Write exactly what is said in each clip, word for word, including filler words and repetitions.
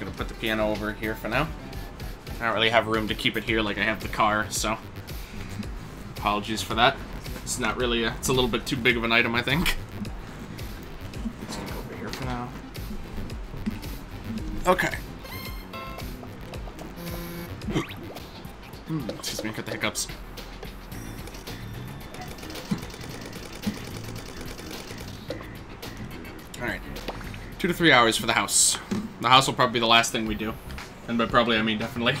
just gonna put the piano over here for now. I don't really have room to keep it here like I have the car, so apologies for that. It's not really a, it's a little bit too big of an item, I think. Let's go over here for now. Okay. Mm, excuse me, got the hiccups. Alright. Two to three hours for the house. The house will probably be the last thing we do. And by probably, I mean definitely.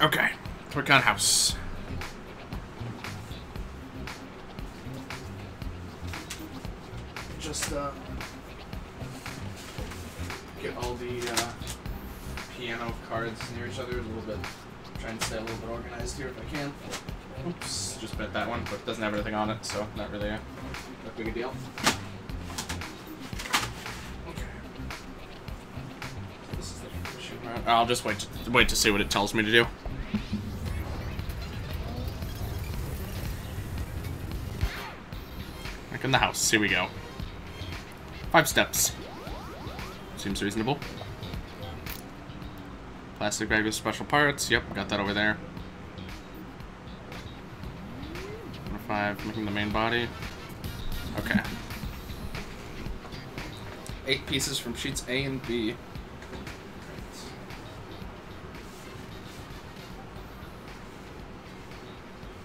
Okay. Work on house. Just, uh... get all the, uh... piano cards near each other a little bit. I'm trying to stay a little bit organized here if I can. Oops, just bet that one, but it doesn't have anything on it, so not really a, a big a deal. Okay. This is the issue. I'll just wait to, wait to see what it tells me to do. Back in the house. Here we go. Five steps. Seems reasonable. Plastic bag with special parts. Yep, got that over there. Number five, making the main body. Okay. Eight pieces from sheets A and B.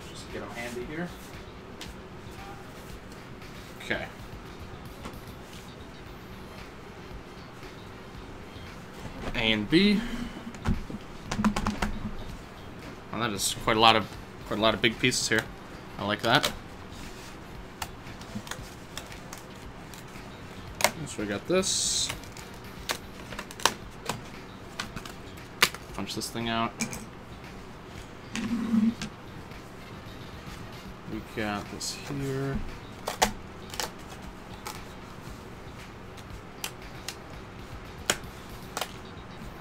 Just get them handy here. Okay. A and B. Well, that is quite a lot of quite a lot of big pieces here. I like that. So we got this. Punch this thing out. We got this here.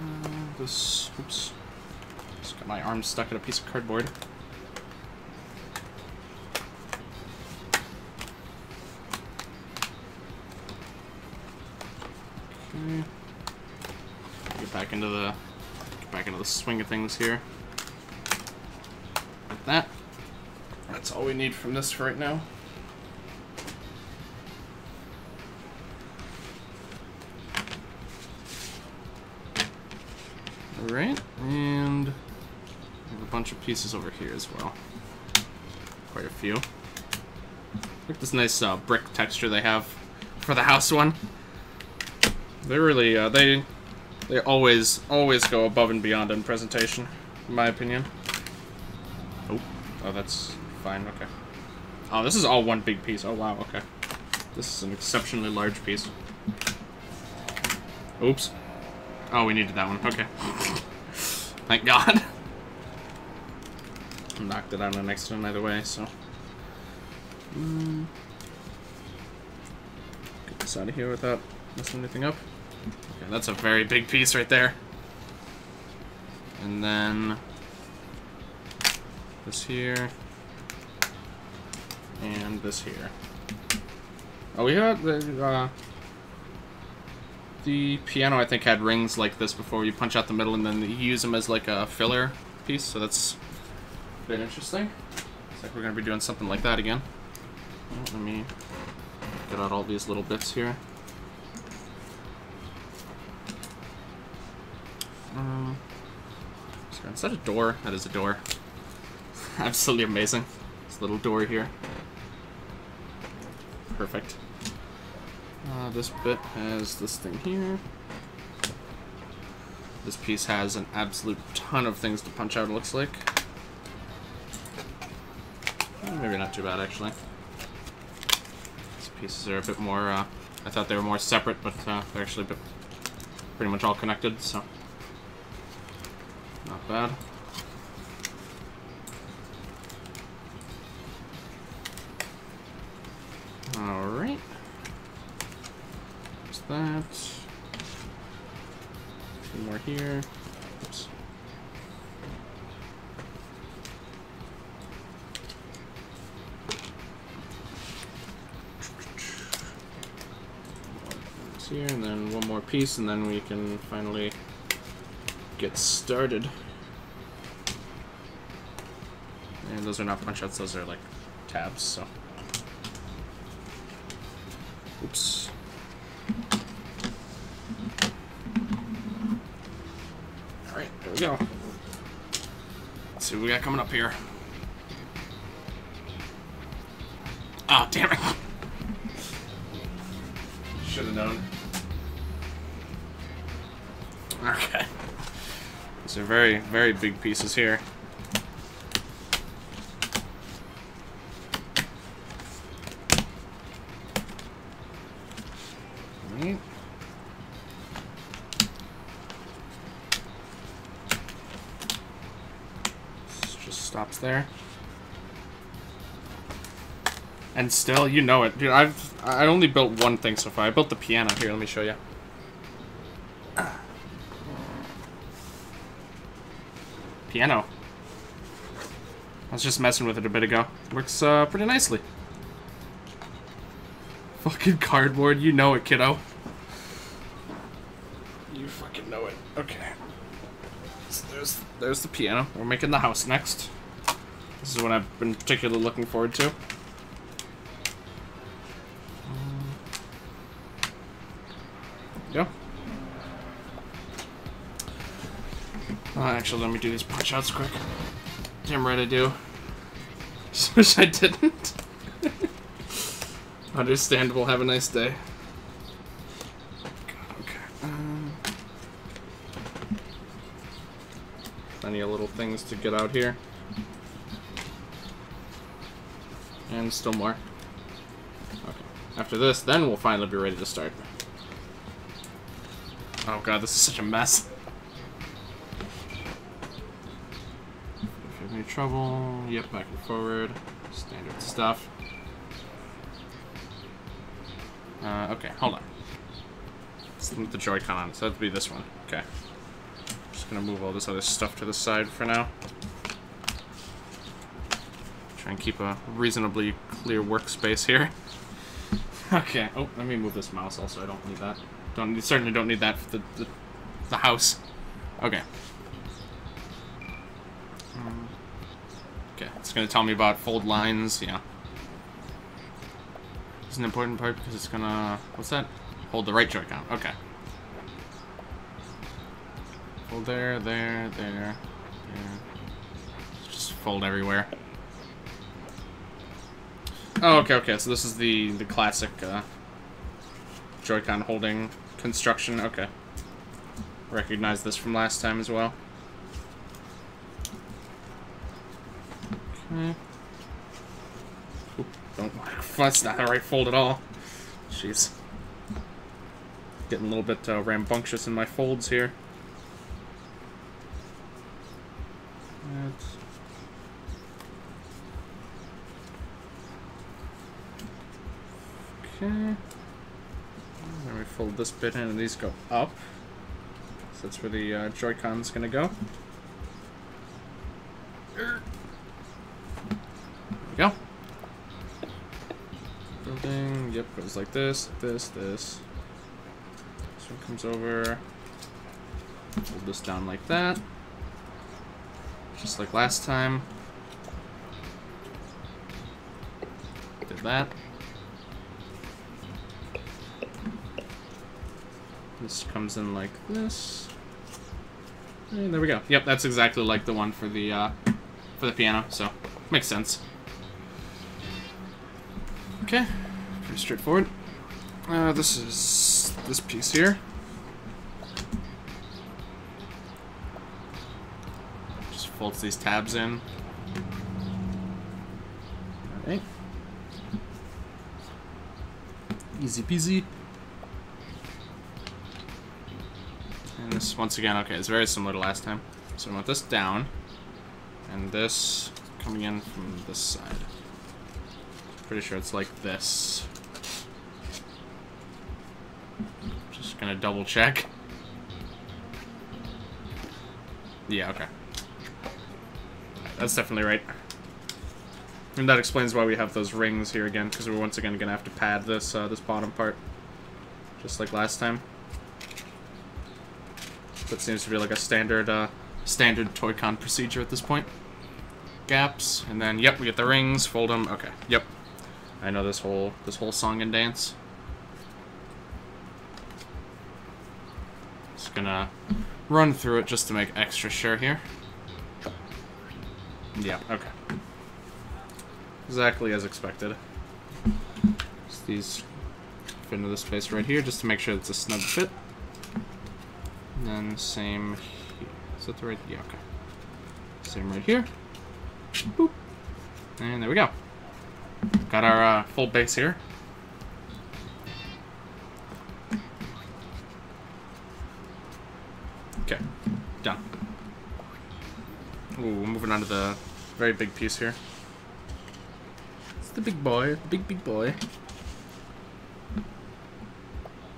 Uh, this. Oops. Got my arm stuck in a piece of cardboard. Okay. Get back into the get back into the swing of things here. Like that. That's all we need from this for right now. All right, and bunch of pieces over here as well. Quite a few. Look at this nice uh, brick texture they have for the house one. They really, uh, they, they always, always go above and beyond in presentation, in my opinion. Oh, oh, that's fine. Okay. Oh, this is all one big piece. Oh wow. Okay. This is an exceptionally large piece. Oops. Oh, we needed that one. Okay. Thank God. Knocked it out on an accident either way, so. Mm. Get this out of here without messing anything up. Okay, that's a very big piece right there. And then this here. And this here. Oh, we got the, uh, the piano, I think, had rings like this before. You punch out the middle and then you use them as like a filler piece, so that's bit interesting. Looks like we're gonna be doing something like that again. Let me get out all these little bits here. Um, is that a door? That is a door. Absolutely amazing. This little door here. Perfect. Uh, this bit has this thing here. This piece has an absolute ton of things to punch out, it looks like. Maybe not too bad, actually. These pieces are a bit more, uh, I thought they were more separate, but uh, they're actually a bit, pretty much all connected, so. Not bad. Alright. There's that. Two more here. Oops. here, and then one more piece, and then we can finally get started. And those are not punch outs, those are like tabs, so. Oops. Alright, there we go. Let's see what we got coming up here. Oh, damn it. Should have known. Okay. These are very, very big pieces here. Alright. This just stops there. And still, you know it, dude. I've I only built one thing so far. I built the piano. Here, let me show you. Piano. I was just messing with it a bit ago. Works uh, pretty nicely. Fucking cardboard, you know it, kiddo. You fucking know it. Okay. So there's there's the piano. We're making the house next. This is what I've been particularly looking forward to. Go. Uh, actually, let me do these punch outs quick. Damn right I do. Just wish I didn't. Understandable. Have a nice day. Okay. Um, plenty of little things to get out here, and still more. Okay. After this, then we'll finally be ready to start. Oh god, this is such a mess. If you have any trouble, yep, back and forward. Standard stuff. Uh, okay, hold on. Let's link the Joy-Con on, so that'd be this one. Okay. I'm just gonna move all this other stuff to the side for now. Try and keep a reasonably clear workspace here. Okay, oh, let me move this mouse also, I don't need that. Don't, certainly don't need that for the, the, the house. Okay. Um, okay, it's going to tell me about fold lines, yeah. It's an important part because it's going to... What's that? Hold the right Joy-Con, okay. Fold there, there, there, there. Just fold everywhere. Oh, okay, okay, so this is the, the classic uh, Joy-Con holding... construction, okay. Recognize this from last time as well. Okay. Oop, don't fuss, not the right fold at all. Jeez. Getting a little bit uh, rambunctious in my folds here. That's... Okay. Then we fold this bit in and these go up. So that's where the uh, Joy-Con's gonna go. There we go. Building, yep, goes like this, this, this. This one comes over. Fold this down like that. Just like last time. Did that. This comes in like this. And there we go. Yep, that's exactly like the one for the uh, for the piano, so makes sense. Okay, pretty straightforward. Uh, this is this piece here. Just folds these tabs in. All right. Easy peasy. And this, once again, okay, it's very similar to last time. So I want this down, and this coming in from this side. Pretty sure it's like this. Just gonna double check. Yeah, okay. That's definitely right. And that explains why we have those rings here again, because we're once again gonna have to pad this, uh, this bottom part. just like last time. That seems to be like a standard, uh, standard Toy-Con procedure at this point. Gaps, and then, yep, we get the rings, fold them, okay, yep. I know this whole, this whole song and dance. Just gonna run through it just to make extra sure here. Yeah, okay. Exactly as expected. Just these fit into this space right here, just to make sure it's a snug fit. And then same here. Is that the right? Yeah, okay. Same right here. Boop. And there we go. Got our uh, full base here. Okay, done. Ooh, we're moving on to the very big piece here. It's the big boy, the big, big boy.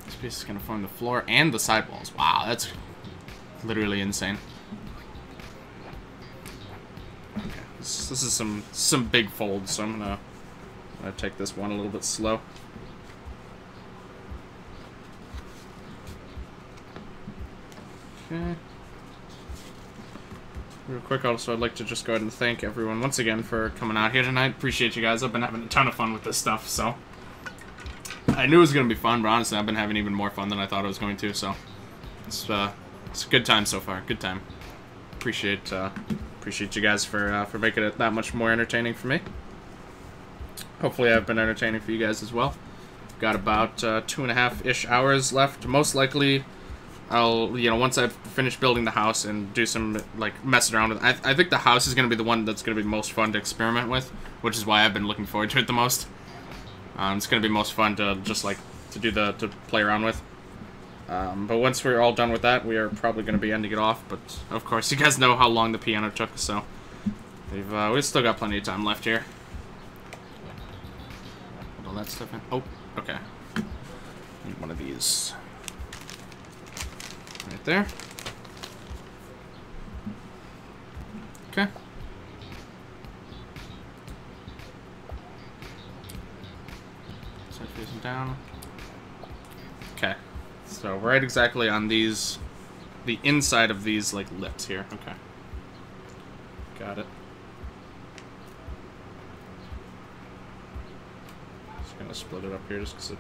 This piece is gonna form the floor and the sidewalls. Wow, that's literally insane. Okay, this, this is some, some big folds, so I'm gonna... I'm gonna take this one a little bit slow. Okay. Real quick, also, I'd like to just go ahead and thank everyone once again for coming out here tonight. Appreciate you guys. I've been having a ton of fun with this stuff, so. I knew it was gonna be fun, but honestly, I've been having even more fun than I thought it was going to, so. It's, uh, it's a good time so far. Good time. Appreciate, uh, appreciate you guys for, uh, for making it that much more entertaining for me. Hopefully I've been entertaining for you guys as well. Got about uh, two and a half-ish hours left. Most likely, I'll, you know, once I've finished building the house and do some, like, messing around with it. I, th I think the house is going to be the one that's going to be most fun to experiment with, which is why I've been looking forward to it the most. Um, it's going to be most fun to just, like, to do the, to play around with. Um, but once we're all done with that, we are probably going to be ending it off. But, of course, you guys know how long the piano took, so we've, uh, we've still got plenty of time left here. All that stuff in. Oh, okay. Need one of these. Right there. Okay. Start facing down. Okay. So right exactly on these, the inside of these like lips here. Okay. Got it. Gonna split it up here just because it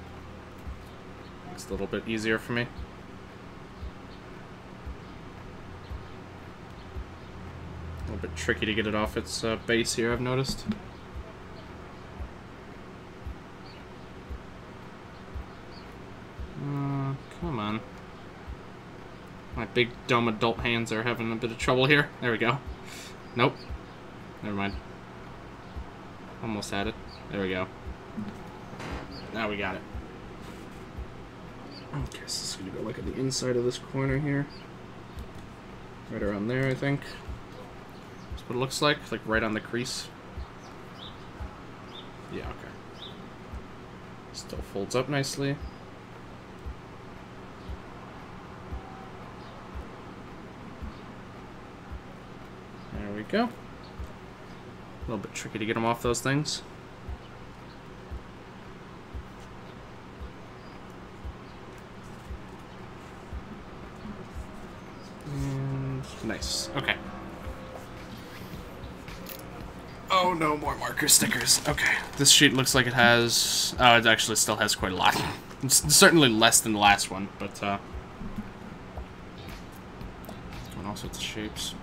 makes it a little bit easier for me. A little bit tricky to get it off its uh, base here, I've noticed. Uh, come on. My big, dumb adult hands are having a bit of trouble here. There we go. Nope. Never mind. Almost had it. There we go. Now we got it. Okay, so this is gonna go like at the inside of this corner here. Right around there, I think. That's what it looks like, like right on the crease. Yeah, okay. Still folds up nicely. There we go. A little bit tricky to get them off those things. Nice. Okay. Oh no, more marker stickers. Okay. This sheet looks like it has... Oh, it actually still has quite a lot. It's certainly less than the last one, but, uh... it's doing all sorts of shapes.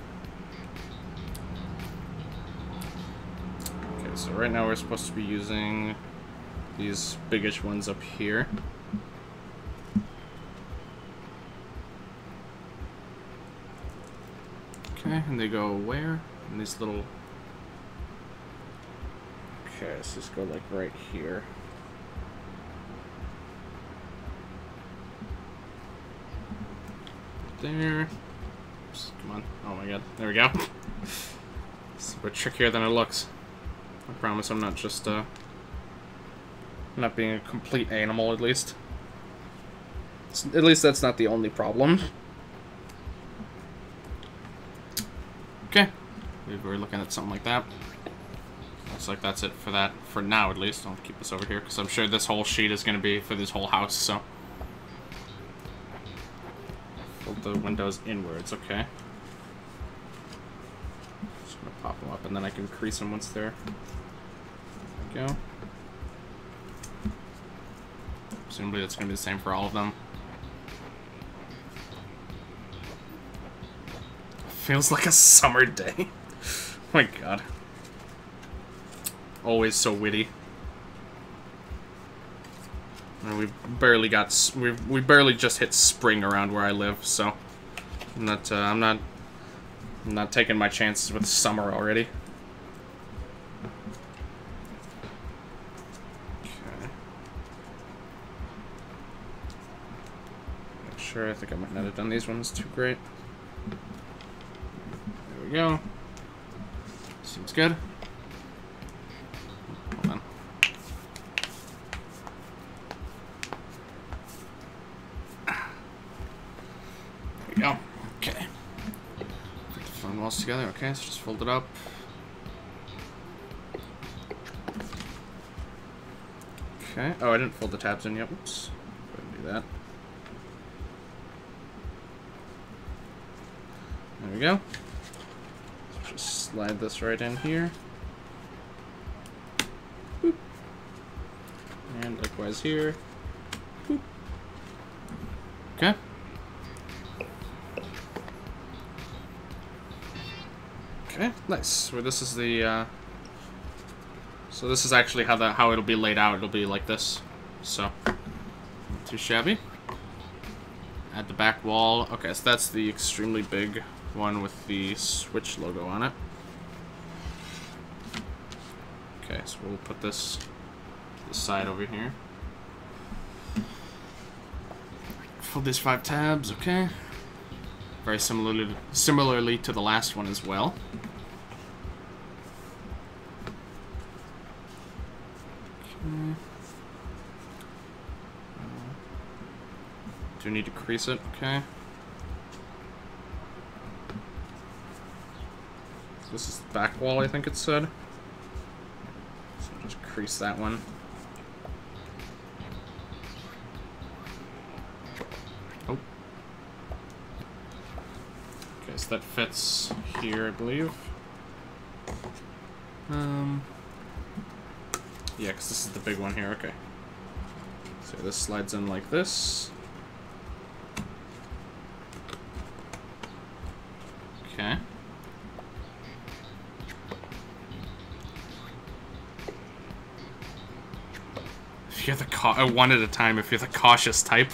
Okay, so right now we're supposed to be using these biggish ones up here. And they go where? And these little... Okay, let's just go like right here. There. Just, come on. Oh my god. There we go. It's a bit trickier than it looks. I promise I'm not just, uh... I'm not being a complete animal, at least. It's, at least that's not the only problem. Okay, we were looking at something like that. Looks like that's it for that, for now at least. I'll keep this over here, because I'm sure this whole sheet is going to be for this whole house, so. Hold the windows inwards, okay. Just gonna pop them up and then I can crease them once they're... There we go. Presumably that's gonna be the same for all of them. Feels like a summer day. Oh my god. Always so witty. And we barely got we we barely just hit spring around where I live, so I'm not uh, I'm not I'm not taking my chances with summer already. Okay. Not sure. I think I might not have done these ones too great. There we go. Seems good. Hold on. Go. Okay. Put the phone walls together. Okay, so just fold it up. Okay. Oh, I didn't fold the tabs in yet. Oops. Go ahead and do that. There we go. So just slide this right in here. Boop. And likewise here. Boop. Okay. Okay, nice. Well, this is the, uh... So this is actually how the, how it'll be laid out. It'll be like this. So, not too shabby. Add the back wall. Okay, so that's the extremely big one with the Switch logo on it. Okay, so we'll put this to the side over here. Fold these five tabs, okay. Very similarly, similarly to the last one as well. Okay. Do need to crease it, okay. So this is the back wall, I think it said. So I'll just crease that one. So that fits here, I believe. Um, yeah, because this is the big one here, okay. So this slides in like this. Okay. If you're the ca- one at a time, if you're the cautious type.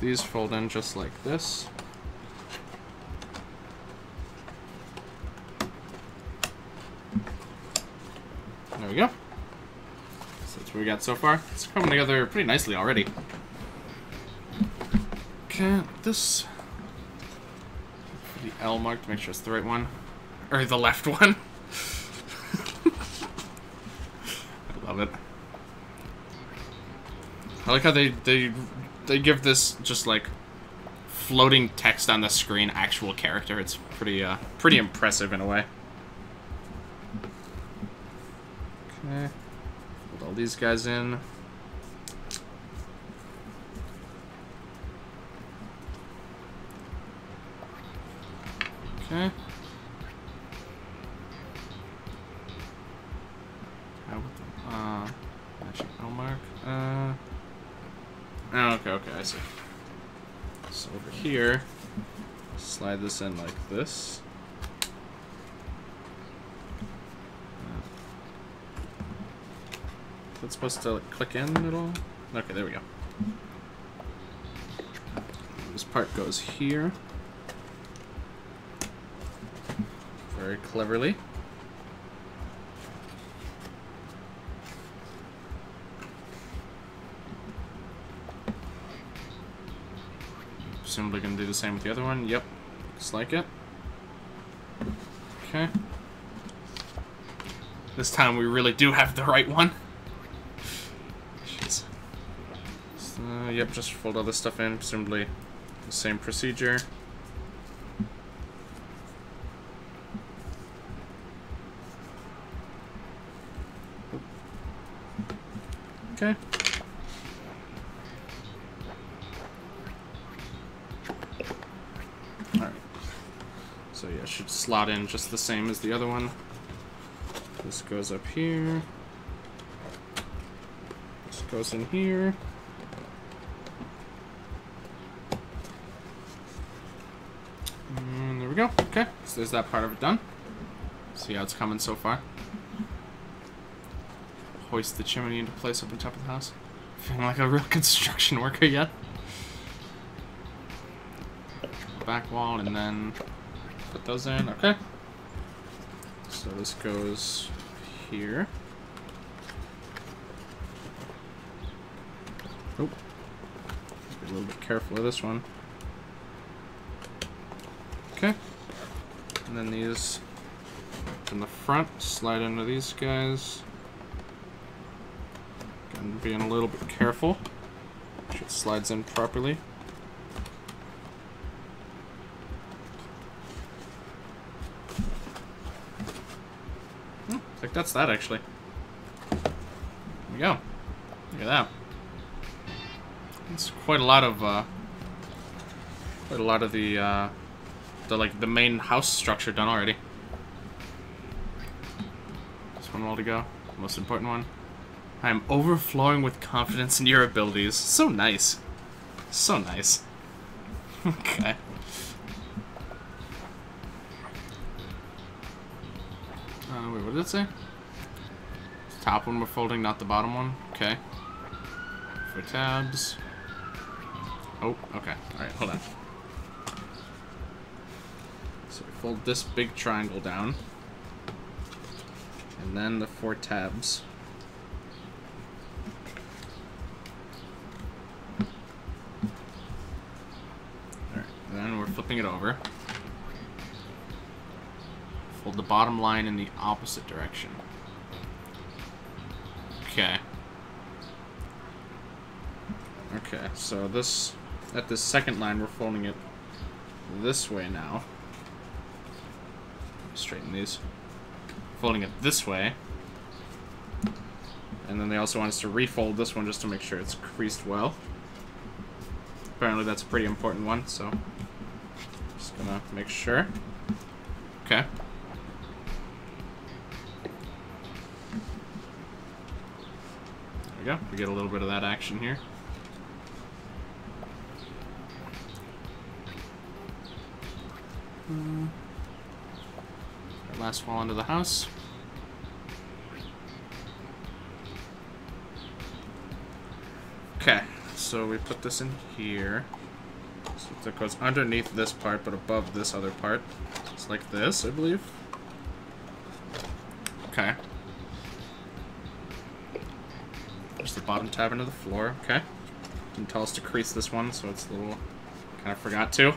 These fold in just like this. There we go. So that's what we got so far. It's coming together pretty nicely already. Okay, this... The L mark to make sure it's the right one. Or the left one. I love it. I like how they... they They give this just like floating text on the screen actual character. It's pretty uh pretty impressive in a way. Okay. Hold all these guys in. Okay. How with the uh magic L mark? Uh Oh, okay, okay, I see. So over here, slide this in like this. Is it supposed to like, click in at all? Okay, there we go. This part goes here. Very cleverly. Presumably gonna do the same with the other one. Yep, looks like it. Okay. This time we really do have the right one. Jeez. So, yep, just fold all this stuff in. Presumably the same procedure. Okay. So yeah, it should slot in just the same as the other one. This goes up here. This goes in here. And there we go. Okay, so there's that part of it done. See how it's coming so far. Hoist the chimney into place up on top of the house. Feeling like a real construction worker yet. Back wall and then put those in. Okay. So this goes here. Oh. Be a little bit careful of this one. Okay. And then these in the front slide into these guys. Again, being a little bit careful. It slides in properly. Like that's that actually. There we go. Look at that. It's quite a lot of uh, quite a lot of the uh, the like the main house structure done already. Just one wall to go. Most important one. I am overflowing with confidence in your abilities. So nice. So nice. Okay. Uh, wait, what did it say? Top one we're folding, not the bottom one. Okay. For tabs. Oh, okay. Alright, hold on. So we fold this big triangle down. And then the four tabs. Alright, then we're flipping it over. Fold the bottom line in the opposite direction. Okay. Okay, so this, at this second line, we're folding it this way now. Straighten these. Folding it this way. And then they also want us to refold this one just to make sure it's creased well. Apparently that's a pretty important one, so just gonna make sure. Okay. There we go. We get a little bit of that action here. Mm. Last wall into the house. Okay, so we put this in here. So it goes underneath this part, but above this other part. It's like this, I believe. Okay. Just the bottom tab into the floor, okay. Didn't tell us to crease this one, so it's a little... kind of forgot to.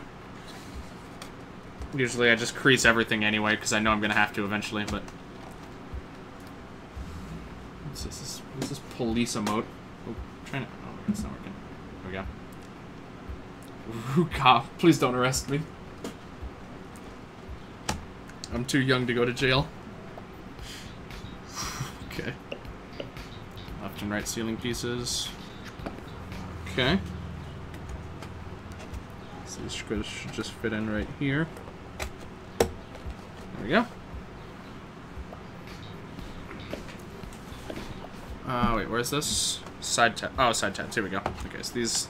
Usually I just crease everything anyway, because I know I'm going to have to eventually, but... What's this? This, what's this police emote? Oh, I'm trying to... Oh, it's not working. There we go. Ooh, cop, please don't arrest me. I'm too young to go to jail. Okay. Left and right ceiling pieces. Okay. So these squares should just fit in right here. There we go. Uh, wait, where's this? Side tab. Oh, side tabs. Here we go. Okay, so these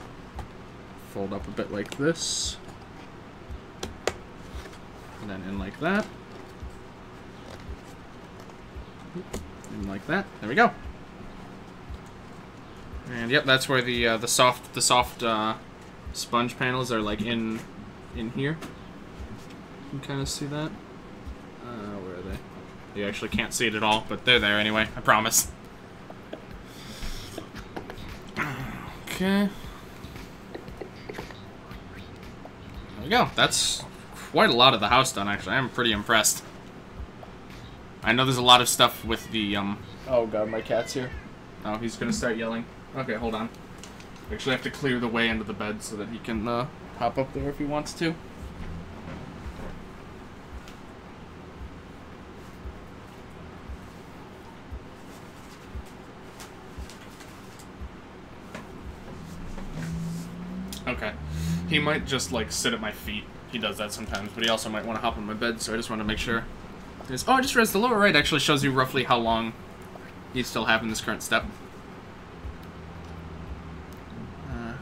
fold up a bit like this. And then in like that. And like that. There we go. And yep, that's where the uh, the soft the soft uh, sponge panels are, like in in here. You can kind of see that. Uh, where are they? You actually can't see it at all, but they're there anyway. I promise. Okay. There we go. That's quite a lot of the house done. Actually, I'm pretty impressed. I know there's a lot of stuff with the, um... Oh god, my cat's here. Oh, he's gonna start yelling. Okay, hold on. We actually have to clear the way into the bed so that he can, uh, hop up there if he wants to. Okay. He might just, like, sit at my feet. he does that sometimes, but he also might want to hop on my bed, so I just want to make sure. There's, oh, I just realized the lower right actually shows you roughly how long you still have in this current step. Uh,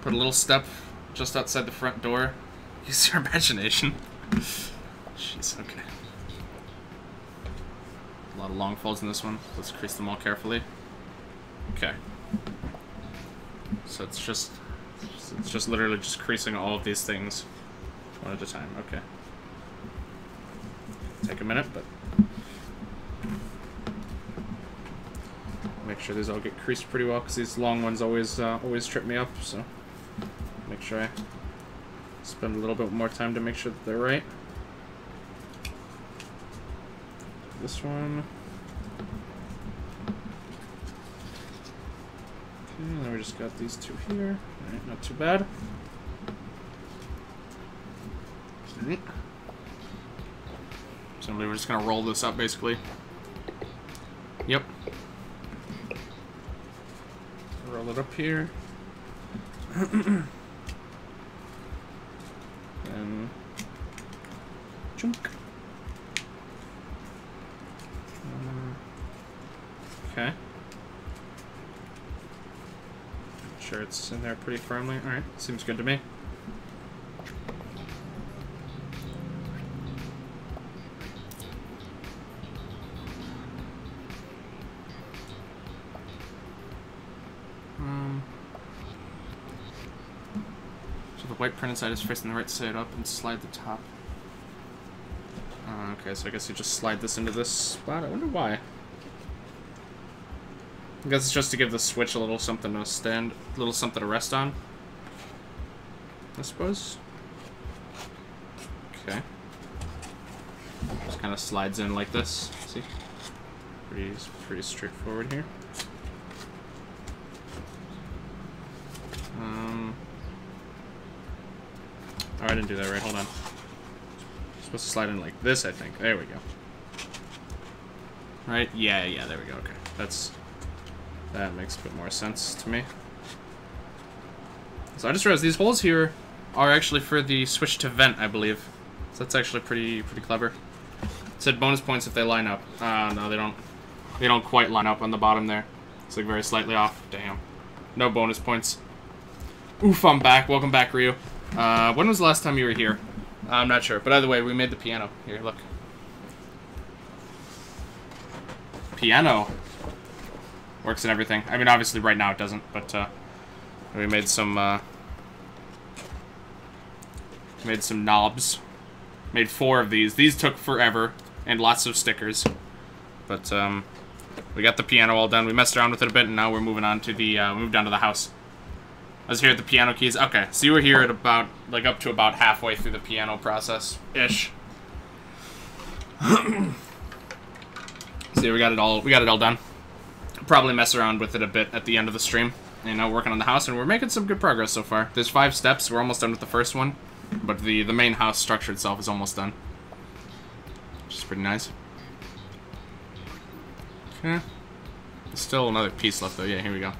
put a little step just outside the front door. Use your imagination. Jeez, okay. A lot of long falls in this one. Let's crease them all carefully. Okay. So it's just, it's just literally just creasing all of these things one at a time. Okay. Take a minute, but make sure these all get creased pretty well, because these long ones always uh, always trip me up. So make sure I spend a little bit more time to make sure that they're right. This one. Okay, and then we just got these two here. All right, not too bad. All right. So we're just gonna roll this up, basically. Yep. Roll it up here. And chunk. Um, okay. I'm sure it's in there pretty firmly. All right, seems good to me. White print inside is facing the right side up, and slide the top. Uh, okay, so I guess you just slide this into this spot. I wonder why. I guess it's just to give the Switch a little something to stand, a little something to rest on, I suppose. Okay. Just kind of slides in like this. See? Pretty, pretty straightforward here. Um. Oh, I didn't do that right. Hold on. I'm supposed to slide in like this, I think. There we go. Right? Yeah, yeah, there we go. Okay. That's... that makes a bit more sense to me. So I just realized these holes here are actually for the Switch to vent, I believe. So that's actually pretty pretty clever. It said bonus points if they line up. Ah, uh, no, they don't. They don't quite line up on the bottom there. It's like very slightly off. Damn. No bonus points. Oof, I'm back. Welcome back, Ryu. Uh, when was the last time you were here? I'm not sure, but either way, we made the piano. Here, look. Piano. Works in everything. I mean, obviously right now it doesn't, but, uh, we made some, uh, made some knobs. Made four of these. These took forever, and lots of stickers. But, um, we got the piano all done. We messed around with it a bit, and now we're moving on to the, uh, we moved on to the house. I was here at the piano keys. Okay, so you were here at about, like, up to about halfway through the piano process-ish. See, we got it all, we got it all done. Probably mess around with it a bit at the end of the stream. You know, working on the house, and we're making some good progress so far. There's five steps, we're almost done with the first one. But the, the main house structure itself is almost done. Which is pretty nice. Okay. There's still another piece left, though. Yeah, here we go.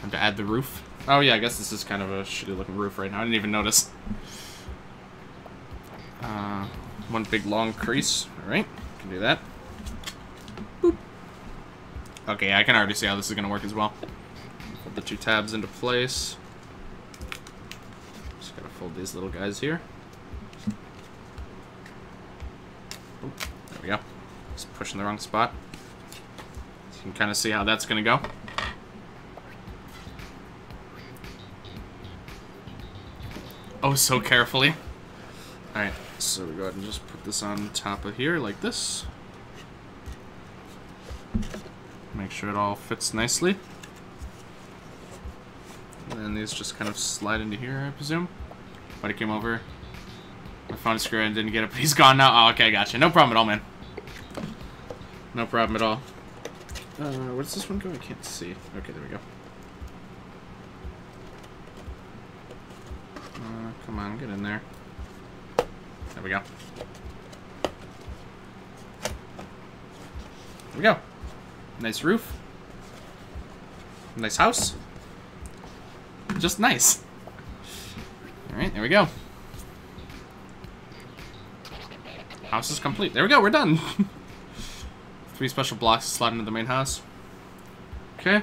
Time to add the roof. Oh yeah, I guess this is kind of a shitty looking roof right now. I didn't even notice. Uh, one big long crease. Alright, can do that. Boop. Okay, I can already see how this is going to work as well. Put the two tabs into place. Just gotta fold these little guys here. Oop, there we go. Just pushing the wrong spot. You can kind of see how that's going to go. Oh, so carefully. Alright, so we go ahead and just put this on top of here, like this. Make sure it all fits nicely. And then these just kind of slide into here, I presume. But it came over. I found a screw and didn't get it, but he's gone now. Oh, okay, gotcha. No problem at all, man. No problem at all. Uh, where's this one going? I can't see. Okay, there we go. Uh, come on, get in there. There we go. There we go. Nice roof. Nice house. Just nice. Alright, there we go. House is complete. There we go, we're done. Three special blocks slot into the main house. Okay.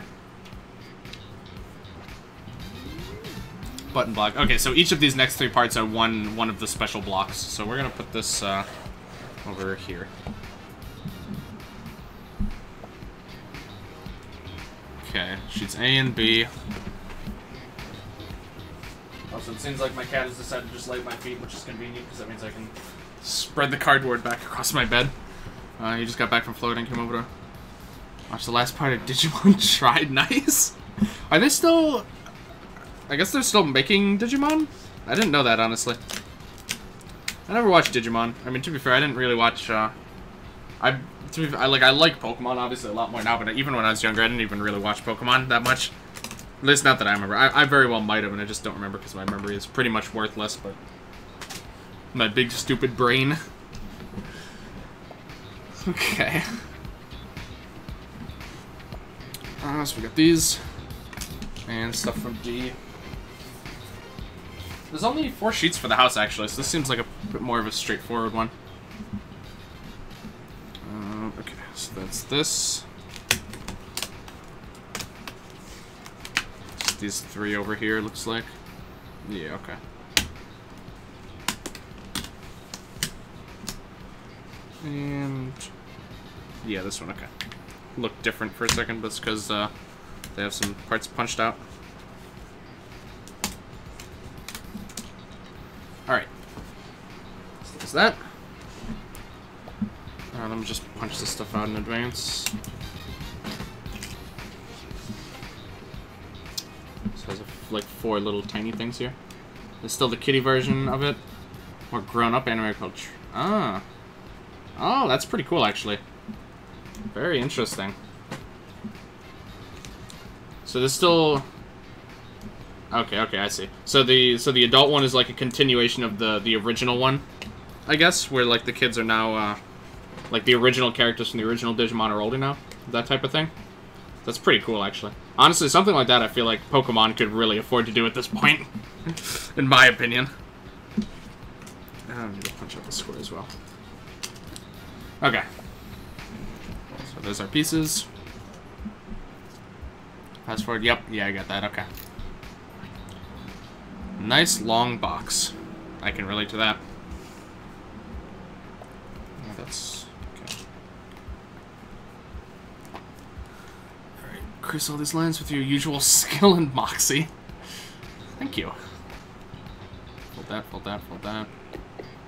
Button block. Okay, so each of these next three parts are one one of the special blocks. So we're gonna put this uh, over here. Okay, sheets A and B. Also, it seems like my cat has decided to just lay at my feet, which is convenient because that means I can spread the cardboard back across my bed. Uh, he just got back from floating, came over to watch the last part of Digimon Tried Nice. Are they still... I guess they're still making Digimon? I didn't know that, honestly. I never watched Digimon. I mean, to be fair, I didn't really watch... Uh, I, to be fair, I, like, I like Pokemon, obviously, a lot more now, but even when I was younger, I didn't even really watch Pokemon that much. At least not that I remember. I, I very well might have, and I just don't remember because my memory is pretty much worthless, but... my big, stupid brain. Okay. Uh, so we got these. And stuff from D. There's only four sheets for the house, actually, so this seems like a bit more of a straightforward one. Uh, okay, so that's this. It's these three over here, looks like. Yeah, okay. And... yeah, this one, okay. Looked different for a second, but it's because uh, they have some parts punched out. Alright. So that's that. Uh, let me just punch this stuff out in advance. This has like four little tiny things here. There's still the kitty version of it. More grown-up anime culture. Ah. Oh, that's pretty cool, actually. Very interesting. So there's still... okay, okay, I see. So the so the adult one is like a continuation of the, the original one, I guess, where like the kids are now... Uh, like the original characters from the original Digimon are older now. That type of thing. That's pretty cool, actually. Honestly, something like that I feel like Pokemon could really afford to do at this point. In my opinion. I need to punch out the score as well. Okay. So those are pieces. Fast forward. Yep. Yeah, I got that. Okay. Nice long box. I can relate to that. Yeah, that's... okay. Alright. Crease all these lines with your usual skill and moxie. Thank you. Fold that, fold that, fold that.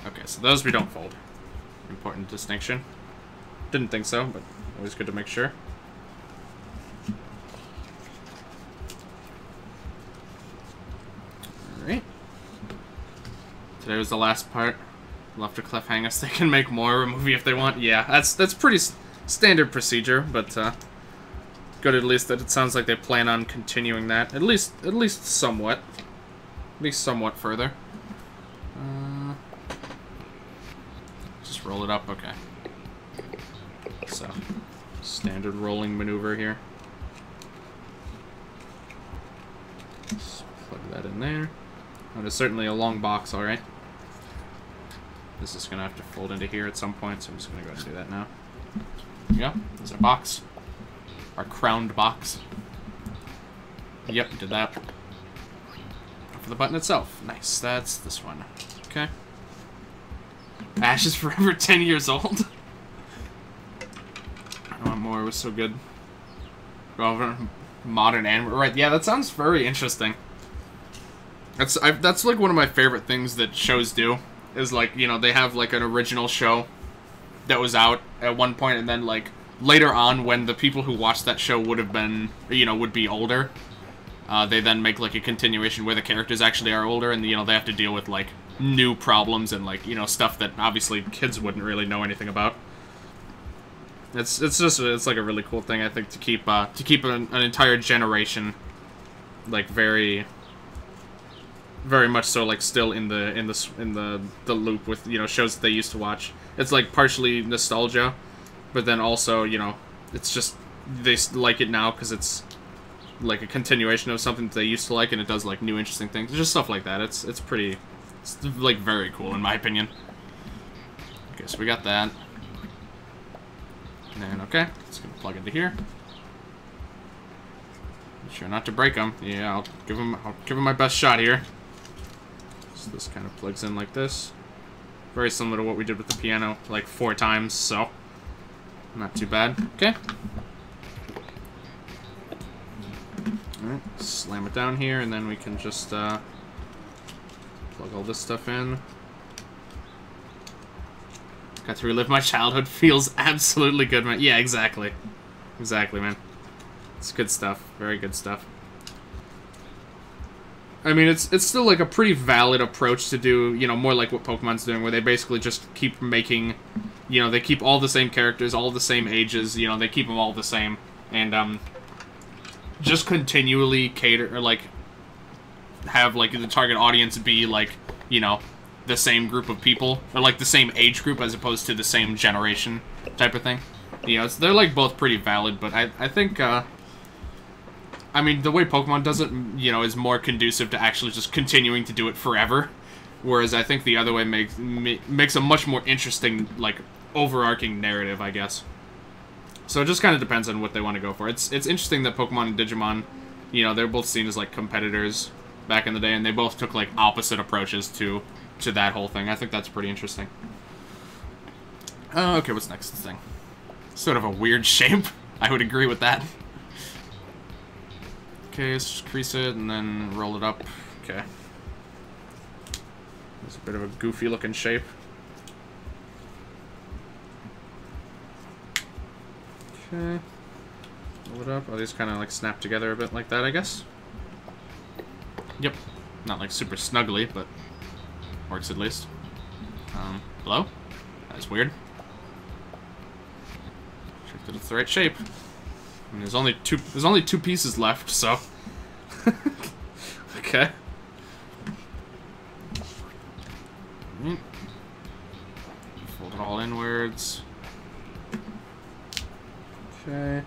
Okay, so those we don't fold. Important distinction. Didn't think so, but always good to make sure. Alright. Today was the last part. Left a cliffhanger so they can make more of a movie if they want. Yeah, that's that's pretty s standard procedure, but uh, good at least that it sounds like they plan on continuing that. At least, at least somewhat. At least somewhat further. Uh... Just roll it up, okay. So, standard rolling maneuver here. Just plug that in there. Oh, it's certainly a long box, alright. This is gonna have to fold into here at some point, so I'm just gonna go ahead and do that now. There we go. There's our box. Our crowned box. Yep, did that. For the button itself. Nice, that's this one. Okay. Ash is forever ten years old. I want more, it was so good. Go over modern anime, right? Yeah, that sounds very interesting. That's I've, that's like one of my favorite things that shows do is like, you know, they have like an original show that was out at one point, and then like later on when the people who watched that show would have been, you know, would be older, uh, they then make like a continuation where the characters actually are older, and you know they have to deal with like new problems and like, you know, stuff that obviously kids wouldn't really know anything about. It's it's just it's like a really cool thing, I think, to keep uh, to keep an, an entire generation like very very much so like still in the in the in the the loop with, you know, shows that they used to watch. It's like partially nostalgia, but then also, you know, it's just they like it now because it's like a continuation of something that they used to like, and it does like new interesting things, just stuff like that. It's it's pretty. It's, like, very cool, in my opinion. Okay, so we got that. And then, okay, it's gonna plug into here. Make sure not to break them. Yeah, I'll give them. I'll give them my best shot here. So this kind of plugs in like this. Very similar to what we did with the piano, like four times. So not too bad. Okay. All right, slam it down here, and then we can just uh, plug all this stuff in. Got to relive my childhood. Feels absolutely good, man. Yeah, exactly. Exactly, man. It's good stuff. Very good stuff. I mean, it's it's still, like, a pretty valid approach to do, you know, more like what Pokemon's doing, where they basically just keep making, you know, they keep all the same characters, all the same ages, you know, they keep them all the same, and, um, just continually cater, or, like, have, like, the target audience be, like, you know, the same group of people, or, like, the same age group as opposed to the same generation type of thing. You know, it's, they're, like, both pretty valid, but I, I think, uh... I mean, the way Pokemon does it, you know, is more conducive to actually just continuing to do it forever. Whereas I think the other way makes makes a much more interesting, like, overarching narrative, I guess. So it just kind of depends on what they want to go for. It's it's interesting that Pokemon and Digimon, you know, they're both seen as, like, competitors back in the day, and they both took, like, opposite approaches to, to that whole thing. I think that's pretty interesting. Uh, okay, what's next this thing? Sort of a weird shape. I would agree with that. Okay, let's just crease it and then roll it up. Okay. It's a bit of a goofy looking shape. Okay. Roll it up. Oh, these kind of like snap together a bit like that, I guess. Yep. Not like super snuggly, but works at least. Um, hello? That's weird. Check that it's the right shape. I mean, there's only two. There's only two pieces left, so. Okay. Mm. Fold it all inwards. Okay.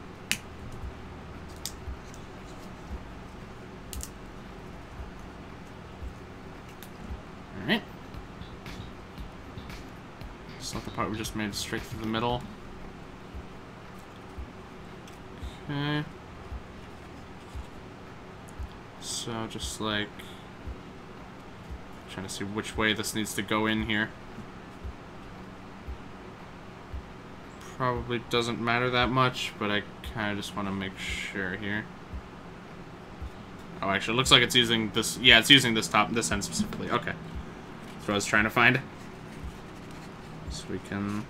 All right. Just let the part we just made straight through the middle. Okay. So just like trying to see which way this needs to go in here. Probably doesn't matter that much, but I kind of just want to make sure here. Oh, actually, it looks like it's using this. Yeah, it's using this top, this end specifically. Okay, that's what I was trying to find. So we can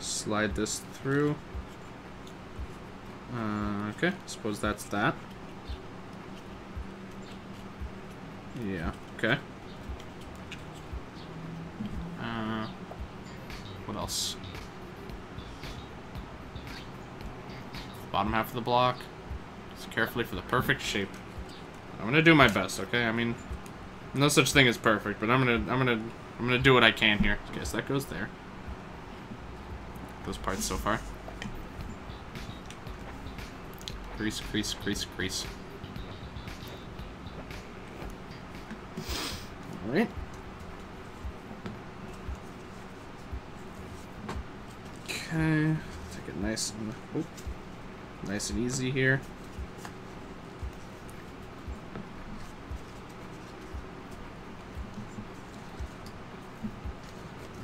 slide this through. Uh, okay, suppose that's that. Yeah, okay. Uh, what else? Bottom half of the block. Just carefully for the perfect shape. I'm gonna do my best, okay? I mean, no such thing as perfect, but I'm gonna, I'm gonna, I'm gonna do what I can here. Okay, so that goes there. Those parts so far. Crease, crease, crease, crease. Alright. Okay. Take it nice and oh, nice and easy here.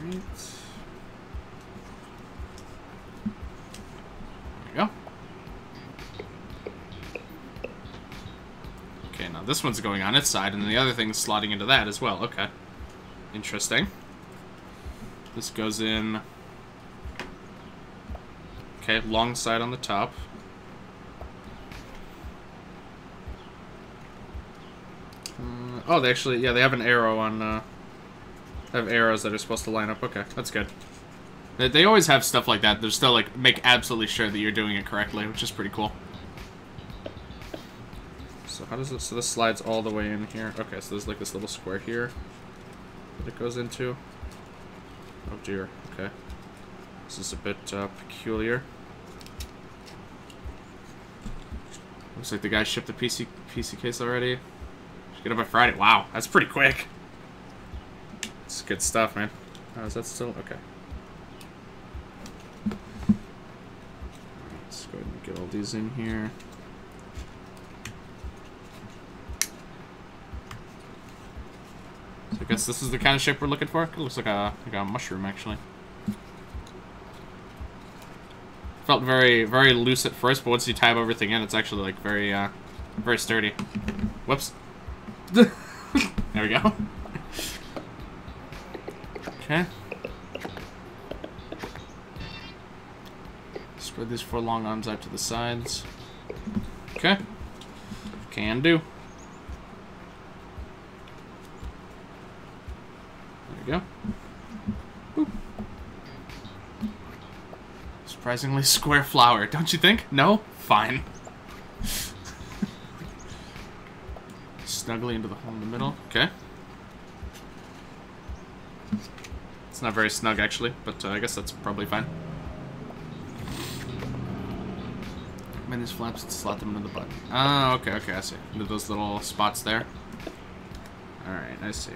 Alright. There we go. This one's going on its side, and then the other thing's slotting into that as well. Okay. Interesting. This goes in... Okay, long side on the top. Uh, oh, they actually... Yeah, they have an arrow on... Uh, they have arrows that are supposed to line up. Okay, that's good. They, they always have stuff like that. They're still, like, make absolutely sure that you're doing it correctly, which is pretty cool. So how does this, so this slides all the way in here. Okay, so there's like this little square here that it goes into. Oh dear, okay. This is a bit uh, peculiar. Looks like the guy shipped the P C, P C case already. Should get it by Friday. Wow, that's pretty quick. It's good stuff, man. Uh, is that still? Okay. Let's go ahead and get all these in here. So I guess this is the kind of shape we're looking for. It looks like a, like a mushroom, actually. Felt very, very loose at first, but once you tab everything in, it's actually like very, uh, very sturdy. Whoops. There we go. Okay. Spread these four long arms out to the sides. Okay. Can do. There we go. Boop. Surprisingly square flower, don't you think? No? Fine. Snugly into the hole in the middle. Okay. It's not very snug, actually, but uh, I guess that's probably fine. Man, these flaps, slot them into the button. Oh, okay, okay, I see. Into those little spots there. Alright, I see.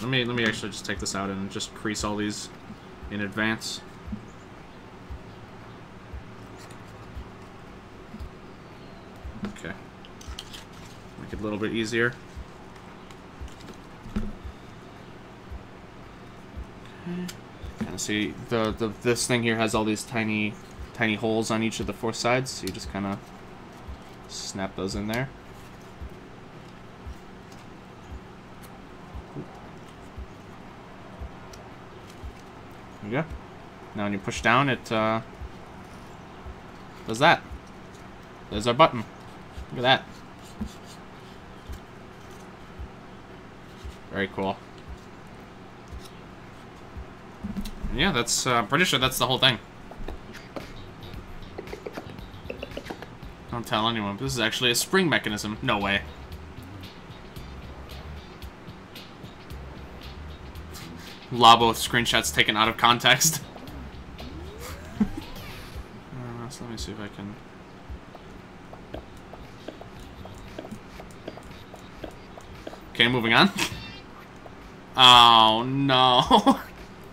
Let me, let me actually just take this out and just crease all these in advance. Okay. Make it a little bit easier. Kind of see the, the this thing here has all these tiny tiny holes on each of the four sides, so you just kind of snap those in there. There you go. Now when you push down, it uh, does that. There's our button. Look at that. Very cool. Yeah, that's, uh, I'm pretty sure that's the whole thing. Don't tell anyone, but this is actually a spring mechanism. No way. Labo screenshots taken out of context. uh, so let me see if I can... Okay, moving on. Oh, no.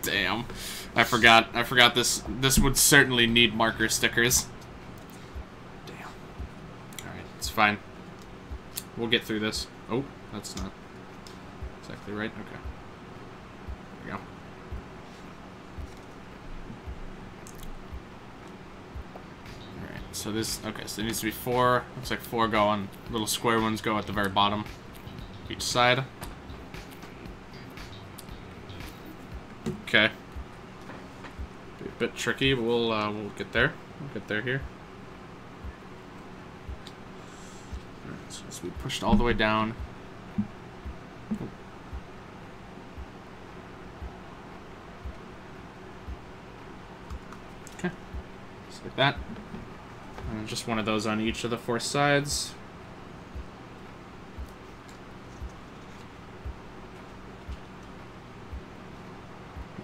Damn. I forgot. I forgot this. This would certainly need marker stickers. Damn. Alright, it's fine. We'll get through this. Oh, that's not exactly right. Okay. There we go. Alright, so this... Okay, so there needs to be four. Looks like four go on. Little square ones go at the very bottom. Each side. Okay. Be a bit tricky, but we'll uh, we'll get there. We'll get there here. All right, so let's be pushed all the way down. Oh. Okay. Just like that. And just one of those on each of the four sides.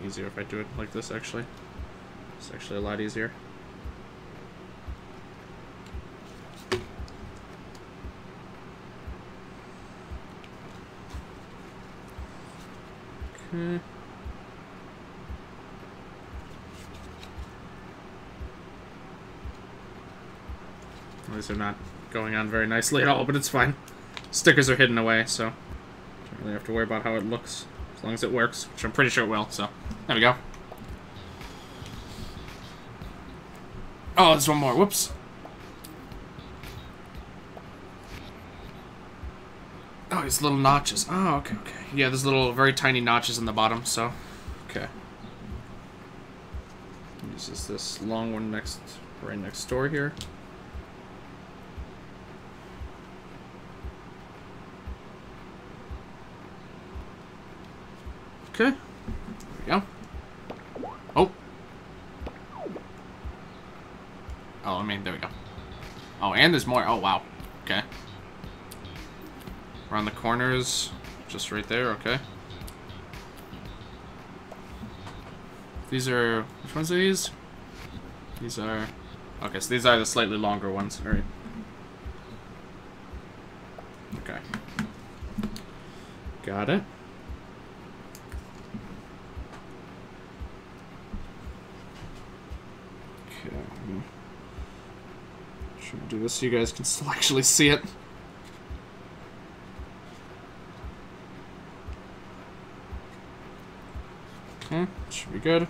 Easier if I do it like this, actually. It's actually a lot easier. Okay. These are not going on very nicely at all, but it's fine. Stickers are hidden away, so don't really have to worry about how it looks. As long as it works, which I'm pretty sure it will, so there we go. Oh, there's one more. Whoops. Oh, these little notches. Oh, okay, okay. Yeah, there's little, very tiny notches in the bottom, so. Okay. This is this long one next, right next door here. Okay, there we go. Oh. Oh, I mean, there we go. Oh, and there's more. Oh, wow. Okay. Around the corners, just right there, okay. These are, which ones are these? These are, okay, so these are the slightly longer ones, all right. Okay. Got it. this so you guys can still actually see it. Okay, should be good.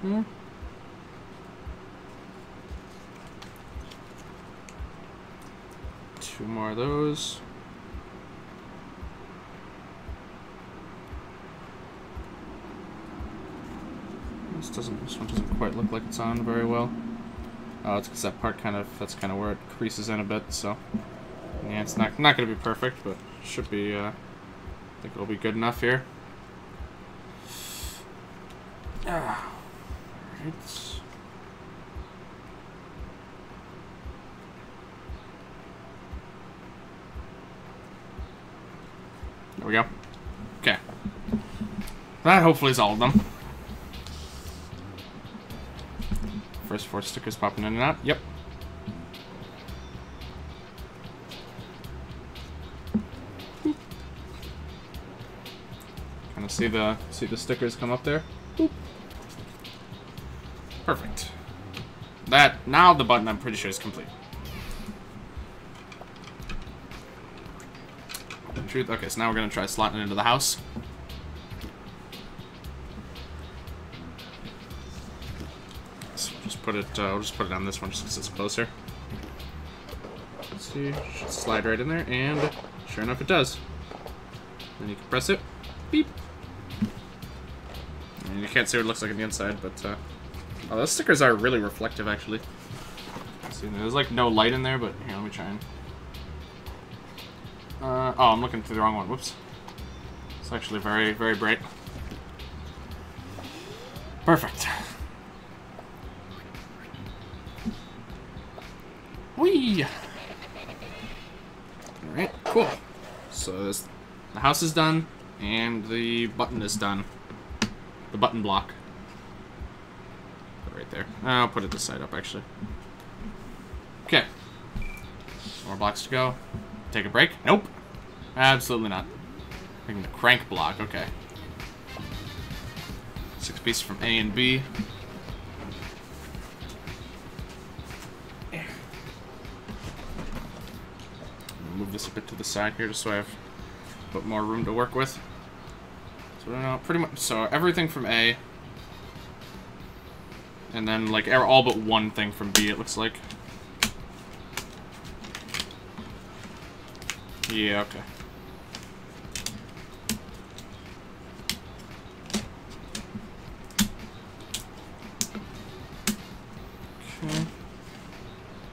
Sure. Two more of those. This doesn't. This one doesn't quite look like it's on very well. Oh, it's because that part kind of, that's kind of where it creases in a bit, so. Yeah, it's not, not going to be perfect, but should be, uh, I think it'll be good enough here. Ah, all right. There we go. Okay. That hopefully is all of them. First four stickers popping in and out. Yep. Boop. Kind of see the see the stickers come up there. Boop. Perfect. That now the button I'm pretty sure is complete. Truth. Okay, so now we're gonna try slotting it into the house. Put it. I'll uh, we'll just put it on this one just because it's closer. Let's see. Should slide right in there, and sure enough, it does. Then you can press it. Beep. And you can't see what it looks like on the inside, but uh, oh, those stickers are really reflective, actually. See, there's like no light in there, but here, let me try and. Uh, oh, I'm looking through the wrong one. Whoops. It's actually very, very bright. Perfect. Whee! Alright, cool. So this, the house is done, and the button is done. The button block. Put it right there. I'll put it this side up, actually. Okay. More blocks to go. Take a break? Nope. Absolutely not. Taking the crank block, okay. Six pieces from A and B. Move this a bit to the side here just so I have a bit more room to work with. So uh, pretty much, so everything from A, and then like all but one thing from B, it looks like. Yeah, okay. Okay.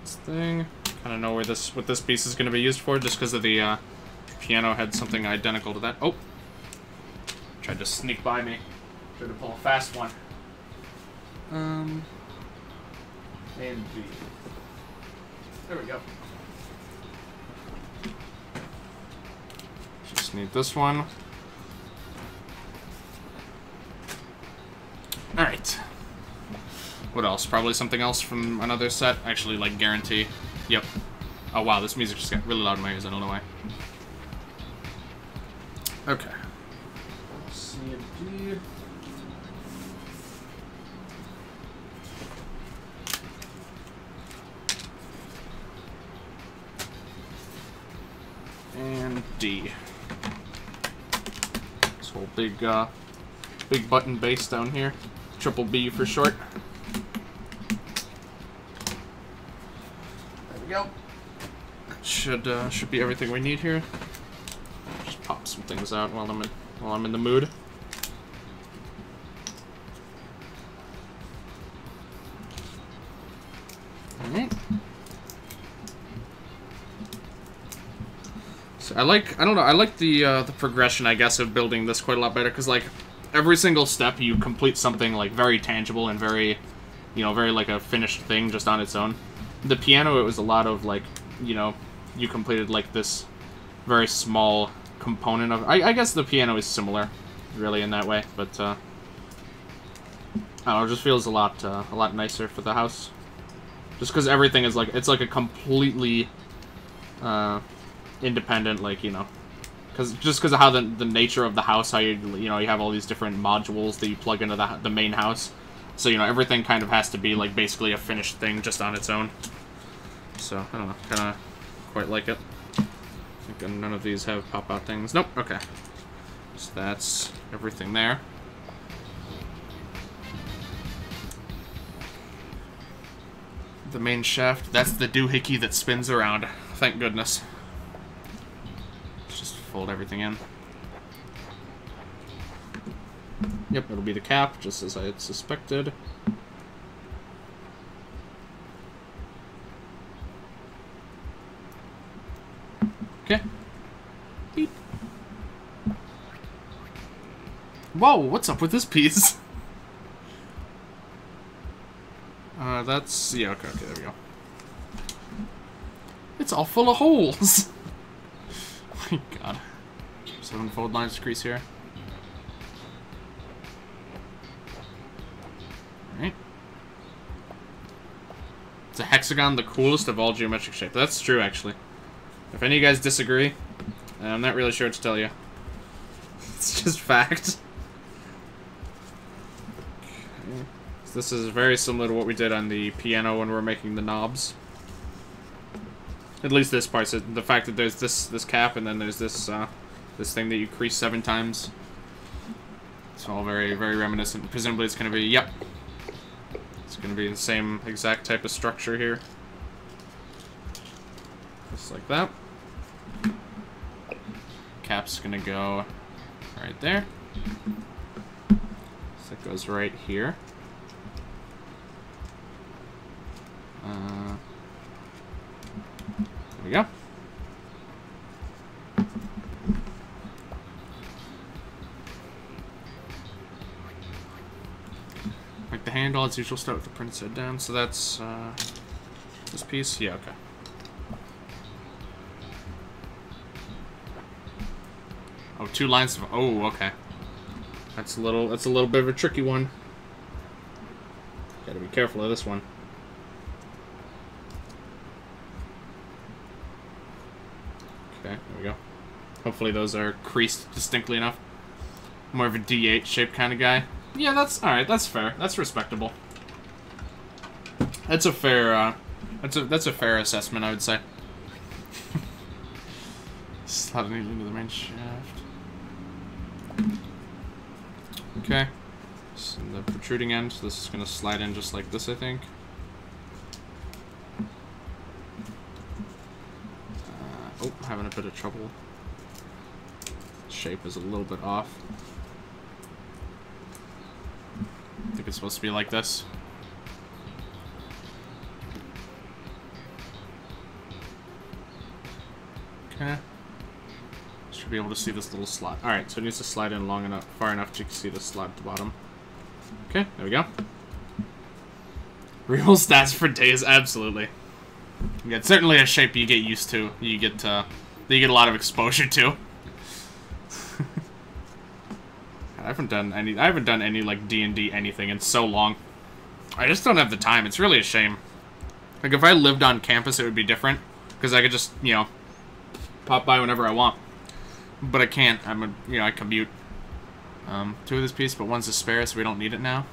This thing. I don't know where this, what this piece is going to be used for, just because of the uh, piano had something identical to that. Oh! Tried to sneak by me. Tried to pull a fast one. Um. And B. There we go. Just need this one. Alright. What else? Probably something else from another set. Actually, like, guarantee. Yep. Oh wow, this music just got really loud in my ears, I don't know why. Okay. C and D. And D. This whole big, uh, big button base down here. Triple B for short. Should uh, should be everything we need here. Just pop some things out while I'm in, while I'm in the mood. All right. So I like I don't know I like the uh, the progression, I guess, of building this quite a lot better, because like every single step you complete something like very tangible and very, you know, very like a finished thing just on its own. The piano, it was a lot of like, you know, you completed like this very small component of. I, I guess the piano is similar, really, in that way, but uh, I don't know, it just feels a lot, uh, a lot nicer for the house, just because everything is like, it's like a completely uh, independent, like, you know, Cause just because of how the the nature of the house, how you you know you have all these different modules that you plug into the the main house, so you know everything kind of has to be like basically a finished thing just on its own. So I don't know, kind of quite like it. I think none of these have pop out things. Nope. Okay. So that's everything there. The main shaft. That's the doohickey that spins around. Thank goodness. Fold everything in. Yep, it'll be the cap, just as I had suspected. Okay. Beep. Whoa, what's up with this piece? Uh, that's... yeah, okay, okay, there we go. It's all full of holes! My god. Seven fold lines crease here. Alright. It's a hexagon, the coolest of all geometric shapes. That's true, actually. If any of you guys disagree, I'm not really sure what to tell you. It's just fact. Okay. So this is very similar to what we did on the piano when we were making the knobs. At least this part, so the fact that there's this this cap and then there's this uh, this thing that you crease seven times. It's all very, very reminiscent. Presumably it's going to be, yep. It's going to be the same exact type of structure here. Just like that. Cap's going to go right there. So it goes right here. Uh... There we go. Like the handle, as usual, start with the print set down. So that's uh, this piece. Yeah, okay. Oh, two lines of. Oh, okay. That's a little. That's a little bit of a tricky one. Got to be careful of this one. Okay, there we go. Hopefully those are creased distinctly enough. More of a D eight shape kind of guy. Yeah, that's alright, that's fair. That's respectable. That's a fair uh that's a that's a fair assessment, I would say. Slot it into the main shaft. Okay. So the protruding end, so this is gonna slide in just like this, I think. Oh, having a bit of trouble. Shape is a little bit off. I think it's supposed to be like this. Okay. Should be able to see this little slot. Alright, so it needs to slide in long enough, far enough to see the slot at the bottom. Okay, there we go. Real stats for days, absolutely. Yeah, it's certainly a shape you get used to. You get uh, you get a lot of exposure to. I haven't done any. I haven't done any like D and D anything in so long. I just don't have the time. It's really a shame. Like if I lived on campus, it would be different because I could just you know pop by whenever I want. But I can't. I'm a you know I commute. Um, two of this piece, but one's a spare, so we don't need it now.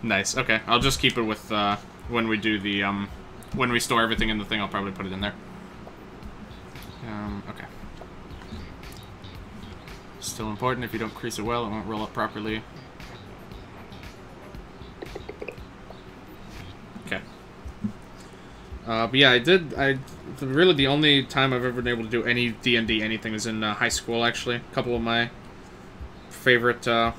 Nice. Okay, I'll just keep it with uh, when we do the um, when we store everything in the thing. I'll probably put it in there. Um, okay. Still important. If you don't crease it well, it won't roll up properly. Okay. Uh, but yeah, I did. I really the only time I've ever been able to do any D and D anything was in uh, high school. Actually, a couple of my favorite uh,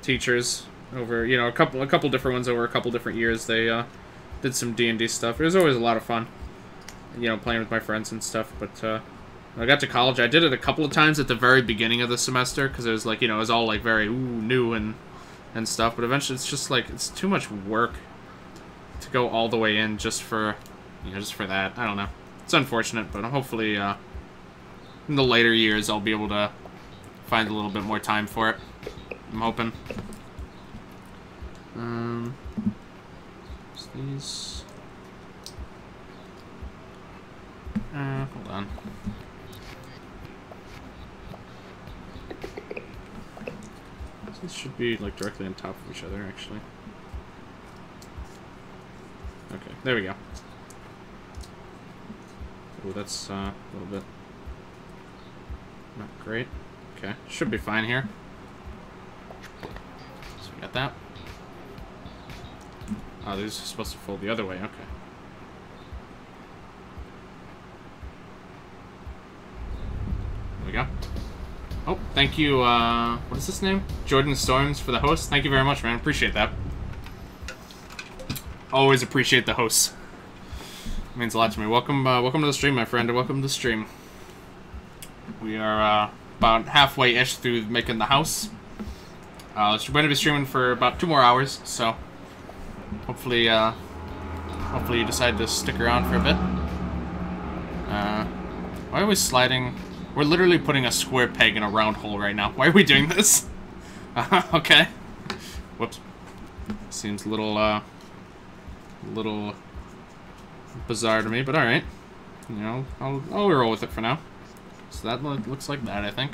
teachers. Over, you know, a couple, a couple different ones over a couple different years. They uh, did some D and D stuff. It was always a lot of fun, you know, playing with my friends and stuff. But uh, when I got to college, I did it a couple of times at the very beginning of the semester because it was like, you know, it was all like very ooh, new and and stuff. But eventually, it's just like it's too much work to go all the way in just for, you know, just for that. I don't know. It's unfortunate, but hopefully, uh, in the later years, I'll be able to find a little bit more time for it. I'm hoping. Um, these. Uh, hold on. This should be like directly on top of each other, actually. Okay, there we go. Oh, that's uh, a little bit not great. Okay, should be fine here. So we got that. Oh, these are supposed to fold the other way. Okay. There we go. Oh, thank you. Uh, what is this name? Jordan Storms for the host. Thank you very much, man. Appreciate that. Always appreciate the hosts. It means a lot to me. Welcome, uh, welcome to the stream, my friend. Welcome to the stream. We are uh, about halfway-ish through making the house. Uh, we're going to be streaming for about two more hours, so. Hopefully, uh, hopefully you decide to stick around for a bit. Uh, why are we sliding? We're literally putting a square peg in a round hole right now. Why are we doing this? Uh, okay. Whoops. Seems a little, uh, little bizarre to me, but alright. You know, I'll, I'll roll with it for now. So that look, looks like that, I think.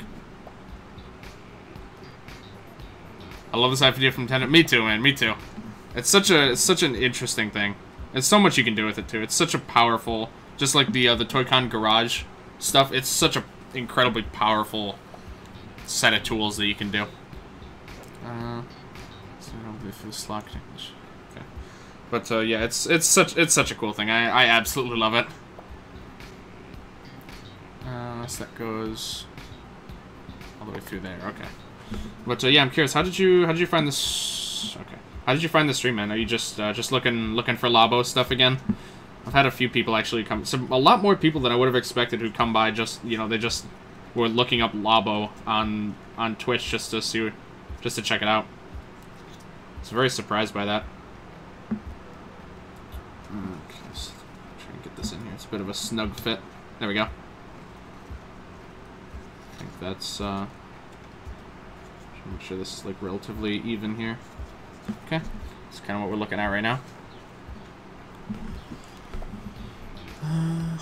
I love this idea from Nintendo. Me too, man. Me too. It's such a it's such an interesting thing. There's so much you can do with it too. It's such a powerful, just like the uh, the Toy-Con Garage stuff. It's such a incredibly powerful set of tools that you can do. Uh, so it'll be for the slot connection. Okay, but uh, yeah, it's it's such it's such a cool thing. I I absolutely love it. Uh, so that goes all the way through there. Okay, but uh, yeah, I'm curious. How did you how did you find this? Okay. How did you find the stream, man? Are you just uh, just looking looking for Labo stuff again? I've had a few people actually come, some, a lot more people than I would have expected who'd come by. Just you know, they just were looking up Labo on on Twitch just to see, just to check it out. I was very surprised by that. Okay, let's try and get this in here. It's a bit of a snug fit. There we go. I think that's. Uh, make sure this is like relatively even here. Okay, that's kind of what we're looking at right now. Uh,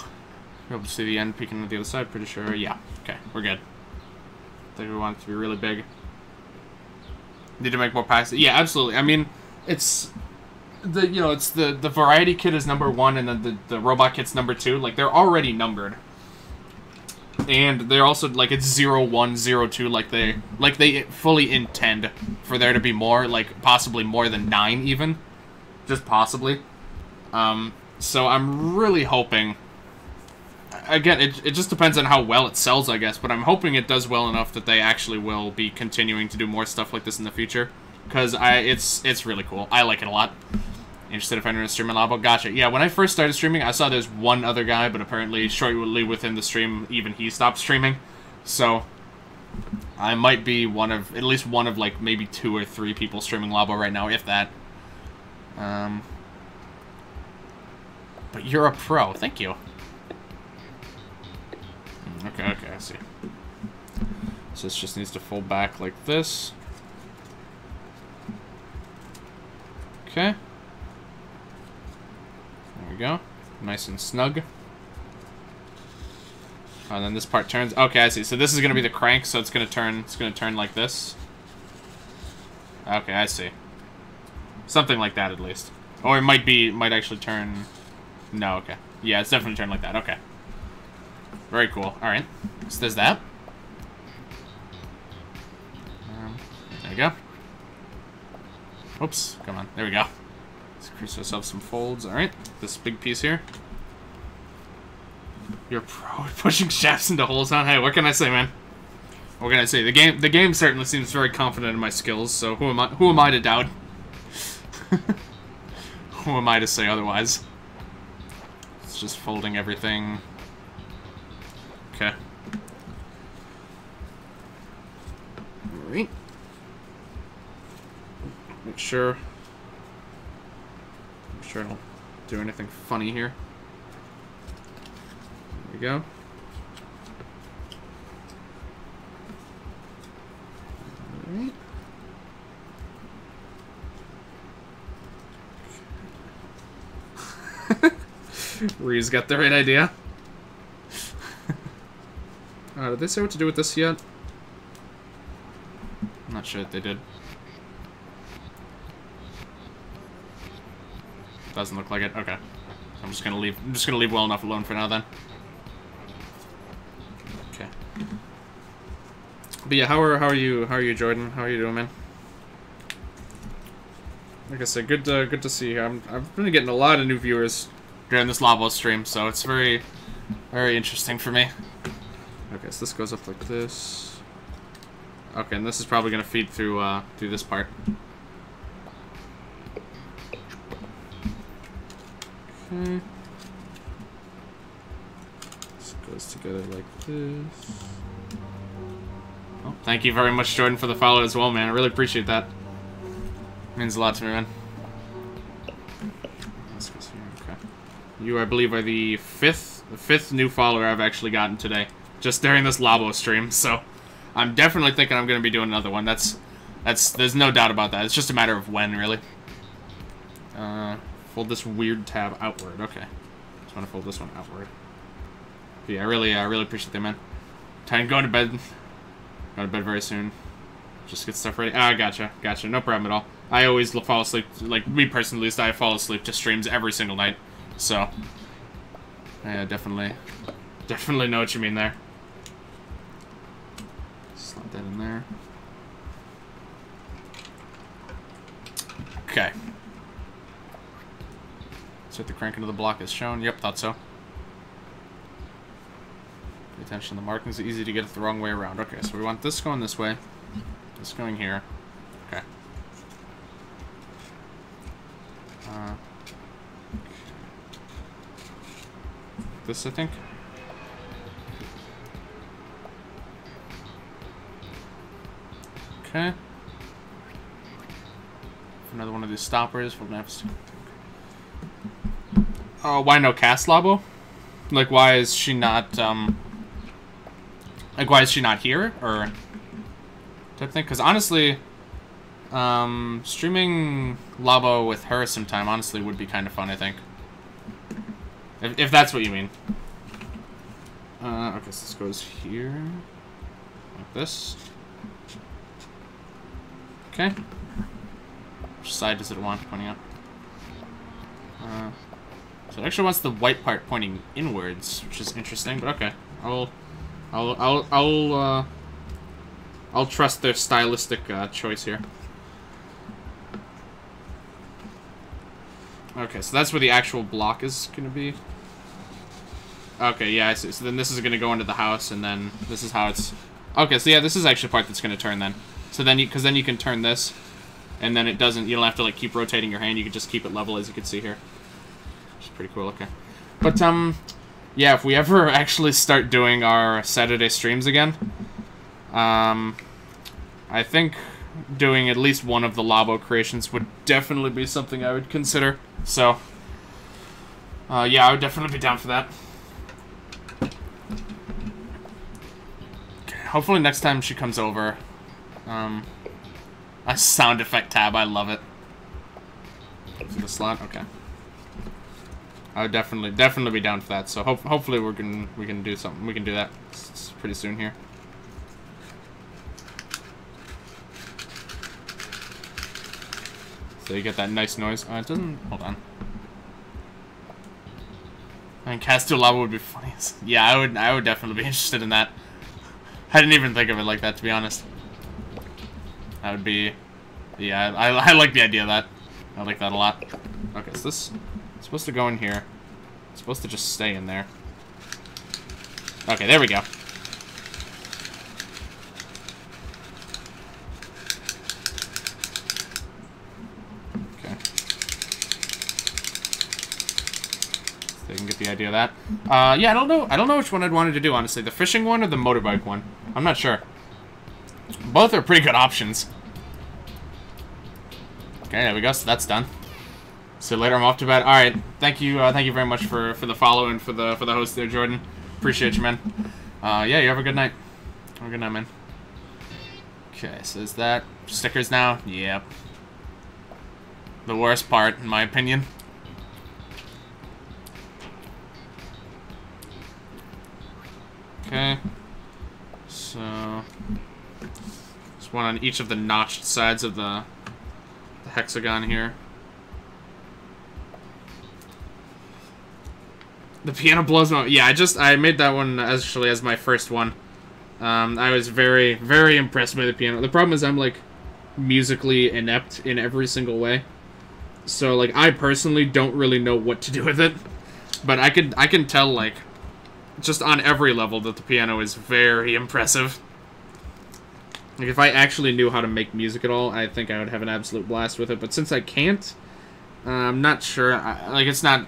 you're able to see the end peeking at the other side, pretty sure. Yeah, okay, we're good. I think we want it to be really big. Need to make more packs. Yeah, absolutely. I mean, it's the you know it's the the variety kit is number one, and then the the robot kit's number two. Like they're already numbered, and they're also like it's zero one zero two. Like they like they fully intend for there to be more, like possibly more than nine, even, just possibly. Um, so I'm really hoping. Again, it it just depends on how well it sells, I guess. But I'm hoping it does well enough that they actually will be continuing to do more stuff like this in the future, because I it's it's really cool. I like it a lot. Interested in finding a streamer Labo? Gotcha. Yeah, when I first started streaming, I saw there's one other guy, but apparently shortly within the stream, even he stopped streaming. So, I might be one of, at least one of, like, maybe two or three people streaming Labo right now, if that. Um, but you're a pro. Thank you. Okay, okay, I see. So this just needs to fold back like this. Okay. There we go. Nice and snug. And then this part turns. Okay, I see. So this is going to be the crank, so it's going to turn it's going to turn like this. Okay, I see. Something like that at least. Or it might be might actually turn. No, okay. Yeah, it's definitely turned like that. Okay. Very cool. All right. So there's that. Um, there we go. Oops. Come on. There we go. Let's crease ourselves some folds. Alright, this big piece here. You're pro pushing shafts into holes, huh? Hey, what can I say, man? What can I say? The game the game certainly seems very confident in my skills, so who am I who am I to doubt? Who am I to say otherwise? It's just folding everything. Okay. Alright. Make sure. Sure, I don't do anything funny here. There we go. Alright. Ree's got the right idea. Uh, did they say what to do with this yet? I'm not sure that they did. Doesn't look like it. Okay. I'm just gonna leave. I'm just gonna leave well enough alone for now then. Okay. But yeah, how are how are you? How are you, Jordan? How are you doing, man? Like I said, good to, good to see you. I'm, I've been getting a lot of new viewers during this Labo stream, so it's very, very interesting for me. Okay, so this goes up like this. Okay, and this is probably gonna feed through uh, through this part. Okay. This goes together like this. Well, thank you very much, Jordan, for the follow as well, man. I really appreciate that. Means a lot to me, man. Let's go see. Okay. You, I believe, are the fifth, the fifth new follower I've actually gotten today, just during this Labo stream. So, I'm definitely thinking I'm gonna be doing another one. That's, that's. There's no doubt about that. It's just a matter of when, really. Uh, fold this weird tab outward. Okay. Just want to fold this one outward. But yeah, I really, I uh, really appreciate that, man. Time going to bed. Going to bed very soon. Just get stuff ready. Ah, gotcha, gotcha. No problem at all. I always fall asleep, like, me personally, at least, I fall asleep to streams every single night, so, yeah, definitely, definitely know what you mean there. Slot that in there. Okay. Set the crank into the block as shown. Yep, thought so. Pay attention to the markings, easy to get it the wrong way around. Okay, so we want this going this way, this going here. Okay. Uh, this, I think. Okay. Another one of these stoppers from next. Oh, why no cast Labo? Like, why is she not? Um, like, why is she not here? Or type thing? Because honestly. Um, streaming Labo with her sometime, honestly, would be kind of fun, I think. If, if that's what you mean. Uh, okay, so this goes here. Like this. Okay. Which side does it want pointing up? Uh, so it actually wants the white part pointing inwards, which is interesting, but okay. I'll, I'll, I'll, I'll, uh, I'll trust their stylistic, uh, choice here. Okay, so that's where the actual block is going to be. Okay, yeah, I see. So then this is going to go into the house, and then this is how it's... Okay, so yeah, this is actually the part that's going to turn then. So then you... Because then you can turn this, and then it doesn't... You don't have to, like, keep rotating your hand. You can just keep it level, as you can see here. Which is pretty cool, okay. But, um... yeah, if we ever actually start doing our Saturday streams again... Um... I think... doing at least one of the Labo creations would definitely be something I would consider. So, uh, yeah, I would definitely be down for that. Okay, hopefully next time she comes over. Um, a sound effect tab, I love it. Is it a slot? Okay. I would definitely, definitely be down for that. So ho hopefully we're gonna, we can do something. We can do that s pretty soon here. So you get that nice noise. Uh, it doesn't... Hold on. I mean, Castor Labo would be funny. Yeah, I would I would definitely be interested in that. I didn't even think of it like that, to be honest. That would be... Yeah, I, I, I like the idea of that. I like that a lot. Okay, so this... It's supposed to go in here. It's supposed to just stay in there. Okay, there we go. You can get the idea of that. Uh, yeah, I don't know. I don't know which one I'd wanted to do, honestly. The fishing one or the motorbike one? I'm not sure. Both are pretty good options. Okay, there we go. So that's done. So later I'm off to bed. All right. Thank you. Uh, thank you very much for for the follow and for the for the host there, Jordan. Appreciate you, man. Uh, yeah, you have a good night. Have a good night, man. Okay. So is that stickers now? Yep. The worst part, in my opinion. Okay. So there's one on each of the notched sides of the, the hexagon here. The piano blows my... Yeah, I just... I made that one actually as my first one. Um, I was very, very impressed by the piano. The problem is I'm, like, musically inept in every single way. So, like, I personally don't really know what to do with it. But I could, I can tell, like, just on every level that the piano is very impressive. Like, if I actually knew how to make music at all, I think I would have an absolute blast with it. But since I can't, uh, I'm not sure. I, like, it's not...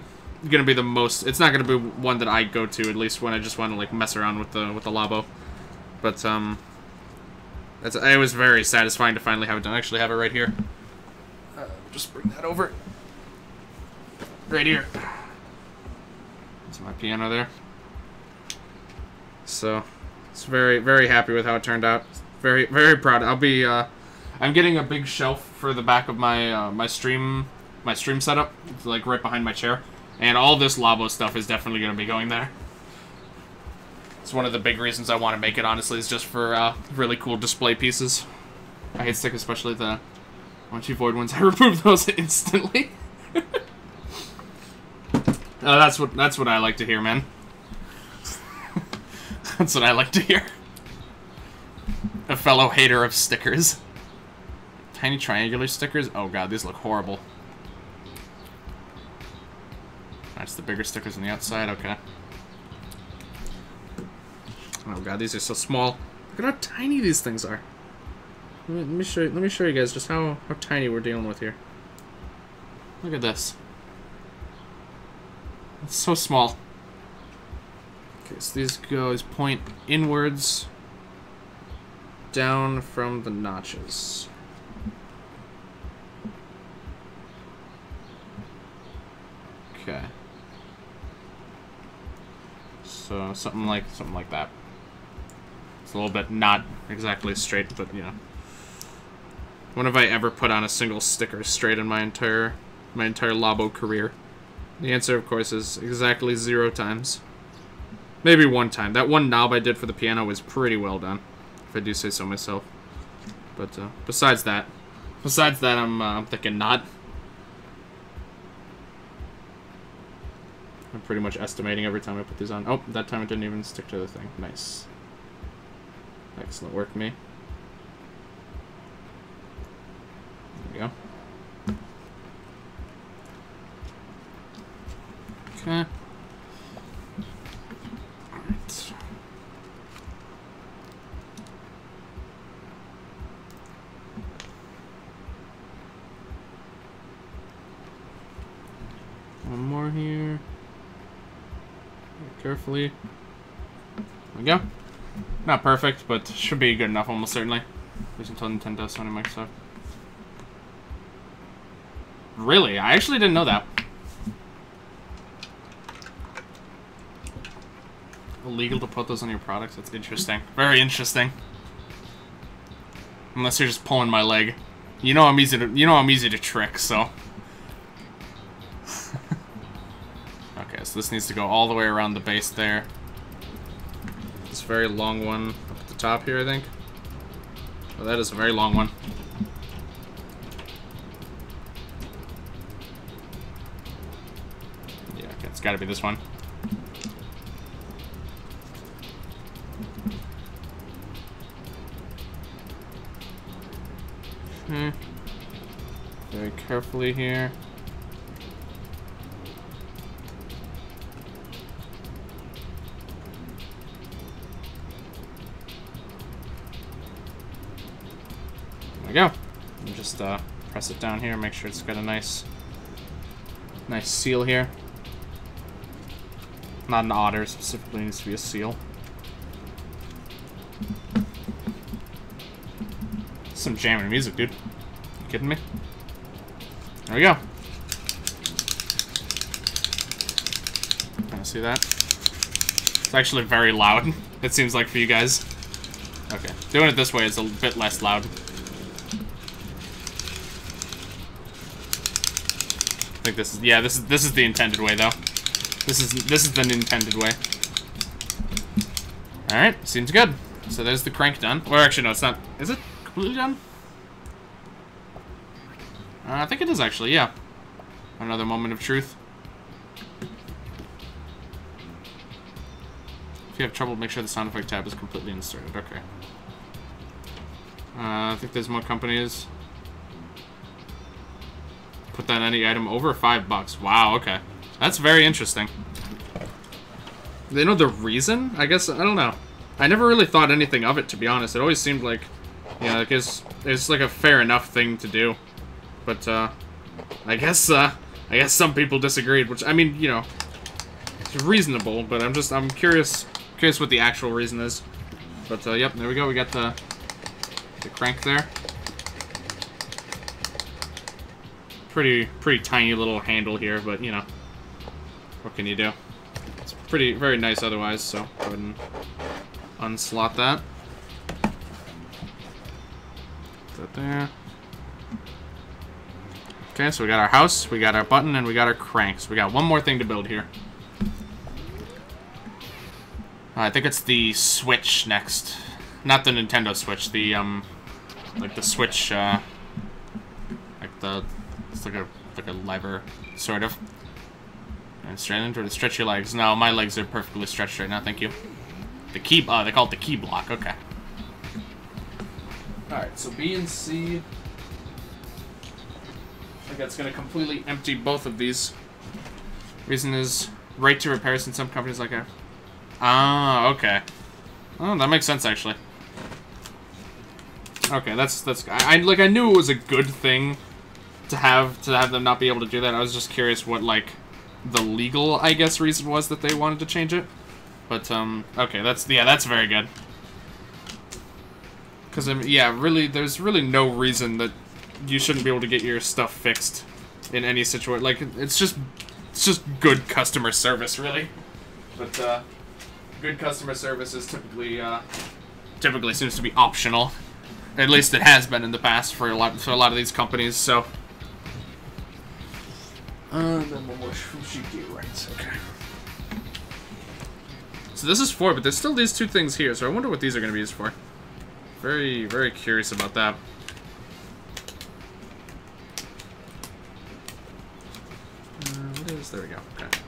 gonna be the most it's not gonna be one that I go to, at least when I just want to like mess around with the with the Labo. But um that's it was very satisfying to finally have it done. I actually have it right here. Uh, just bring that over. Right here. That's my piano there. So it's very, very happy with how it turned out. Very, very proud. I'll be uh I'm getting a big shelf for the back of my uh, my stream my stream setup. It's like right behind my chair. And all this Labo stuff is definitely going to be going there. It's one of the big reasons I want to make it, honestly, is just for uh, really cool display pieces. I hate stick, especially the once you void ones. I remove those instantly. uh, that's what that's what I like to hear, man. That's what I like to hear. A fellow hater of stickers. Tiny triangular stickers. Oh god, these look horrible. That's the bigger stickers on the outside, okay. Oh god, these are so small. Look at how tiny these things are. Let me, let me show you, let me show you guys just how, how tiny we're dealing with here. Look at this. It's so small. Okay, so these guys point inwards down from the notches. Okay. So something like something like that. It's a little bit not exactly straight, but you know. When have I ever put on a single sticker straight in my entire my entire Labo career? The answer, of course, is exactly zero times. Maybe one time. That one knob I did for the piano was pretty well done, if I do say so myself. But uh, besides that, besides that, I'm uh, I'm thinking not. I'm pretty much estimating every time I put these on. Oh, that time it didn't even stick to the thing. Nice. Excellent work, me. There we go. Okay. Alright. One more here. Carefully. There we go. Not perfect, but should be good enough, almost certainly. At least until Nintendo, Sony, Microsoft. Really? I actually didn't know that. Illegal to put those on your products? That's interesting. Very interesting. Unless you're just pulling my leg. You know I'm easy to, you know I'm easy to trick, so... Okay, so this needs to go all the way around the base there. This very long one up at the top here, I think. Oh, that is a very long one. Yeah, okay, it's gotta be this one. Okay. Very carefully here. There we go. Just uh, press it down here, make sure it's got a nice nice seal here. Not an otter, specifically needs to be a seal. Some jamming music, dude. You kidding me? There we go. Can I see that? It's actually very loud, it seems like, for you guys. Okay, doing it this way is a bit less loud. I think this is yeah, this is this is the intended way though. This is this is the intended way. Alright, seems good. So there's the crank done. Or actually, no, it's not. Is it completely done? Uh, I think it is actually, yeah. Another moment of truth. If you have trouble, make sure the sound effect tab is completely inserted. Okay. Uh, I think there's more companies. Put down any item over five bucks. Wow, okay. That's very interesting. They know the reason? I guess, I don't know. I never really thought anything of it, to be honest. It always seemed like, you know, like it's, it's like a fair enough thing to do. But, uh, I guess, uh, I guess some people disagreed, which, I mean, you know, it's reasonable, but I'm just, I'm curious, curious what the actual reason is. But, uh, yep, there we go. We got the, the crank there. Pretty, pretty tiny little handle here, but, you know, what can you do? It's pretty, very nice otherwise, so go ahead and unslot that. Put that there. Okay, so we got our house, we got our button, and we got our cranks. We got one more thing to build here. Uh, I think it's the Switch next. Not the Nintendo Switch, the, um, like the Switch, uh, like the, it's like a, like a lever, sort of. And straight into it to stretch your legs. No, my legs are perfectly stretched right now, thank you. The key, uh, they call it the key block, okay. Alright, so B and C... I think that's going to completely empty both of these. Reason is right to repair since some companies like a... Ah, okay. Oh, that makes sense, actually. Okay, that's... that's. I, I like, I knew it was a good thing to have, to have them not be able to do that. I was just curious what, like, the legal, I guess, reason was that they wanted to change it. But, um, okay, that's... yeah, that's very good. Because, I mean, yeah, really, there's really no reason that... you shouldn't be able to get your stuff fixed in any situation. Like, it's just, it's just good customer service, really. But uh, good customer service is typically, uh, typically seems to be optional. At least it has been in the past for a lot, for a lot of these companies. So. Uh, then one more Fushiki, right? Okay. So this is four, but there's still these two things here. So I wonder what these are going to be used for. Very, very curious about that. There we go. Okay.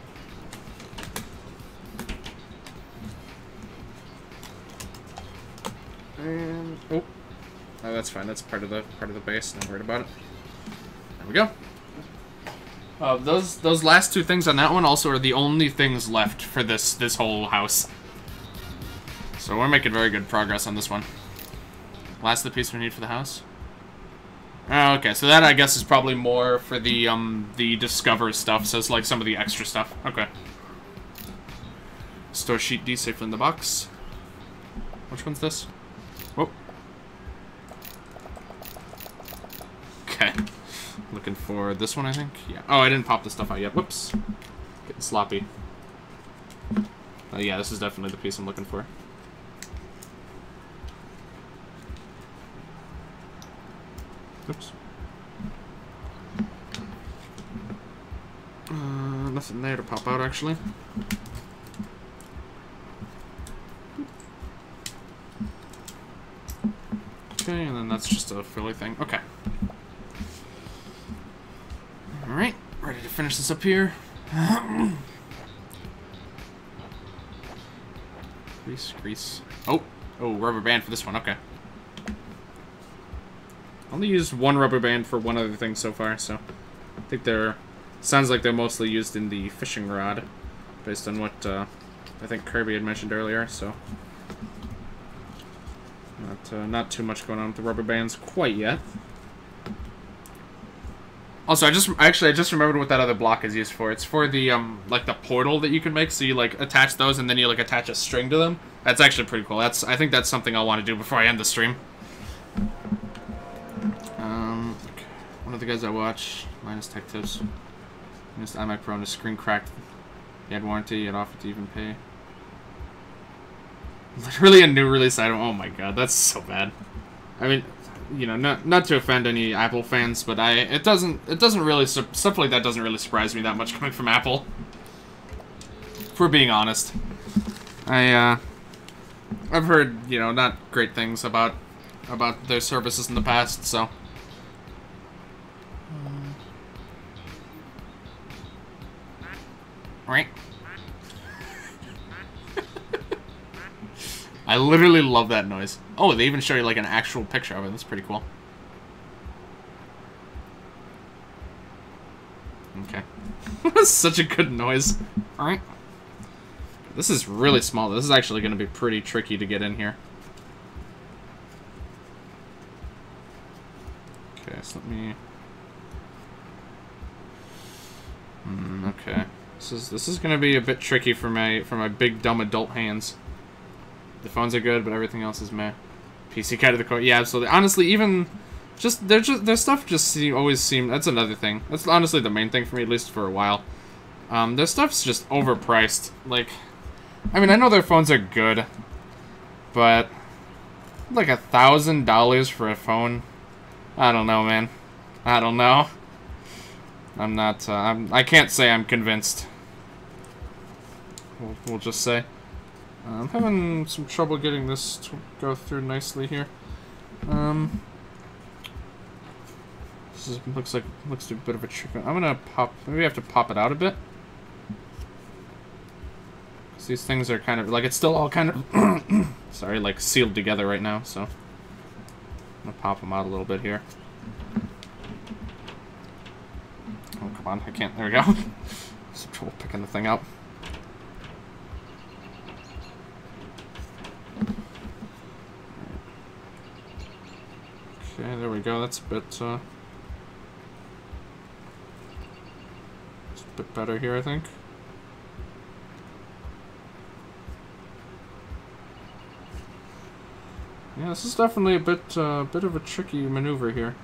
And oh, oh, that's fine. That's part of the part of the base. Not worried about it. There we go. Uh, those those last two things on that one also are the only things left for this this whole house. So we're making very good progress on this one. Last of the piece we need for the house. Oh, okay, so that I guess is probably more for the um the discover stuff, so it's like some of the extra stuff. Okay. Store sheet D safely in the box. Which one's this? Whoop. Okay. Looking for this one, I think. Yeah. Oh, I didn't pop this stuff out yet. Whoops. Getting sloppy. Uh, yeah, this is definitely the piece I'm looking for. Oops. Uh, nothing there to pop out, actually. Okay, and then that's just a frilly thing. Okay. Alright, ready to finish this up here. Grease, grease. Oh, oh, rubber band for this one, okay. I only used one rubber band for one other thing so far, so I think they're... sounds like they're mostly used in the fishing rod, based on what uh, I think Kirby had mentioned earlier, so... Not, uh, not too much going on with the rubber bands quite yet. Also, I just... actually, I just remembered what that other block is used for. It's for the, um, like, the portal that you can make, so you, like, attach those and then you, like, attach a string to them. That's actually pretty cool. That's... I think that's something I'll want to do before I end the stream. One of the guys I watch, minus tech tips, minus iMac Pro, and a screen cracked. You had warranty, you had offer to even pay. Literally a new release item. Oh my god, that's so bad. I mean, you know, not not to offend any Apple fans, but I it doesn't it doesn't really stuff like that doesn't really surprise me that much coming from Apple. If we're being honest, I uh, I've heard, you know, not great things about about their services in the past, so. Right. I literally love that noise. Oh, they even show you like an actual picture of it. That's pretty cool. Okay. Such a good noise. All right. This is really small. This is actually going to be pretty tricky to get in here. Okay, so let me... Mm, okay. This is this is going to be a bit tricky for my for my big dumb adult hands. The phones are good, but everything else is meh. P C cat of the core. Yeah, absolutely. Honestly, even just their just their stuff just seem, always seem. That's another thing. That's honestly the main thing for me, at least for a while. Um, their stuff's just overpriced. Like, I mean, I know their phones are good, but like a thousand dollars for a phone. I don't know, man. I don't know. I'm not. Uh, I'm, I can't say I'm convinced. We'll, we'll just say. Uh, I'm having some trouble getting this to go through nicely here. Um, this is, looks like looks like a bit of a trick. I'm gonna pop. Maybe I have to pop it out a bit. Cause these things are kind of like it's still all kind of sorry, like sealed together right now. So I'm gonna pop them out a little bit here. Oh, come on, I can't, there we go. Some trouble picking the thing up. Okay, there we go, that's a bit, uh... It's a bit better here, I think. Yeah, this is definitely a bit, uh, bit of a tricky maneuver here.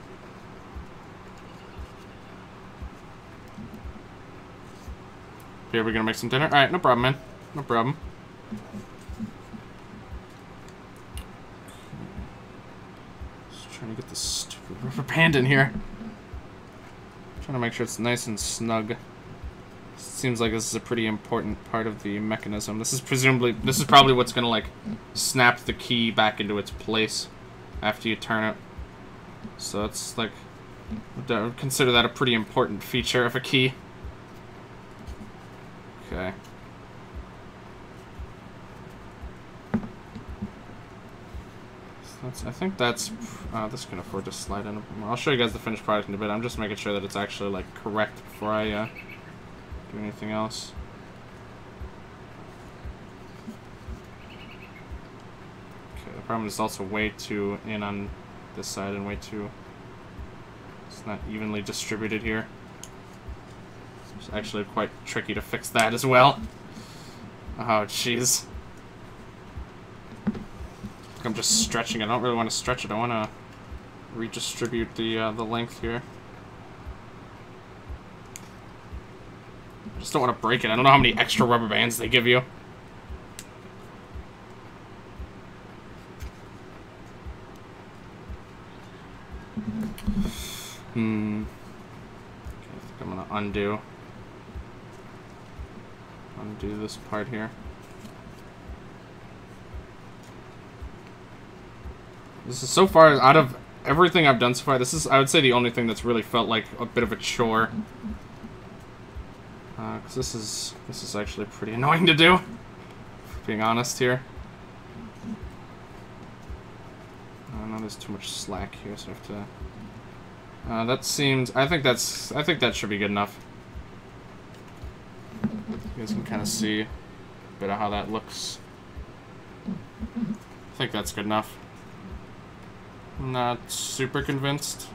Here, we're gonna make some dinner. Alright, no problem, man. No problem. Just trying to get this stupid rubber band in here. Trying to make sure it's nice and snug. Seems like this is a pretty important part of the mechanism. This is presumably, this is probably what's gonna like snap the key back into its place after you turn it. So it's like, I would consider that a pretty important feature of a key. Okay. So that's, I think that's... Uh, this can afford to slide in. I'll show you guys the finished product in a bit. I'm just making sure that it's actually, like, correct before I uh, do anything else. Okay, the problem is also way too in on this side and way too... It's not evenly distributed here. It's actually quite tricky to fix that as well. Oh, jeez. I'm just stretching it. I don't really want to stretch it. I want to redistribute the uh, the length here. I just don't want to break it. I don't know how many extra rubber bands they give you. Hmm. Okay, I think I'm going to undo. Undo this part here. This is so far out of everything I've done so far. This is, I would say, the only thing that's really felt like a bit of a chore. Uh, 'cause this is this is actually pretty annoying to do. If being honest here. I know there's too much slack here, so I have to. Uh, that seems. I think that's. I think that should be good enough. You guys can kind of see a bit of how that looks. I think that's good enough. Not super convinced,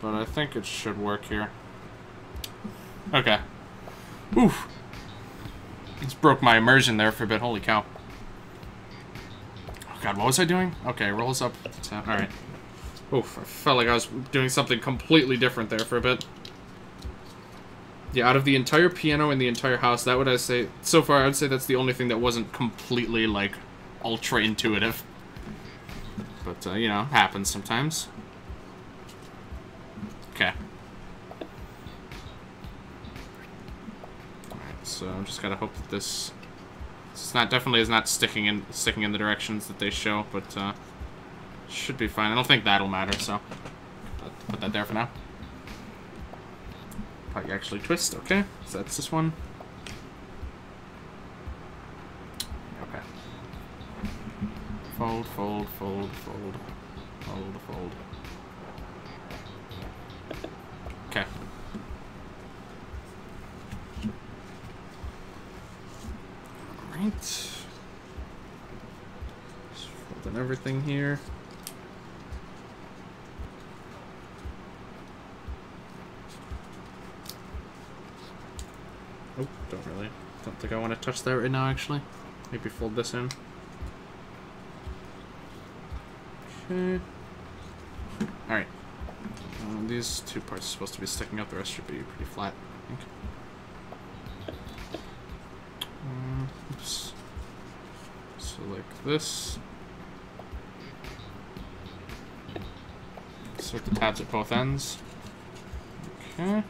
but I think it should work here. Okay. Oof. It's broke my immersion there for a bit. Holy cow. Oh god, what was I doing? Okay, rolls up. All right. Oof, I felt like I was doing something completely different there for a bit. Yeah, out of the entire piano in the entire house, that would I say... So far, I'd say that's the only thing that wasn't completely, like, ultra-intuitive. But, uh, you know, happens sometimes. Okay. Alright, so I'm just gotta hope that this... It's not definitely is not sticking in sticking in the directions that they show, but uh, should be fine. I don't think that'll matter, so I'll put that there for now. Probably actually twist. Okay, so that's this one. Okay. Fold, fold, fold, fold, fold, fold. Okay. Right. Just folding everything here. Oh, don't really. Don't think I want to touch that right now, actually. Maybe fold this in. Okay. Alright. Um, these two parts are supposed to be sticking out. The rest should be pretty flat, I think. Like this. Insert the tabs at both ends. Okay.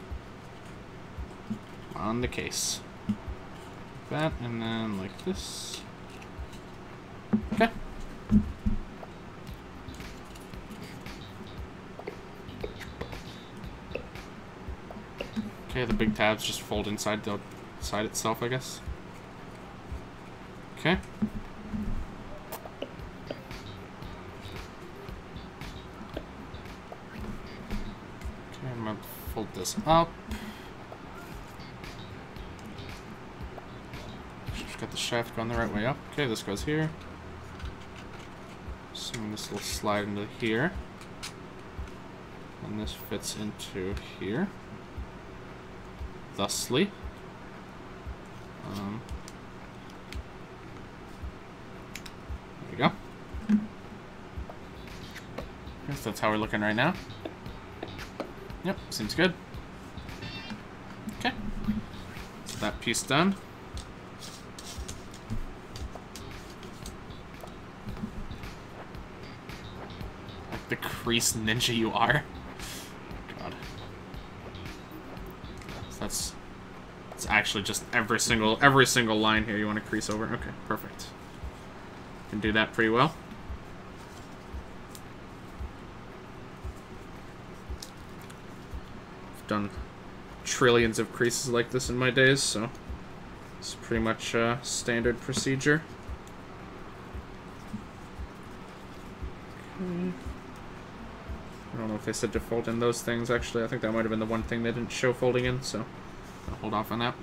On the case. Like that, and then like this. Okay. Okay, the big tabs just fold inside the side itself, I guess. Okay. This up. Just got the shaft going the right way up. Okay, this goes here. Assuming this will slide into here. And this fits into here. Thusly. Um, there we go. I guess that's how we're looking right now. Yep, seems good. Okay. So that piece done. Like the crease ninja you are. God. So that's it's actually just every single every single line here you want to crease over. Okay, perfect. Can do that pretty well. Done trillions of creases like this in my days, so it's pretty much uh, standard procedure. Okay. I don't know if they said to fold in those things, actually. I think that might have been the one thing they didn't show folding in, so I'll hold off on that.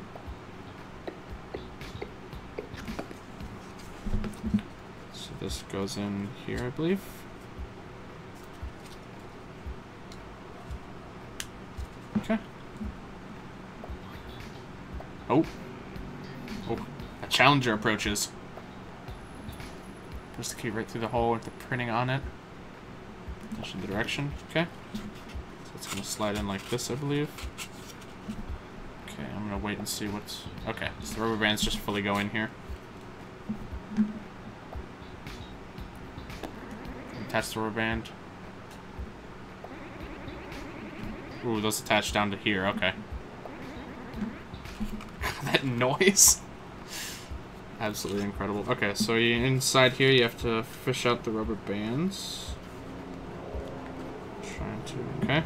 So this goes in here, I believe. Okay. Oh. Oh. A challenger approaches. Press the key right through the hole with the printing on it. That's in the direction. Okay. So it's going to slide in like this, I believe. Okay, I'm going to wait and see what's... Okay, so the rubber bands just fully go in here. Attach the rubber band. Ooh, those attach down to here, okay. That noise! Absolutely incredible. Okay, so you, inside here you have to fish out the rubber bands. Trying to, okay.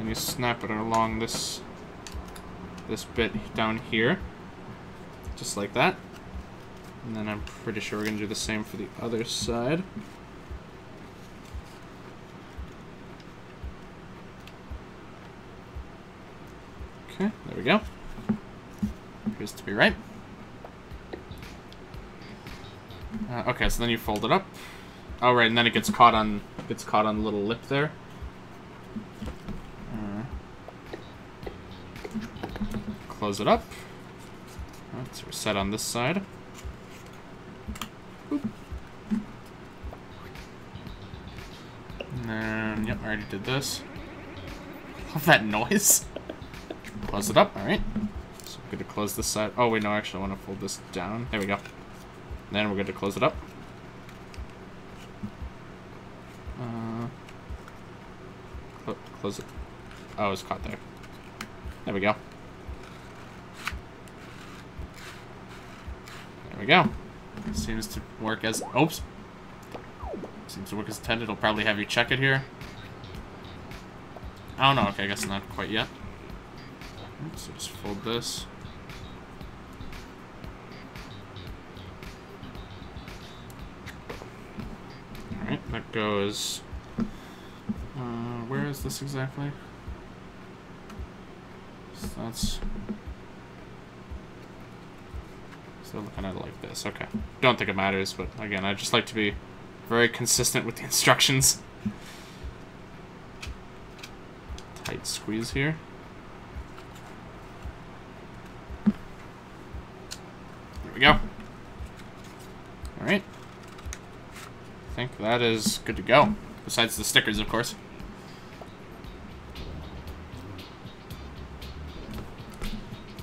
And you snap it along this, this bit down here. Just like that. And then I'm pretty sure we're going to do the same for the other side. Okay, there we go. Appears to be right. Uh, okay, so then you fold it up. Oh, right, and then it gets caught on gets caught on the little lip there. Uh, close it up. All right, so we're set on this side. Boop. And then, yep, I already did this. Love that noise. Close it up, alright. So we're good to close this side. Oh, wait, no, actually, I want to fold this down. There we go. And then we're good to close it up. Uh, cl- close it. Oh, it's caught there. There we go. There There we go. Seems to work as... Oops. Seems to work as intended. It'll probably have you check it here. I don't know. Okay, I guess not quite yet. Oops, so just fold this. Alright, that goes... Uh, where is this exactly? So that's... So looking at it like this. Okay. Don't think it matters, but again, I just like to be very consistent with the instructions. Tight squeeze here. There we go. Alright. I think that is good to go. Besides the stickers, of course.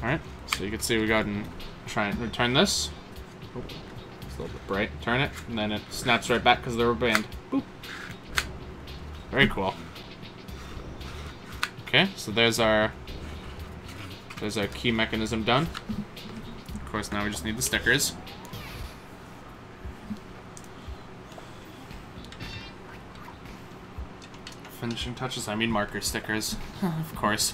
Alright. So you can see we got an... Try and return this. Oh, it's a little bit bright. Turn it, and then it snaps right back because they're a band. Boop. Very cool. Okay, so there's our there's our key mechanism done. Of course, now we just need the stickers. Finishing touches. I mean marker stickers, of course.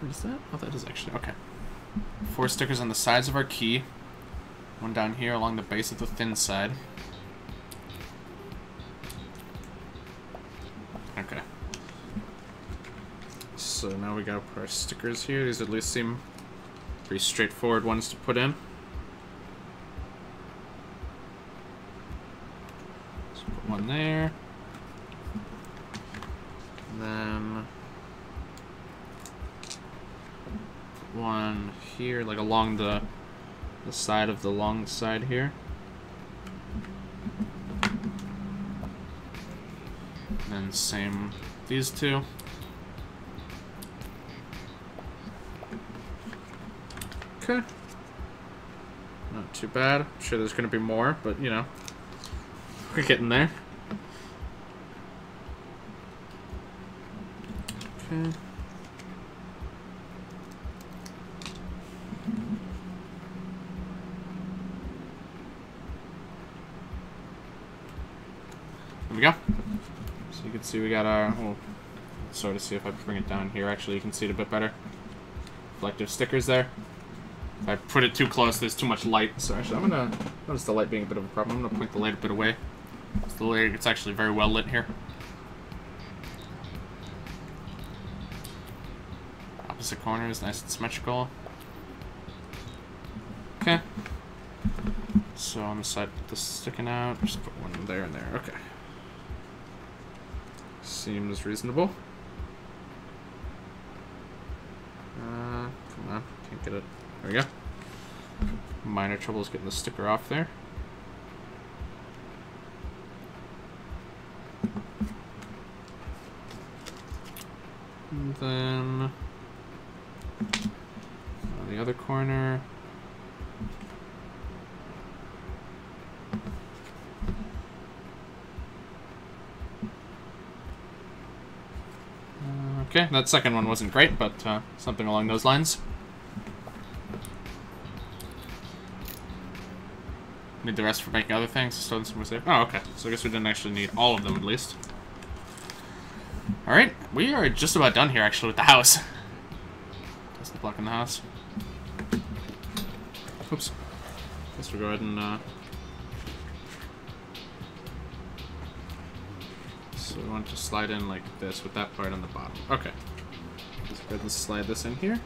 What is that? Oh, that is actually okay. Four stickers on the sides of our key. One down here along the base of the thin side. Okay. So now we gotta put our stickers here. These at least seem pretty straightforward ones to put in. So put one there. And then... one here, like along the the side of the long side here. And then same these two. Okay. Not too bad. I'm sure there's gonna be more, but you know. We're getting there. Okay. We go. So you can see we got our, well, sort of see if I bring it down here. Actually, you can see it a bit better. Reflective stickers there. If I put it too close, there's too much light. So actually, I'm gonna notice the light being a bit of a problem. I'm gonna point the light a bit away. It's, the light, it's actually very well lit here. Opposite corners, nice and symmetrical. Okay. So on the side, this is sticking out. Just put one there and there. Okay. Seems reasonable. Uh, come on, can't get it. There we go. Minor troubles getting the sticker off there. And then on the other corner. Okay, that second one wasn't great, but uh, something along those lines. Need the rest for making other things. Stolen somewhere safe. Oh, okay. So I guess we didn't actually need all of them, at least. Alright, we are just about done here, actually, with the house. That's the block in the house. Oops. Guess we'll go ahead and... Uh... So we want to slide in like this with that part on the bottom. Okay. Let's go ahead and slide this in here.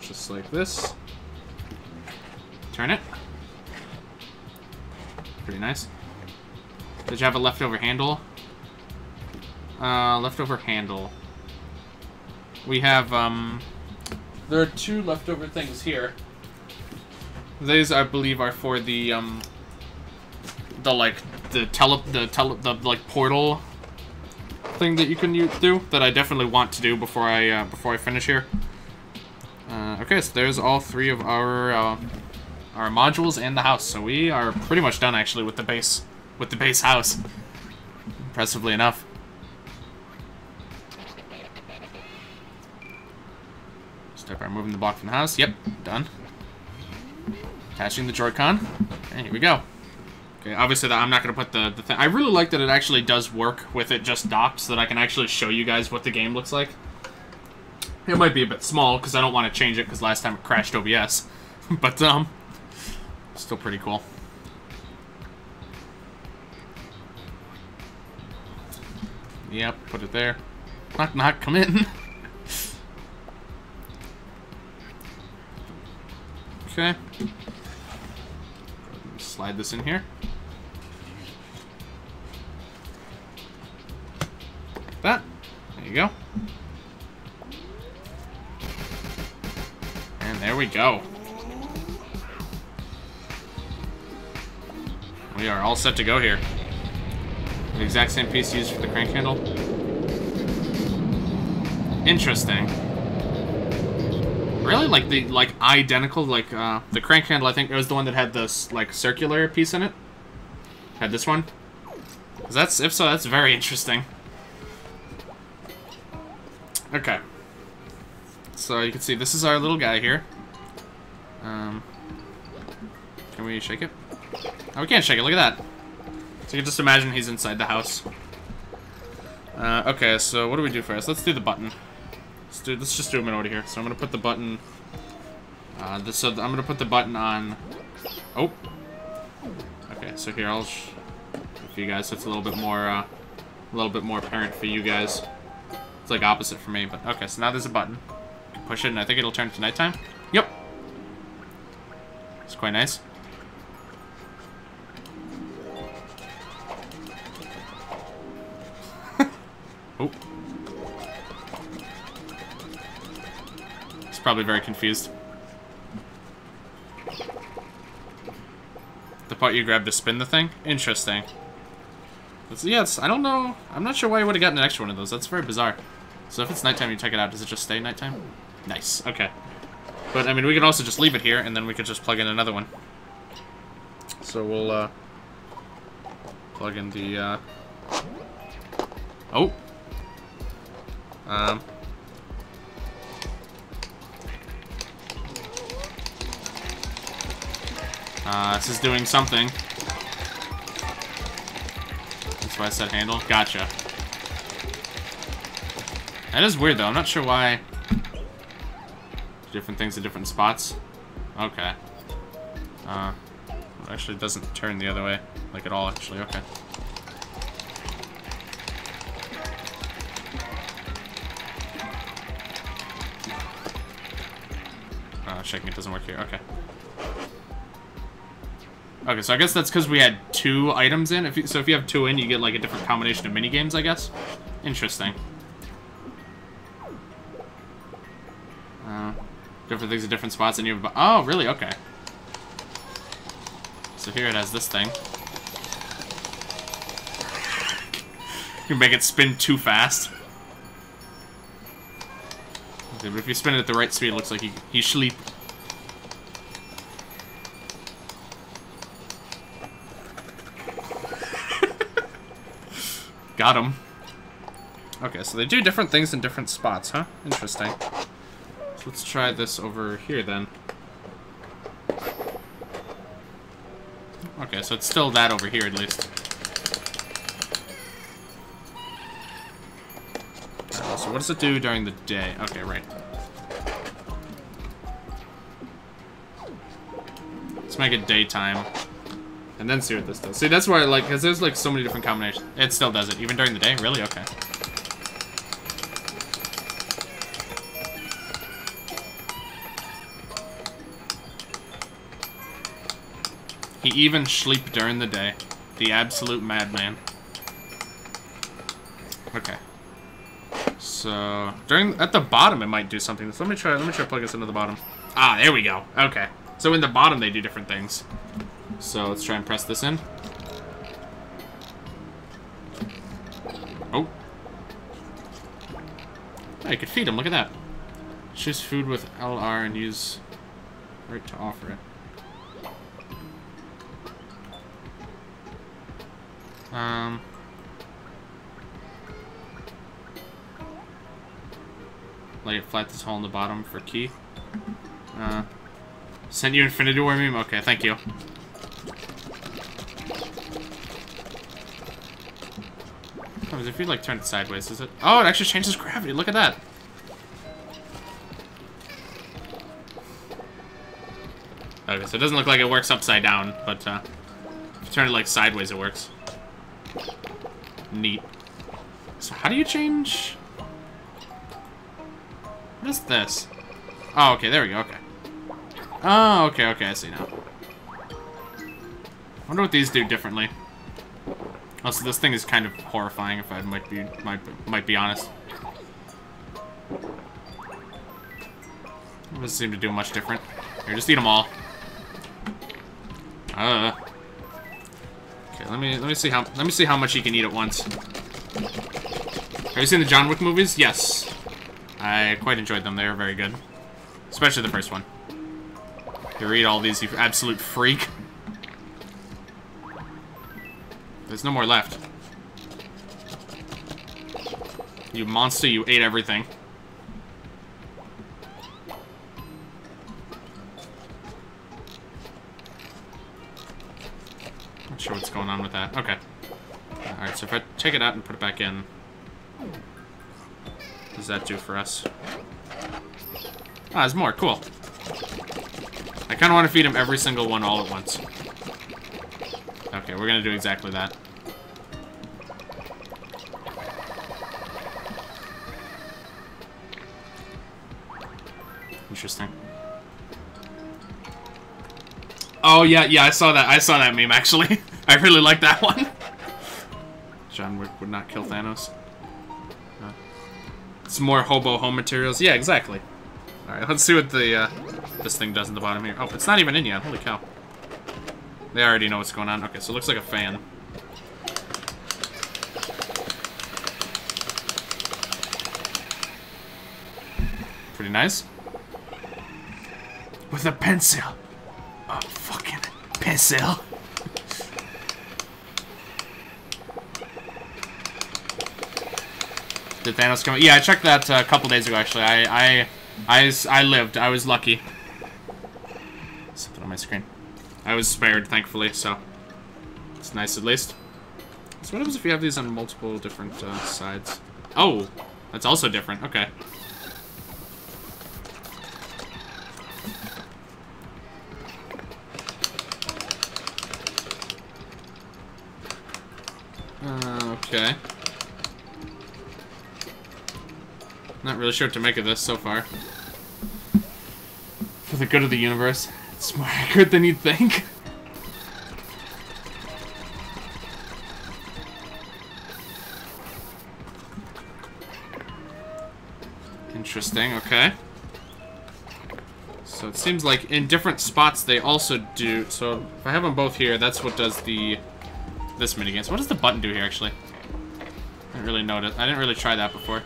Just like this. Turn it. Pretty nice. Did you have a leftover handle? Uh, leftover handle. We have, um... There are two leftover things here. These, I believe, are for the, um... The like the tele the tele the like portal thing that you can do that I definitely want to do before I uh, before I finish here. Uh, okay, so there's all three of our uh, our modules and the house. So we are pretty much done actually with the base with the base house. Impressively enough. removing the block from the house. Yep, done. Attaching the Joy-Con. Okay, here we go. Okay, obviously that I'm not going to put the, the thing. I really like that it actually does work with it just docked, so that I can actually show you guys what the game looks like. It might be a bit small, because I don't want to change it, because last time it crashed O B S. But, um, still pretty cool. Yep, put it there. Knock, knock, come in. Okay. Slide this in here. Like that. There you go. And there we go. We are all set to go here. The exact same piece used for the crank handle. Interesting. Really, like the like identical, like uh, the crank handle. I think it was the one that had this like circular piece in it. Had this one. 'Cause that's if so, that's very interesting. Okay. So you can see this is our little guy here. Um, can we shake it? Oh, we can't shake it. Look at that. So you can just imagine he's inside the house. Uh, okay, so what do we do first? Let's do the button. Let's do. Let's just do him in order here. So I'm gonna put the button. Uh, this, so I'm gonna put the button on. Oh. Okay. So here I'll sh for you guys. So it's a little bit more, uh, a little bit more apparent for you guys. It's like opposite for me. But okay. So now there's a button. You can push it, and I think it'll turn to nighttime. Yep. It's quite nice. Oh. He's probably very confused. The part you grabbed to spin the thing? Interesting. It's, yeah, it's, I don't know. I'm not sure why I would have gotten an extra one of those. That's very bizarre. So if it's nighttime, you take it out. Does it just stay nighttime? Nice. Okay. But, I mean, we could also just leave it here, and then we could just plug in another one. So we'll, uh... plug in the, uh... Oh! Um. Uh, this is doing something. That's why I said handle. Gotcha. That is weird though. I'm not sure why different things at different spots. Okay. Uh, it actually doesn't turn the other way, like at all. Actually, okay. Checking it doesn't work here. Okay. Okay, so I guess that's because we had two items in. If you, so if you have two in, you get like a different combination of mini games, I guess. Interesting. Uh, different things at different spots, and you have. Oh, really? Okay. So here it has this thing. You can make it spin too fast. Okay, but if you spin it at the right speed, it looks like you you sleep. Got him. Okay, so they do different things in different spots, huh? Interesting. So let's try this over here, then. Okay, so it's still that over here, at least. Uh, so what does it do during the day? Okay, right. Let's make it daytime. And then see what this does. See, that's why I like, because there's like so many different combinations. It still does it, even during the day? Really? Okay. He even sleep during the day. The absolute madman. Okay. So during at the bottom it might do something. So let me try let me try to plug this into the bottom. Ah, there we go. Okay. So in the bottom they do different things. So let's try and press this in. Oh. Oh, you could feed him, look at that. Choose food with L R and use right to offer it. Um Lay it flat this hole in the bottom for key. Uh, send you Infinity War meme? Okay, thank you. Oh, if you like turn it sideways, is it? Oh, it actually changes gravity. Look at that. Okay, so it doesn't look like it works upside down, but uh, if you turn it like sideways, it works. Neat. So how do you change? What is this? Oh, okay, there we go. Okay. Oh, okay, okay, I see now. I wonder what these do differently. Also, this thing is kind of horrifying, if I might be might might be honest. It doesn't seem to do much different. Here, just eat them all. Uh. Okay, let me let me see how let me see how much you can eat at once. Have you seen the John Wick movies? Yes, I quite enjoyed them. They were very good, especially the first one. Here, eat all these, you absolute freak. There's no more left. You monster, you ate everything. Not sure what's going on with that. Okay. Alright, so if I take it out and put it back in, what does that do for us? Ah, there's more. Cool. I kind of want to feed him every single one all at once. Okay, we're gonna do exactly that. Interesting. Oh yeah, yeah, I saw that. I saw that meme actually. I really like that one. John Wick would not kill Thanos. No. It's more hobo home materials. Yeah, exactly. All right, let's see what the uh, this thing does in the bottom here. Oh, it's not even in yet. Holy cow. They already know what's going on. Okay, so it looks like a fan. Pretty nice. With a pencil. A fucking pencil. Did Thanos come? Yeah, I checked that uh, a couple days ago, actually. I, I, I, I lived. I was lucky. Something on my screen. I was spared, thankfully, so it's nice at least. So what happens if you have these on multiple different uh, sides? Oh, that's also different. Okay. Uh, okay. Not really sure what to make of this so far. For the good of the universe. It's more accurate than you'd think. Interesting, okay. So it seems like in different spots they also do... So if I have them both here, that's what does the... This minigame. So what does the button do here, actually? I didn't really notice. I didn't really try that before.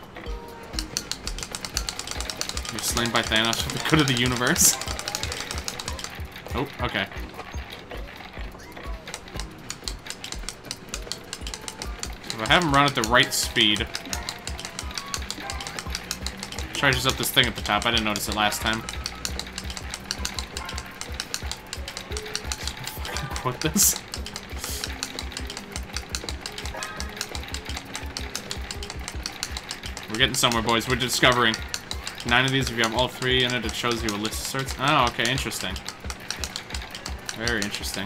You're slain by Thanos for the good of the universe. Oh, okay. If I have him run at the right speed, charges up this thing at the top. I didn't notice it last time. Quote this. We're getting somewhere, boys. We're discovering nine of these. If you have all three in it, it shows you a list of sorts. Oh, okay, interesting. Very interesting.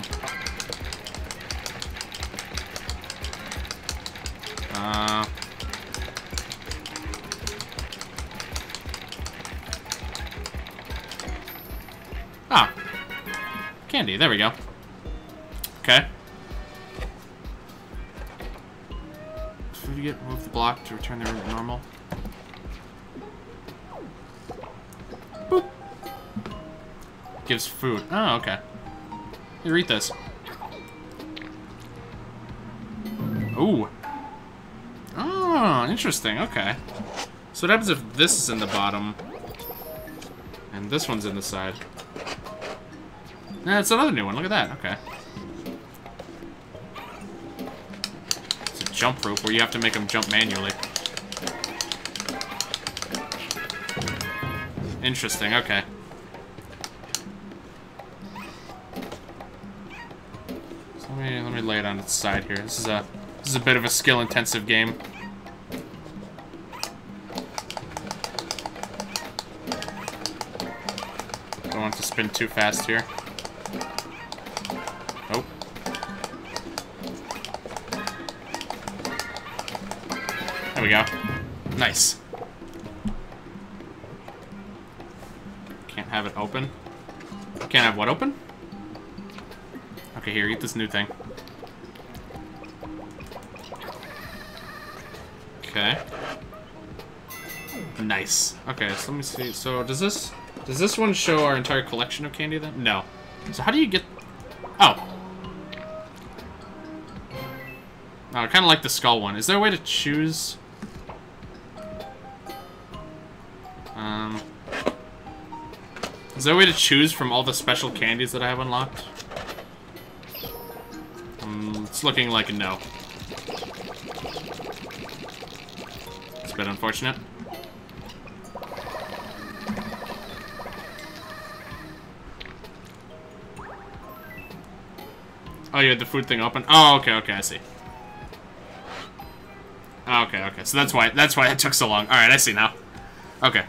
Uh, ah. Candy. There we go. Okay. So you get move the block to return the room to normal. Boop. Gives food. Oh, okay. Here, eat this. Ooh. Oh, interesting. Okay. So what happens if this is in the bottom and this one's in the side? Nah, it's another new one. Look at that. Okay. It's a jump rope where you have to make them jump manually. Interesting. Okay. Let me let me lay it on its side here. This is a this is a bit of a skill intensive game. Don't want it to spin too fast here. Nope. There we go. Nice. Can't have it open. Can't have what open? Okay, here, get this new thing. Okay. Nice. Okay, so let me see. So does this does this one show our entire collection of candy then? No. So how do you get? Oh. Oh, I kind of like the skull one. Is there a way to choose? Um. Is there a way to choose from all the special candies that I have unlocked? It's looking like a no. It's a bit unfortunate. Oh, you had the food thing open? Oh, okay, okay, I see. Okay, okay, so that's why that's why it took so long. Alright, I see now. Okay.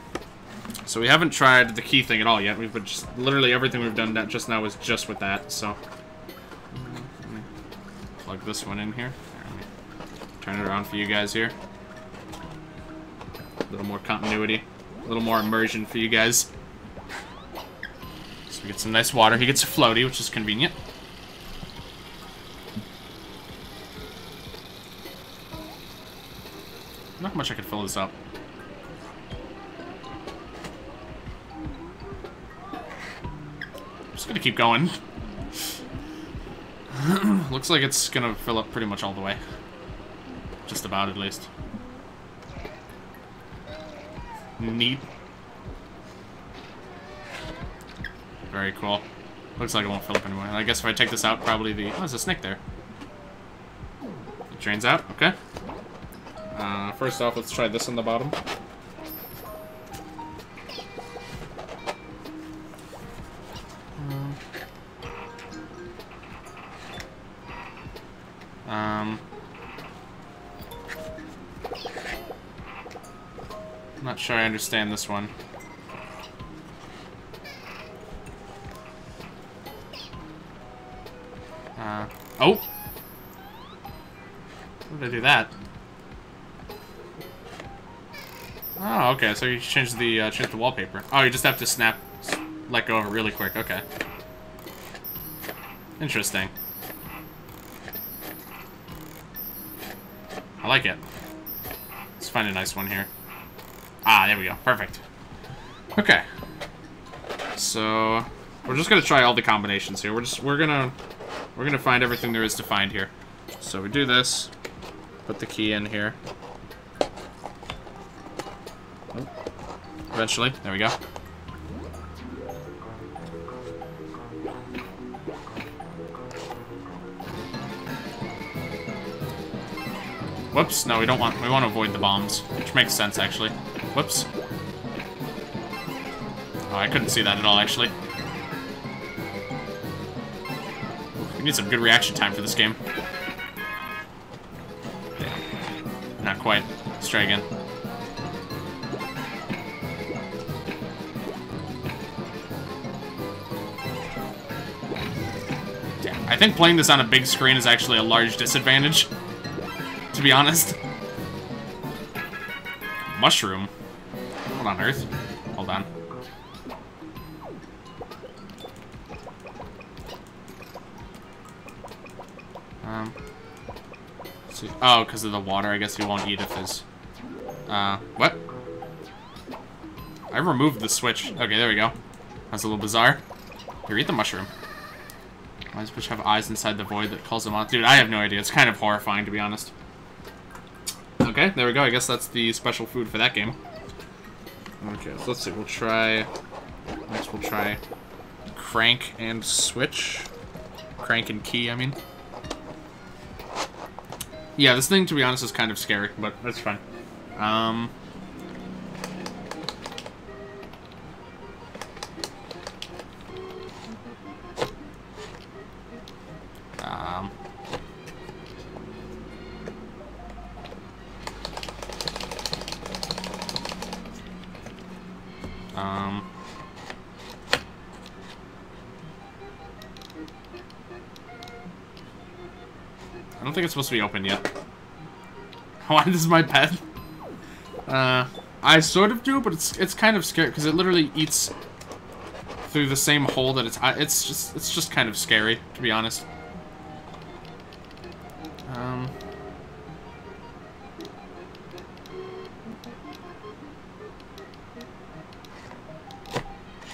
So we haven't tried the key thing at all yet. We've been just, literally everything we've done that just now was just with that, so... Plug this one in here. Turn it around for you guys here. A little more continuity. A little more immersion for you guys. So we get some nice water. He gets a floaty, which is convenient. Not much I could fill this up. I'm just gonna keep going. Looks like it's gonna fill up pretty much all the way. Just about, at least. Neat. Very cool. Looks like it won't fill up anymore. I guess if I take this out, probably the... Oh, there's a snake there. It drains out, okay. Uh, first off, let's try this on the bottom. Um, I'm not sure I understand this one. Uh, oh! How did I do that? Oh, okay, so you change the, uh, change the wallpaper. Oh, you just have to snap, let go of it really quick, okay. Interesting. I like it. Let's find a nice one here. Ah, there we go. Perfect. Okay. So we're just gonna try all the combinations here. We're just we're gonna we're gonna find everything there is to find here. So we do this. Put the key in here. Eventually, there we go. Whoops, no, we don't want, we want to avoid the bombs, which makes sense, actually. Whoops. Oh, I couldn't see that at all, actually. We need some good reaction time for this game. Damn. Not quite. Let's try again. Damn. I think playing this on a big screen is actually a large disadvantage. To be honest. Mushroom? Hold on, Earth. Hold on. Um. See. Oh, because of the water, I guess you won't eat if there's... Uh, what? I removed the switch. Okay, there we go. That's a little bizarre. Here, eat the mushroom. Why does the switch have eyes inside the void that calls them on? Dude, I have no idea. It's kind of horrifying, to be honest. Okay, there we go. I guess that's the special food for that game. Okay, so let's see. We'll try... Next we'll try crank and switch. Crank and key, I mean. Yeah, this thing, to be honest, is kind of scary, but that's fine. Um... Um... I don't think it's supposed to be open yet. Why this is my pet? Uh, I sort of do, but it's it's kind of scary because it literally eats through the same hole that it's. It's just it's just kind of scary, to be honest. Um.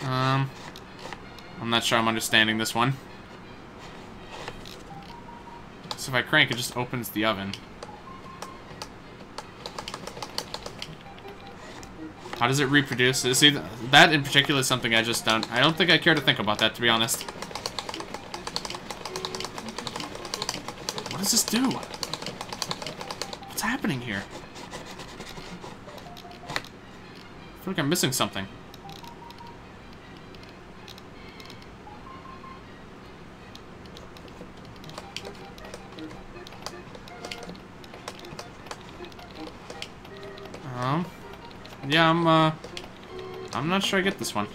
Um. I'm not sure I'm understanding this one. So if I crank, it just opens the oven. How does it reproduce? See, that in particular is something I just don't... I don't think I care to think about that, to be honest. What does this do? What's happening here? I feel like I'm missing something. Um... Yeah, I'm, uh, I'm not sure I get this one.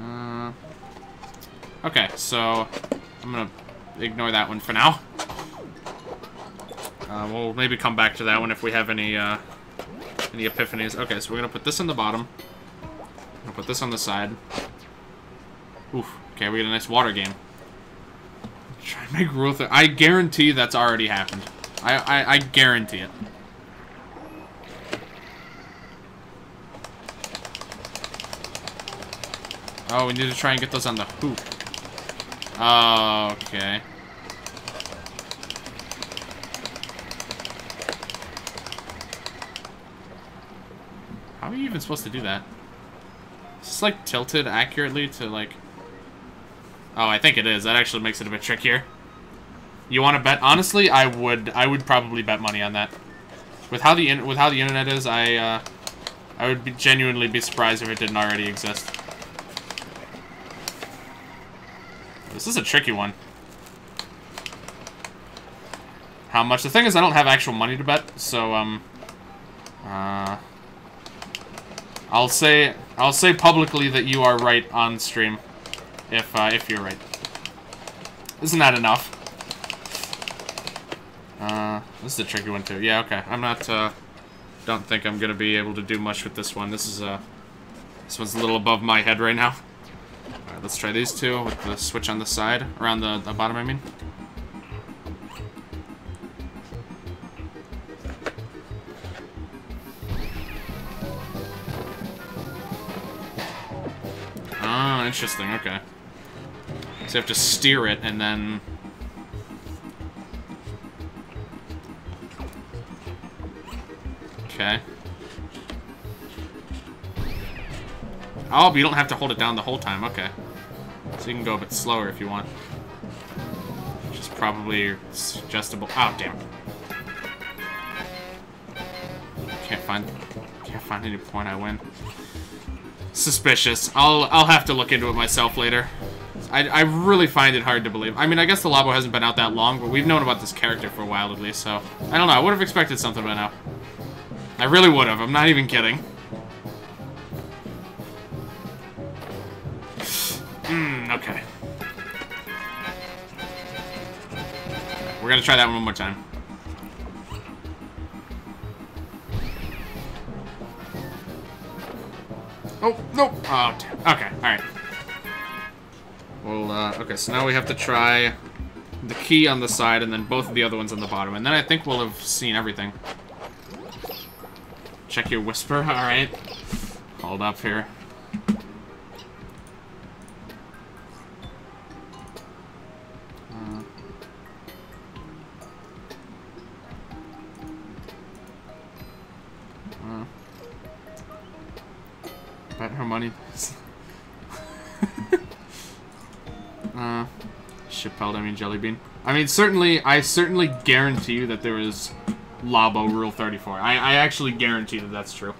Uh, okay, so I'm gonna ignore that one for now. Uh, we'll maybe come back to that one if we have any, uh, any epiphanies. Okay, so we're gonna put this in the bottom. I'm gonna put this on the side. Oof, okay, we get a nice water game. Try and make rule. I guarantee that's already happened. I, I, I guarantee it. Oh, we need to try and get those on the hoop. Oh, okay. How are you even supposed to do that? Is this, like, tilted accurately to, like... Oh, I think it is. That actually makes it a bit trickier. You want to bet? Honestly, I would I would probably bet money on that. With how the, in with how the internet is, I, uh, I would be genuinely be surprised if it didn't already exist. This is a tricky one. How much? The thing is, I don't have actual money to bet, so um, uh, I'll say I'll say publicly that you are right on stream, if uh, if you're right. Isn't that enough? Uh, this is a tricky one too. Yeah, okay. I'm not. Uh, don't think I'm gonna be able to do much with this one. This is uh, this one's a little above my head right now. Alright, let's try these two with the switch on the side, around the, the bottom, I mean. Ah, interesting, okay. So you have to steer it and then... Okay. Oh, but you don't have to hold it down the whole time, okay. So you can go a bit slower if you want. Which is probably suggestible. Oh, damn. Can't find can't find any point I win. Suspicious. I'll I'll have to look into it myself later. I, I really find it hard to believe. I mean, I guess the Labo hasn't been out that long, but we've known about this character for a while at least, so... I don't know, I would have expected something by now. I really would have, I'm not even kidding. Okay. We're gonna try that one, one more time. Oh, no! Oh, damn. Okay, alright. Well, uh, okay, so now we have to try the key on the side and then both of the other ones on the bottom. And then I think we'll have seen everything. Check your whisper, alright. Hold up here. Her money. uh, shit pelt, I mean jelly bean. I mean, certainly, I certainly guarantee you that there is Labo Rule thirty-four. I, I actually guarantee that that's true.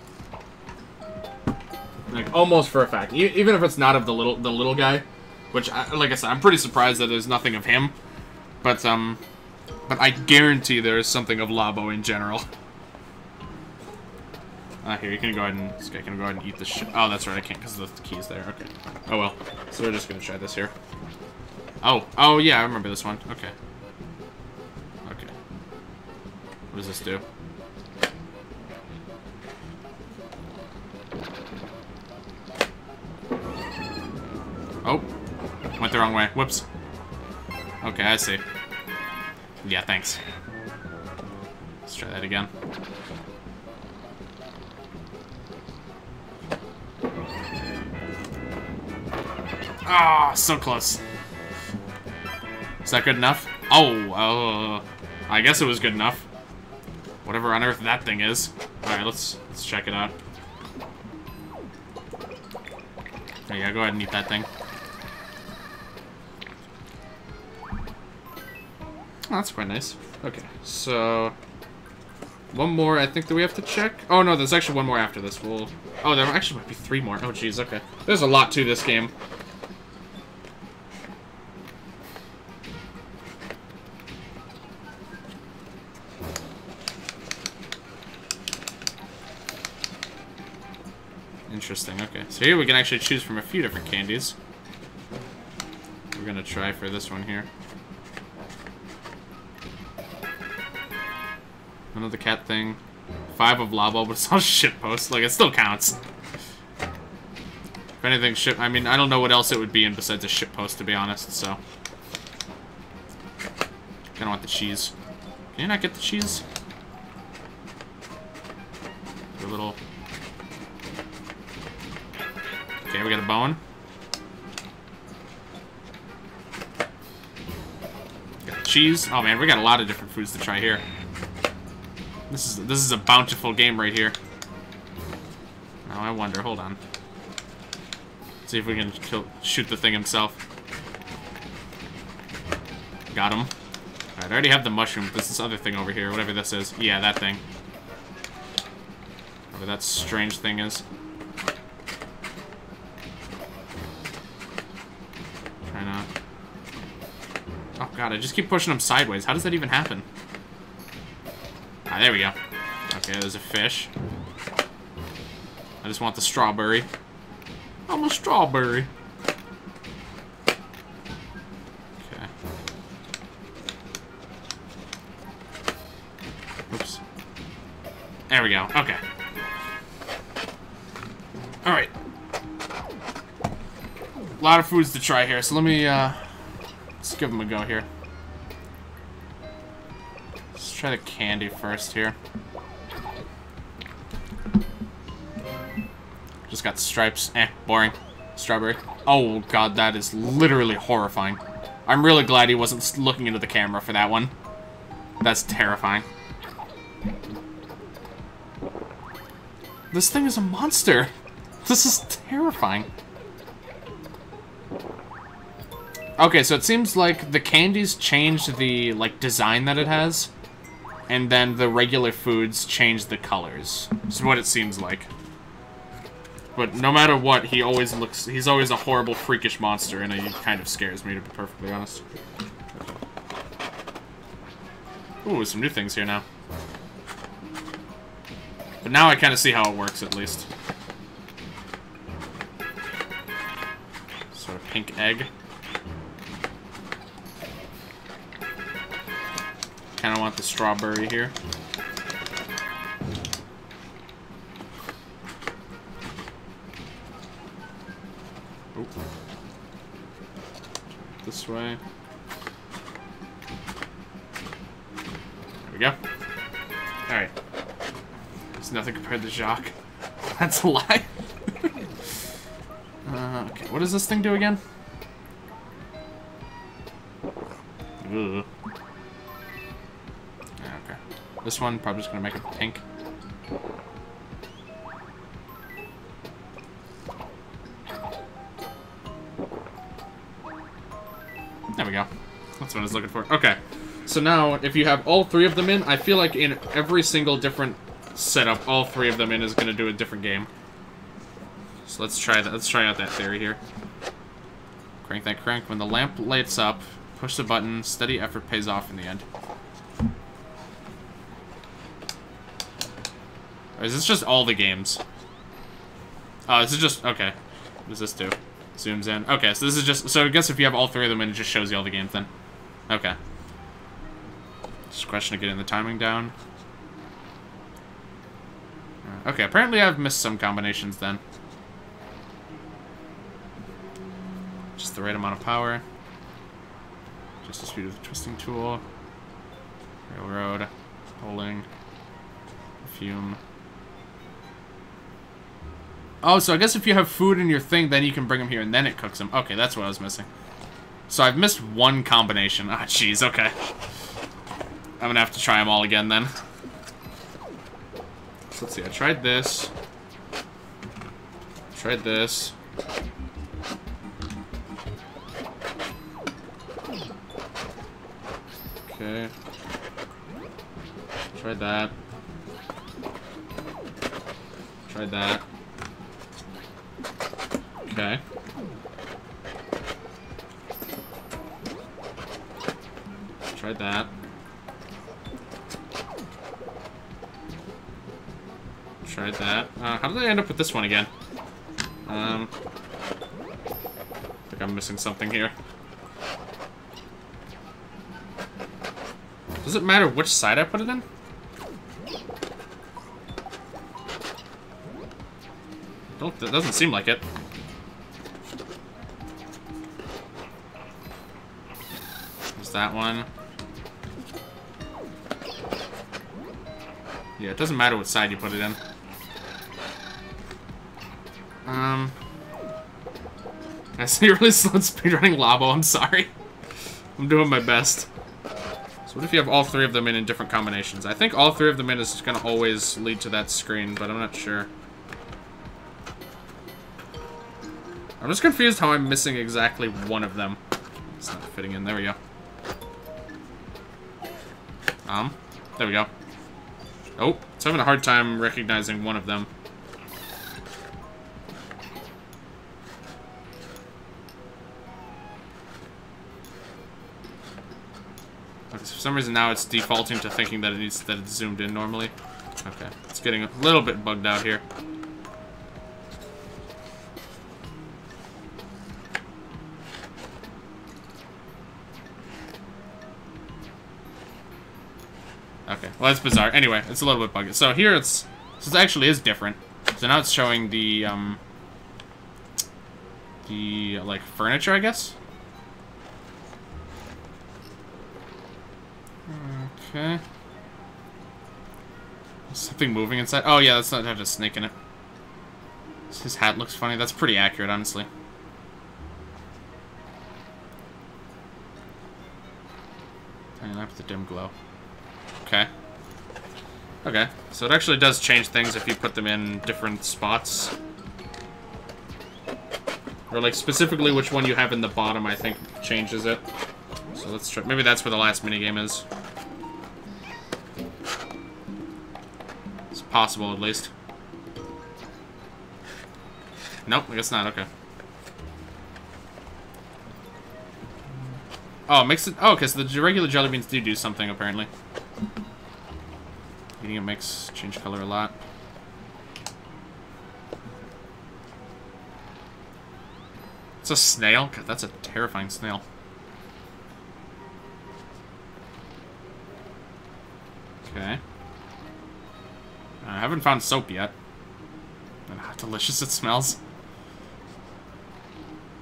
Like, almost for a fact. E even if it's not of the little the little guy, which, I, like I said, I'm pretty surprised that there's nothing of him. But, um, but I guarantee there is something of Labo in general. Ah, uh, here, you can go ahead and I can go ahead and eat this shit. Oh, that's right, I can't because the key's there. Okay. Oh well. So we're just gonna try this here. Oh, oh yeah, I remember this one. Okay. What does this do? Oh, went the wrong way. Whoops. Okay, I see. Yeah, thanks. Let's try that again. Ah, oh, so close. Is that good enough? Oh, uh, I guess it was good enough. Whatever on earth that thing is. Alright, let's let's check it out. There you go, go ahead and eat that thing. Oh, that's quite nice. Okay, so... One more, I think, that we have to check? Oh, no, there's actually one more after this. We'll... Oh, there actually might be three more. Oh, jeez, okay. There's a lot to this game. Interesting, okay. So here we can actually choose from a few different candies. We're gonna try for this one here. Another cat thing. Five of Labo, but it's all shitpost. Like, it still counts. If anything, shit. I mean, I don't know what else it would be in besides a shitpost, to be honest, so. Kinda want the cheese. Can you not get the cheese? A little. Okay, we got a bone. Got cheese. Oh man, we got a lot of different foods to try here. This is this is a bountiful game right here. Oh, I wonder. Hold on. Let's see if we can kill, shoot the thing himself. Got him. All right, I already have the mushroom. There's this other thing over here, whatever this is. Yeah, that thing. Whatever that strange thing is. God, I just keep pushing them sideways. How does that even happen? Ah, there we go. Okay, there's a fish. I just want the strawberry. I'm a strawberry. Okay. Oops. There we go. Okay. Alright. A lot of foods to try here, so let me, uh... let's give them a go here. Let's try the candy first here. Just got stripes. Eh, boring. Strawberry. Oh god, that is literally horrifying. I'm really glad he wasn't looking into the camera for that one. That's terrifying. This thing is a monster. This is terrifying. Okay, so it seems like the candies changed the, like, design that it has, and then the regular foods change the colors. That's what it seems like. But no matter what, he always looks, he's always a horrible, freakish monster, and he kind of scares me, to be perfectly honest. Ooh, some new things here now. But now I kind of see how it works, at least. Sort of pink egg. Kind of want the strawberry here. Oop. This way. There we go. Alright. It's nothing compared to Jacques. That's a lie. uh, okay, what does this thing do again? Ugh. This one, probably just gonna make it pink. There we go. That's what I was looking for. Okay. So now, if you have all three of them in, I feel like in every single different setup, all three of them in is gonna do a different game. So let's try that. Let's try out that theory here. Crank that crank. When the lamp lights up, push the button. Steady effort pays off in the end. Is this just all the games? Oh, this is just... Okay. What does this do? Zooms in. Okay, so this is just... So I guess if you have all three of them in, it just shows you all the games then. Okay. Just a question of getting the timing down. Okay, apparently I've missed some combinations then. Just the right amount of power. Just the speed of the twisting tool. Railroad. Pulling. Fume. Oh, so I guess if you have food in your thing, then you can bring them here, and then it cooks them. Okay, that's what I was missing. So I've missed one combination. Ah, jeez, okay. I'm gonna have to try them all again, then. So let's see, I tried this. Tried this. Okay. Tried that. Tried that. Okay. Tried that. Tried that. Uh, how did I end up with this one again? Um, I think I'm missing something here. Does it matter which side I put it in? Don't, that doesn't seem like it. That one. Yeah, it doesn't matter what side you put it in. Um, I see really slow speedrunning Labo, I'm sorry. I'm doing my best. So what if you have all three of them in in different combinations? I think all three of them in is gonna always lead to that screen, but I'm not sure. I'm just confused how I'm missing exactly one of them. It's not fitting in, there we go. Um, there we go. Oh, it's having a hard time recognizing one of them. Okay, so for some reason now it's defaulting to thinking that it needs that it's zoomed in normally. Okay, it's getting a little bit bugged out here. Okay, well that's bizarre. Anyway, it's a little bit buggy. So here it's, this actually is different. So now it's showing the, um, the, like, furniture, I guess? Okay. Is something moving inside? Oh yeah, that's not how to snake in it. His hat looks funny. That's pretty accurate, honestly. Turning up the dim glow. Okay. Okay. So it actually does change things if you put them in different spots. Or, like, specifically which one you have in the bottom, I think, changes it. So let's try. Maybe that's where the last minigame is. It's possible, at least. Nope, I guess not. Okay. Oh, it makes it. Oh, okay, so the regular jelly beans do do something, apparently. Eating it makes change color a lot. It's a snail? God, that's a terrifying snail. Okay. I haven't found soap yet. And how delicious it smells.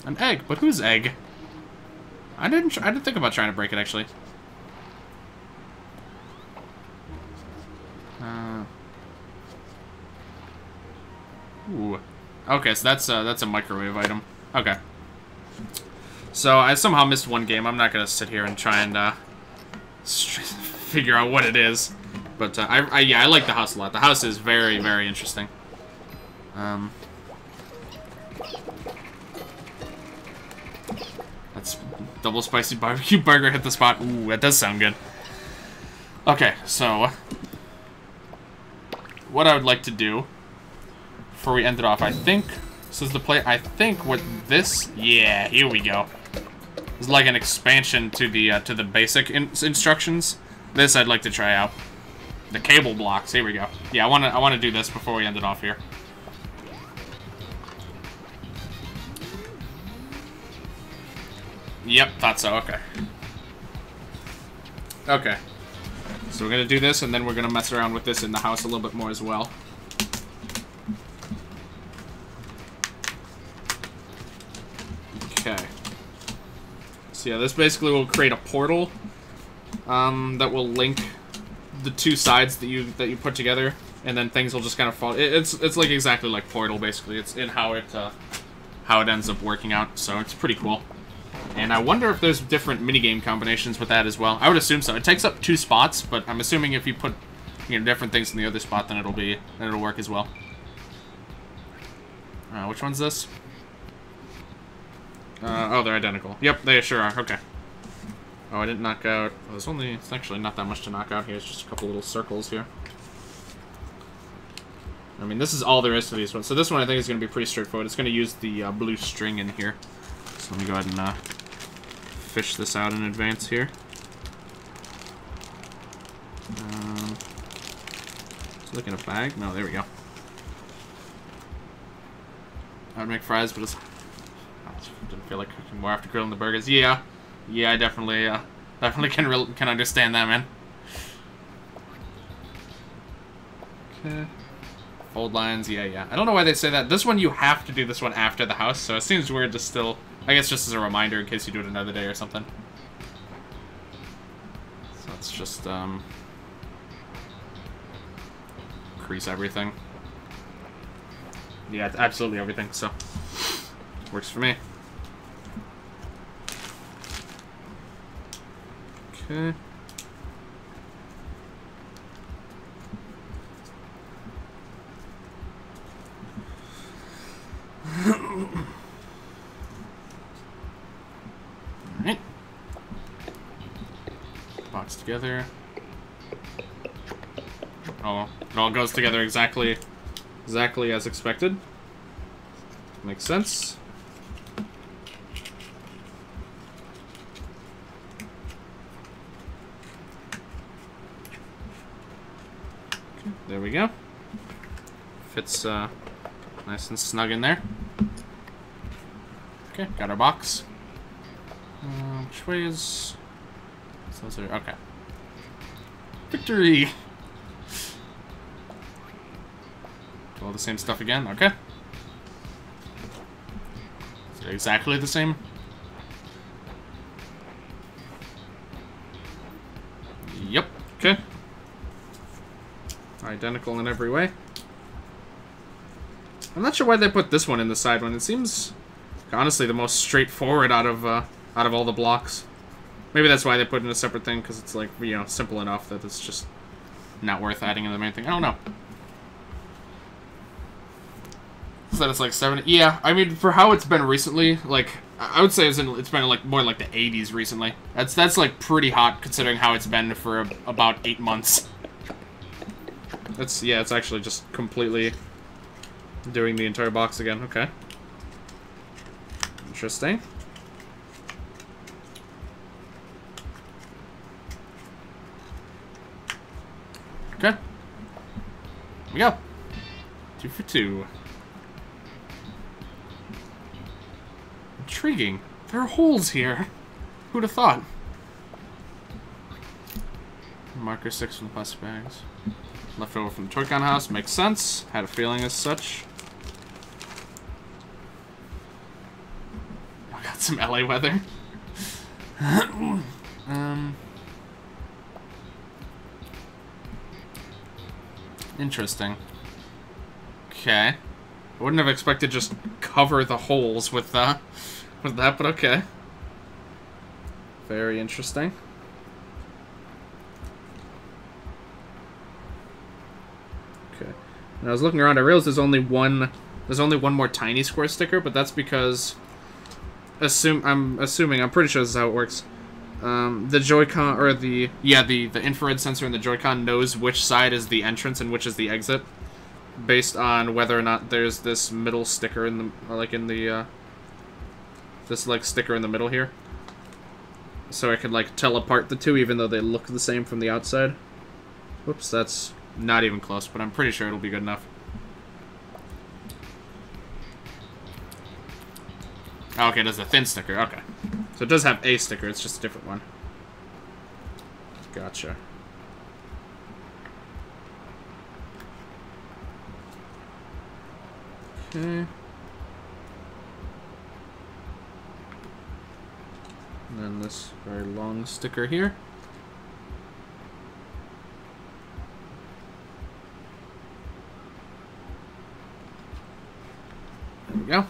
An egg, but whose egg? I didn't tr- I didn't think about trying to break it, actually. Uh, ooh. Okay, so that's a, that's a microwave item. Okay. So I somehow missed one game. I'm not gonna sit here and try and uh, figure out what it is. But uh, I, I yeah I like the house a lot. The house is very very interesting. Um, that's double spicy barbecue burger hit the spot. Ooh, that does sound good. Okay, so. What I would like to do before we end it off, I think this is the play. I think with this, yeah, here we go. It's like an expansion to the uh, to the basic in instructions. This I'd like to try out. The cable blocks. Here we go. Yeah, I want to I want to do this before we end it off here. Yep, thought so. Okay. Okay. So we're gonna do this, and then we're gonna mess around with this in the house a little bit more as well. So yeah, this basically will create a portal um, that will link the two sides that you that you put together, and then things will just kind of fall. It, it's it's like exactly like Portal, basically. It's in how it uh, how it ends up working out. So it's pretty cool. And I wonder if there's different minigame combinations with that as well. I would assume so. It takes up two spots, but I'm assuming if you put, you know, different things in the other spot, then it'll be then it'll work as well. Uh, which one's this? Uh, oh, they're identical. Yep, they sure are. Okay. Oh, I didn't knock out. Well, there's only it's actually not that much to knock out here. It's just a couple little circles here. I mean, this is all there is to these ones. So this one I think is going to be pretty straightforward. It's going to use the uh, blue string in here. So let me go ahead and uh, fish this out in advance here. Um, just looking at a bag. No, there we go. I would make fries, but it's, I didn't feel like cooking more after grilling the burgers. Yeah, yeah, I definitely, uh, definitely can re can understand that, man. Okay. Fold lines, yeah, yeah. I don't know why they say that. This one you have to do this one after the house, so it seems weird to still. I guess just as a reminder in case you do it another day or something. So let's just um, crease everything. Yeah, it's absolutely everything. So works for me. Okay. Together. Oh, it all goes together exactly, exactly as expected. Makes sense. Okay, there we go. Fits uh, nice and snug in there. Okay, got our box. Uh, which way is? Those are okay. Victory! Do all the same stuff again? Okay. Is it exactly the same? Yep. Okay. Identical in every way. I'm not sure why they put this one in the side one. It seems, honestly, the most straightforward out of uh, out of all the blocks. Maybe that's why they put in a separate thing, because it's, like, you know, simple enough that it's just not worth adding in the main thing. I don't know. So that it's, like, seventy... Yeah, I mean, for how it's been recently, like, I would say it's, in, it's been, like, more like the eighties recently. That's, that's like, pretty hot, considering how it's been for a, about eight months. That's, yeah, it's actually just completely doing the entire box again. Okay. Interesting. Okay. Here we go. Two for two. Intriguing. There are holes here. Who'd have thought? Marker six from the plastic bags. Left over from the Joy-Con house. Makes sense. Had a feeling as such. I got some L A weather. um... Interesting. Okay. I wouldn't have expected just cover the holes with, uh, with that, but okay. Very interesting. Okay. When I was looking around, I realized there's only one there's only one more tiny square sticker, but that's because assume I'm assuming I'm pretty sure this is how it works. Um, the Joy-Con, or the, yeah, the, the infrared sensor in the Joy-Con knows which side is the entrance and which is the exit, based on whether or not there's this middle sticker in the, or like in the, uh, this, like, sticker in the middle here. So I could, like, tell apart the two, even though they look the same from the outside. Whoops, that's not even close, but I'm pretty sure it'll be good enough. Oh, okay, there's a thin sticker, okay. So it does have a sticker, it's just a different one. Gotcha. Okay. And then this very long sticker here. There we go.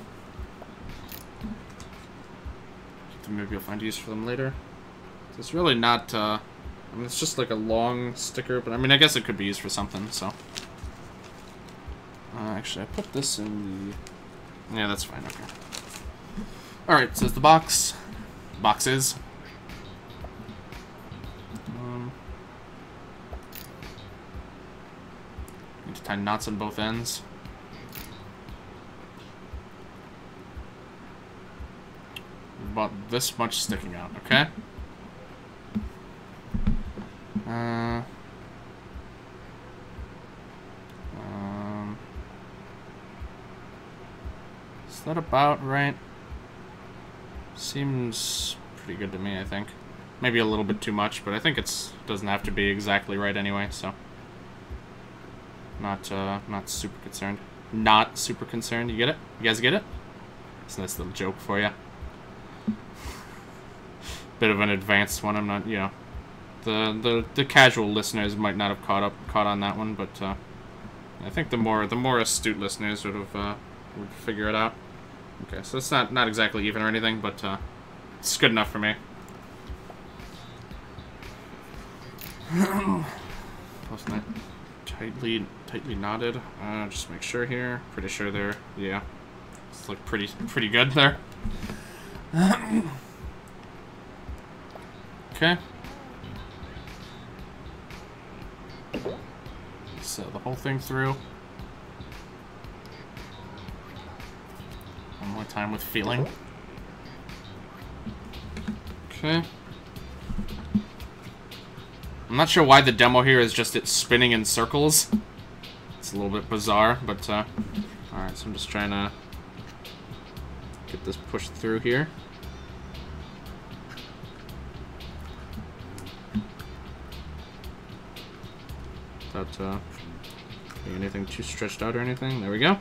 Maybe you'll find use for them later. It's really not, uh, I mean, it's just like a long sticker, but I mean, I guess it could be used for something, so. Uh, actually, I put this in the, yeah, that's fine, okay. Alright, so it's the box. Boxes. Um, need to tie knots on both ends. About this much sticking out, okay? Uh, um, is that about right? Seems pretty good to me, I think. Maybe a little bit too much, but I think it's doesn't have to be exactly right anyway, so. Not, uh, not super concerned. Not super concerned, you get it? You guys get it? It's a nice little joke for you. Bit of an advanced one. I'm not, you know, the the the casual listeners might not have caught up caught on that one, but uh, I think the more the more astute listeners sort of uh, would figure it out. Okay, so it's not not exactly even or anything, but uh, it's good enough for me. Close that tightly tightly knotted. Uh, just make sure here. Pretty sure there. Yeah, it's like pretty pretty good there. Okay. So the whole thing through. One more time with feeling. Okay. I'm not sure why the demo here is just it spinning in circles. It's a little bit bizarre, but uh, alright, so I'm just trying to get this pushed through here. Without uh, anything too stretched out or anything. There we go. Okay,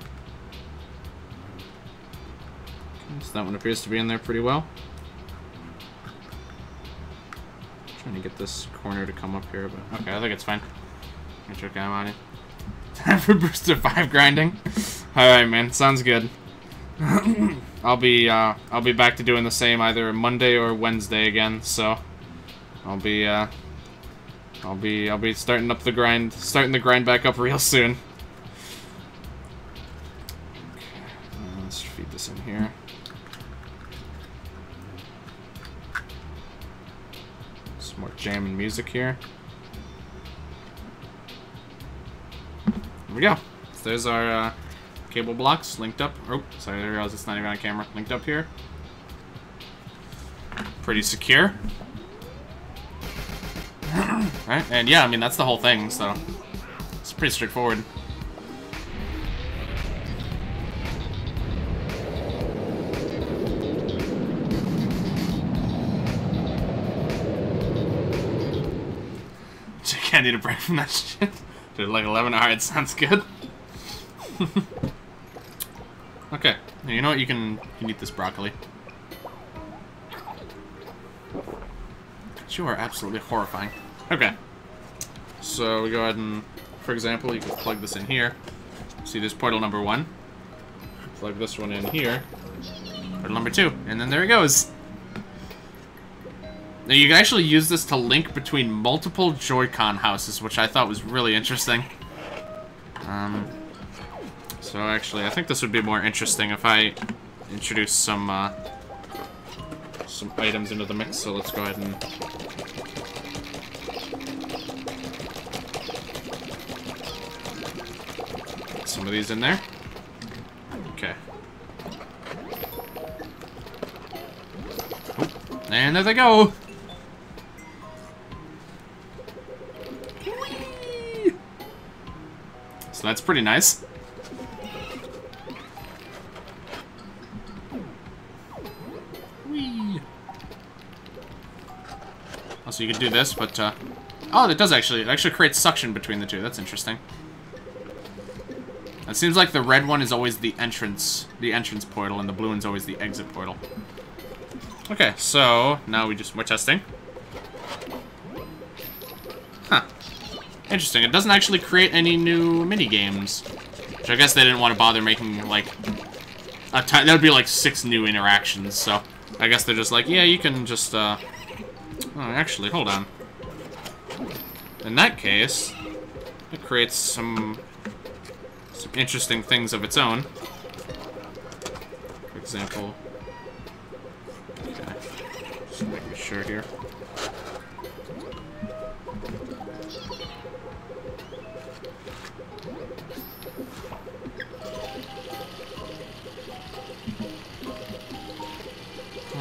so that one appears to be in there pretty well. Trying to get this corner to come up here, but okay, I think it's fine. I'm joking, I'm on it. Time for booster five grinding. All right, man, sounds good. I'll be uh, I'll be back to doing the same either Monday or Wednesday again. So I'll be. Uh, I'll be I'll be starting up the grind, starting the grind back up real soon. Okay, let's feed this in here. Some more jam and music here. There we go. So there's our uh, cable blocks linked up. Oh, sorry, I realized it's not even on camera. Linked up here. Pretty secure. Right? And yeah, I mean, that's the whole thing, so it's pretty straightforward. I need a break from that shit. Did like eleven? Alright, sounds good. Okay, you know what? You can, you can eat this broccoli. You are absolutely horrifying. Okay. So we go ahead and, for example, you can plug this in here. See, there's portal number one. Plug this one in here. Portal number two. And then there it goes. Now you can actually use this to link between multiple Joy-Con houses, which I thought was really interesting. Um, so actually, I think this would be more interesting if I introduce some, uh, some items into the mix, so let's go ahead and get some of these in there. Okay. Oh, and there they go! Whee! So that's pretty nice. So you could do this, but, uh... oh, it does actually. It actually creates suction between the two. That's interesting. It seems like the red one is always the entrance. The entrance portal, and the blue one's always the exit portal. Okay, so now we just, we're testing. Huh. Interesting. It doesn't actually create any new mini-games. Which I guess they didn't want to bother making, like, a ton. That would be like six new interactions, so I guess they're just like, yeah, you can just, uh... oh, actually, hold on. In that case, it creates some, some interesting things of its own. For example... okay. Just making sure here.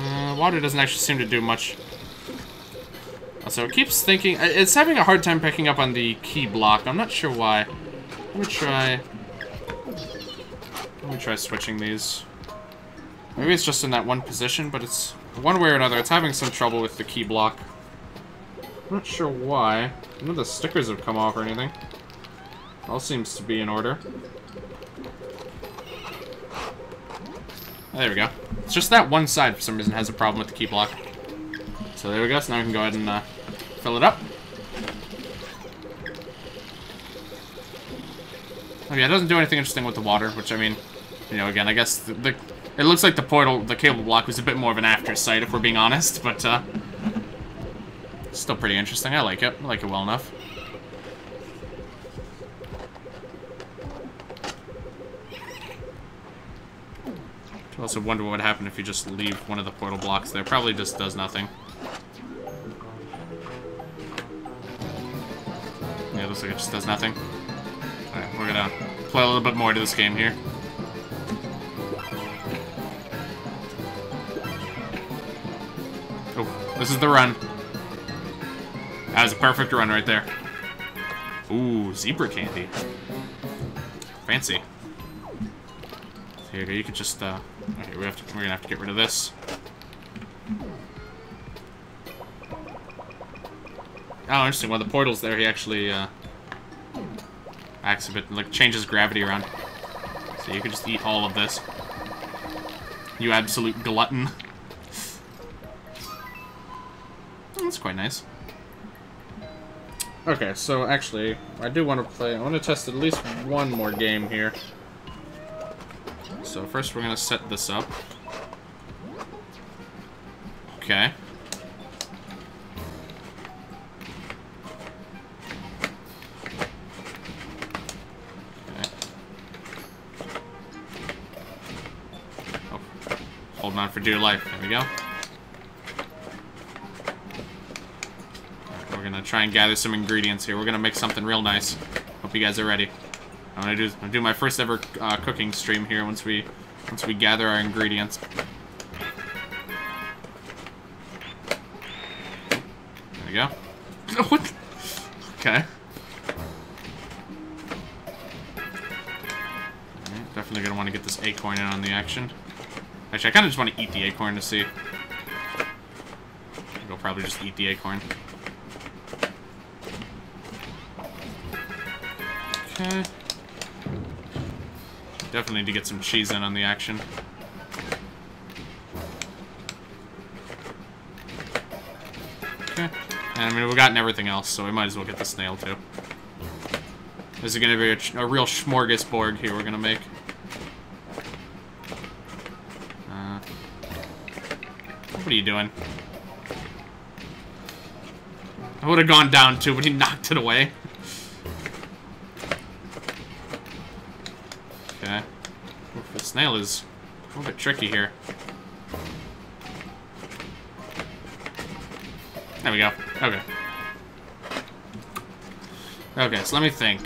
Uh, water doesn't actually seem to do much. So it keeps thinking... it's having a hard time picking up on the key block. I'm not sure why. Let me try... Let me try switching these. Maybe it's just in that one position, but it's... one way or another, it's having some trouble with the key block. I'm not sure why. None of the stickers have come off or anything. All seems to be in order. Oh, there we go. It's just that one side, for some reason, has a problem with the key block. So there we go, so now we can go ahead and uh, fill it up. Oh yeah, it doesn't do anything interesting with the water, which I mean, you know, again, I guess the, the it looks like the portal, the cable block was a bit more of an aftersight, if we're being honest, but uh, it's still pretty interesting. I like it. I like it well enough. I also wonder what would happen if you just leave one of the portal blocks there. Probably just does nothing. Yeah, it looks like it just does nothing. Alright, we're gonna play a little bit more to this game here. Oh, this is the run. That was a perfect run right there. Ooh, zebra candy. Fancy. Here you go, you could just, uh... okay, we have to, we're gonna have to get rid of this. Oh, interesting, one of the portals there, he actually, uh... acts a bit, like, changes gravity around. So you can just eat all of this. You absolute glutton. That's quite nice. Okay, so actually, I do want to play, I want to test at least one more game here. So first we're going to set this up. Okay. Holding on for dear life. There we go. Right, we're gonna try and gather some ingredients here. We're gonna make something real nice. Hope you guys are ready. I'm gonna do, I'm gonna do my first ever uh, cooking stream here. Once we once we gather our ingredients. There we go. What? Okay. Right, definitely gonna want to get this acorn in on the action. Actually, I kind of just want to eat the acorn to see. We'll probably just eat the acorn. Okay. Definitely need to get some cheese in on the action. Okay. And I mean, we've gotten everything else, so we might as well get the snail too. This is going to be a, a real smorgasbord here we're going to make. What are you doing? I would have gone down too, but he knocked it away. Okay. The snail is a little bit tricky here. There we go. Okay. Okay, so let me think.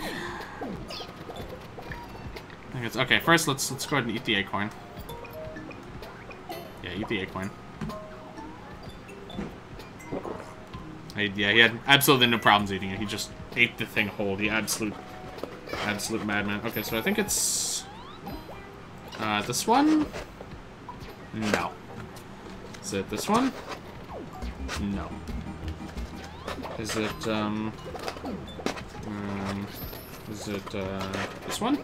I think it's okay, first let's let's go ahead and eat the acorn. Yeah, eat the acorn. Yeah, he had absolutely no problems eating it. He just ate the thing whole. The absolute, absolute madman. Okay, so I think it's uh, this one. No. Is it this one? No. Is it um, um is it uh, this one?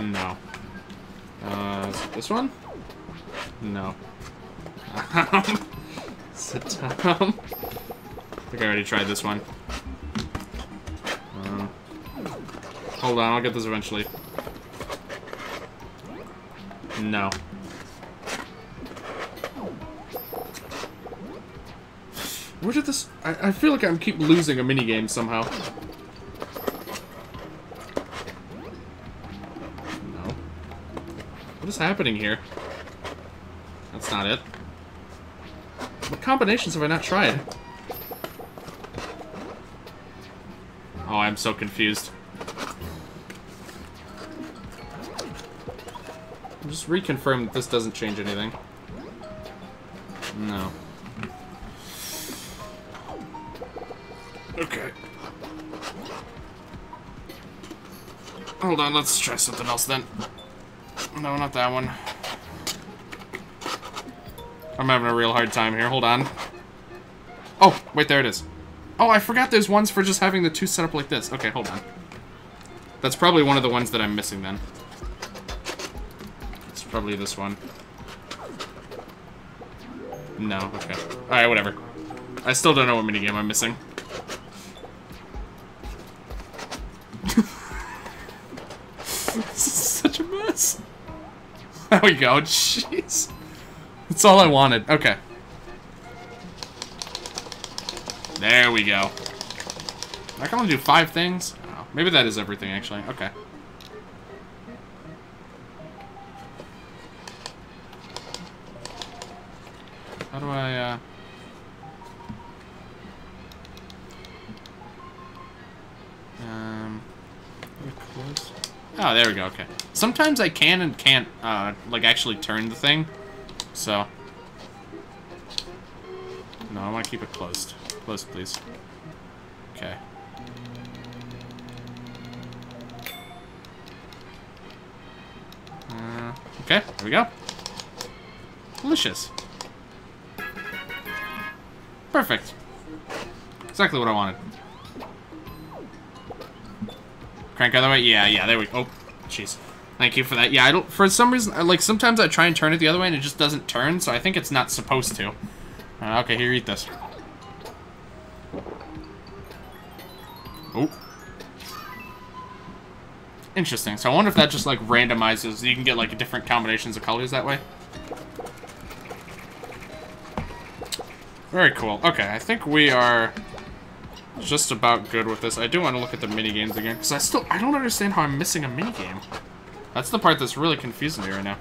No. Uh, is it this one? No. Tom. Is it Tom? I think I already tried this one. Um, hold on, I'll get this eventually. No. Where did this... I, I feel like I keep losing a minigame somehow. No. What is happening here? That's not it. What combinations have I not tried? Oh, I'm so confused. I'll just reconfirm that this doesn't change anything. No. Okay. Hold on, let's try something else then. No, not that one. I'm having a real hard time here. Hold on. Oh, wait, there it is. Oh, I forgot there's ones for just having the two set up like this. Okay, hold on. That's probably one of the ones that I'm missing then. It's probably this one. No, okay. Alright, whatever. I still don't know what minigame I'm missing. This is such a mess. There we go. Jeez. That's all I wanted. Okay. There we go. I can only do five things? Oh, maybe that is everything, actually. Okay. How do I, uh... Um... Oh, there we go. Okay. Sometimes I can and can't, uh, like, actually turn the thing. So. No, I want to keep it closed. Closed, please. Okay. Uh, okay, there we go. Delicious. Perfect. Exactly what I wanted. Crank other way? Yeah, yeah, there we go. Oh, jeez. Thank you for that. Yeah, I don't... For some reason, I, like, sometimes I try and turn it the other way and it just doesn't turn, so I think it's not supposed to. Uh, okay, here, eat this. Oh. Interesting. So I wonder if that just, like, randomizes. You can get, like, different combinations of colors that way. Very cool. Okay, I think we are... just about good with this. I do want to look at the minigames again, because I still... I don't understand how I'm missing a minigame. That's the part that's really confusing me right now.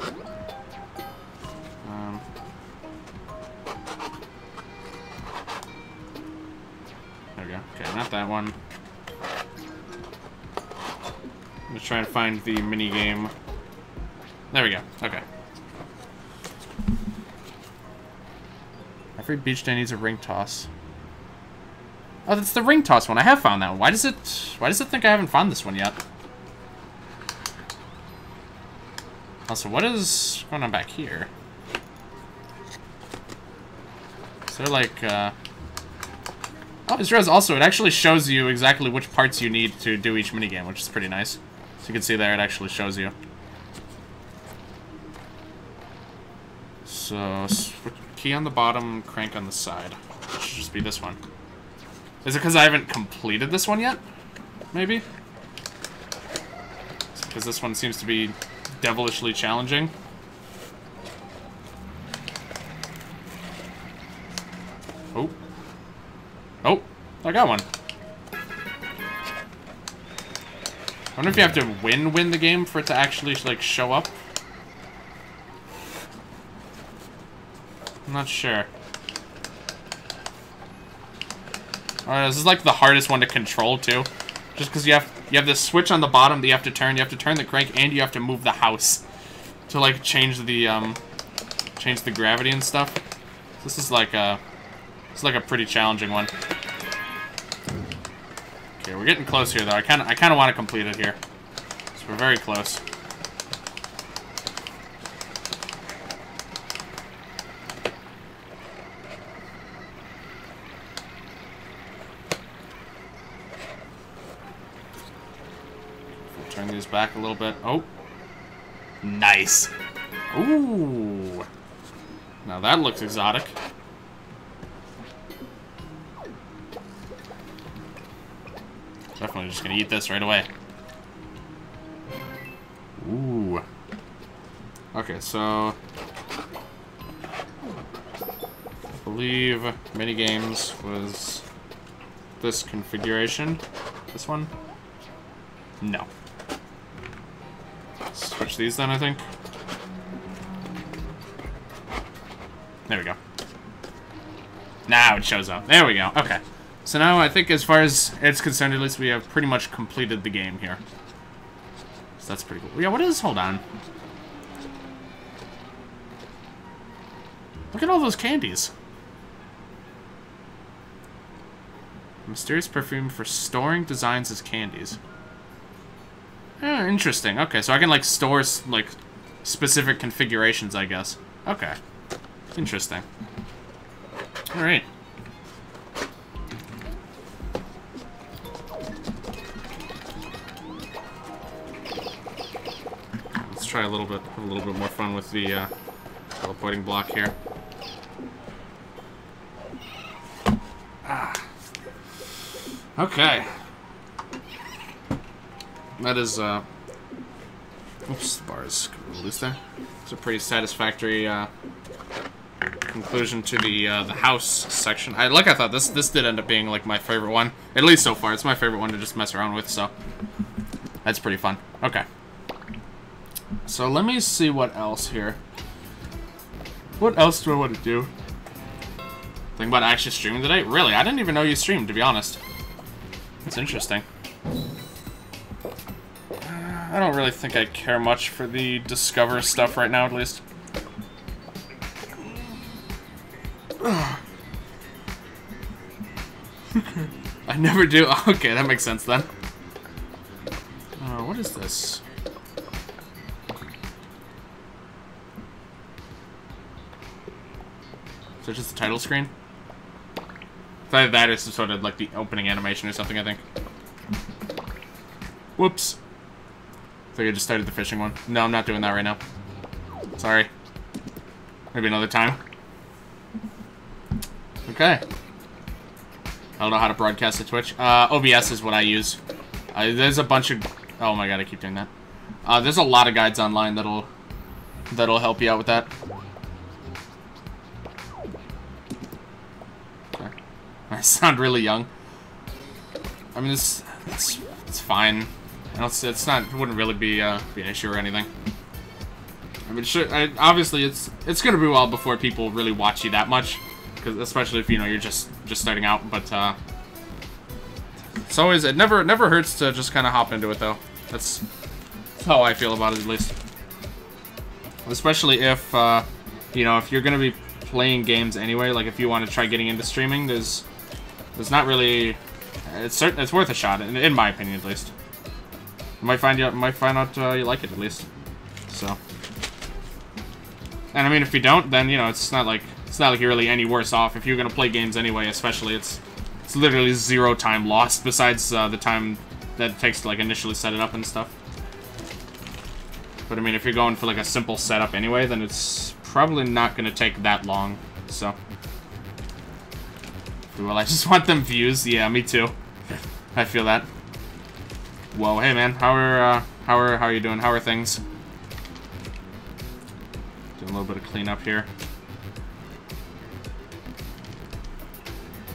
Um, there we go. Okay, not that one. I'm going to try and find the minigame. There we go. Okay. Every beach day needs a ring toss. Oh, that's the ring toss one. I have found that one. Why does it... Why does it think I haven't found this one yet? Also, what is going on back here? Is there like... Uh... Oh, this realized also, it actually shows you exactly which parts you need to do each minigame, which is pretty nice. So you can see there, it actually shows you. So, key on the bottom, crank on the side. It should just be this one. Is it because I haven't completed this one yet? Maybe? It's because this one seems to be devilishly challenging. Oh. Oh, I got one. I wonder if you have to win win the game for it to actually, like, show up. I'm not sure. Alright, this is like the hardest one to control too, just because you have you have this switch on the bottom that you have to turn. You have to turn the crank, and you have to move the house to like change the um, change the gravity and stuff. This is like a it's like a pretty challenging one. Okay, we're getting close here though. I kind of I kind of want to complete it here, so we're very close. Back a little bit. Oh, nice. Ooh, Now that looks exotic. Definitely just gonna eat this right away. Ooh. Okay, so... I believe minigames was this configuration. This one? No. Switch these then, I think. There we go. Now it shows up. There we go. Okay. So now I think as far as it's concerned, at least we have pretty much completed the game here. So that's pretty cool. Yeah, what is? Hold on. Look at all those candies. Mysterious perfume for storing designs as candies. Oh, interesting. Okay, so I can, like, store, like, specific configurations, I guess. Okay. Interesting. Alright. Let's try a little bit, a little bit more fun with the, uh, teleporting block here. Ah. Okay. That is, uh... oops, the bar is a little loose there. It's a pretty satisfactory, uh... conclusion to the uh, the house section. I like I thought this this did end up being like my favorite one, at least so far. It's my favorite one to just mess around with, so that's pretty fun. Okay, so let me see what else here. What else do I want to do? Think about actually streaming today? Really? I didn't even know you streamed, to be honest. That's interesting. Uh, I don't really think I care much for the Discover stuff right now, at least. I never do. Okay, that makes sense then. Uh, what is this? Is that just the title screen? Either that is some sort of like the opening animation or something, I think. Whoops. I think I just started the fishing one. No, I'm not doing that right now. Sorry. Maybe another time. Okay. I don't know how to broadcast to Twitch. Uh, O B S is what I use. Uh, there's a bunch of... oh my god, I keep doing that. Uh, there's a lot of guides online that'll... that'll help you out with that. Okay. I sound really young. I mean, it's... it's, it's fine. I don't, it's not... it wouldn't really be, uh, be an issue or anything. I mean, sure, I, obviously, it's... it's gonna be a while before people really watch you that much. Especially if you know you're just just starting out, but uh, it's always it never it never hurts to just kind of hop into it though. That's, that's how I feel about it, at least. Especially if uh, you know if you're gonna be playing games anyway, like if you want to try getting into streaming, there's there's not really it's certain it's worth a shot in, in my opinion, at least. You might find you might find out uh, you like it, at least. So, and I mean if you don't, then you know it's not like. It's not like you're really any worse off if you're gonna play games anyway. Especially, it's it's literally zero time lost besides uh, the time that it takes to like initially set it up and stuff. But I mean, if you're going for like a simple setup anyway, then it's probably not gonna take that long. So, well, I just want them views. Yeah, me too. I feel that. Whoa, hey man, how are uh, how are how are you doing? How are things? Doing a little bit of cleanup here.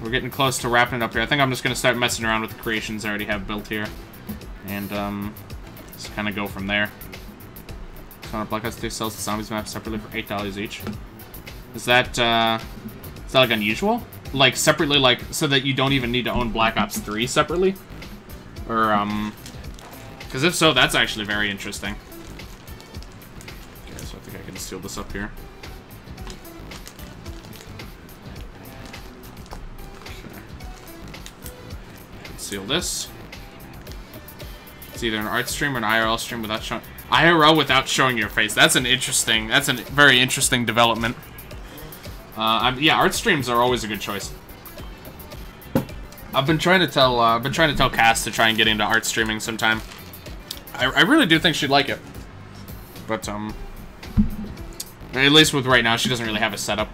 We're getting close to wrapping it up here. I think I'm just going to start messing around with the creations I already have built here. And, um, just kind of go from there. So Black Ops three sells the Zombies map separately for eight dollars each. Is that, uh, is that, like, unusual? Like, separately, like, so that you don't even need to own Black Ops three separately? Or, um, because if so, that's actually very interesting. Okay, so I think I can seal this up here. Seal this. It's either an art stream or an I R L stream without showing I R L without showing your face. That's an interesting. That's a very interesting development. Uh, I'm, yeah, art streams are always a good choice. I've been trying to tell. Uh, I've been trying to tell Cass to try and get into art streaming sometime. I, I really do think she'd like it. But um, At least with right now, she doesn't really have a setup.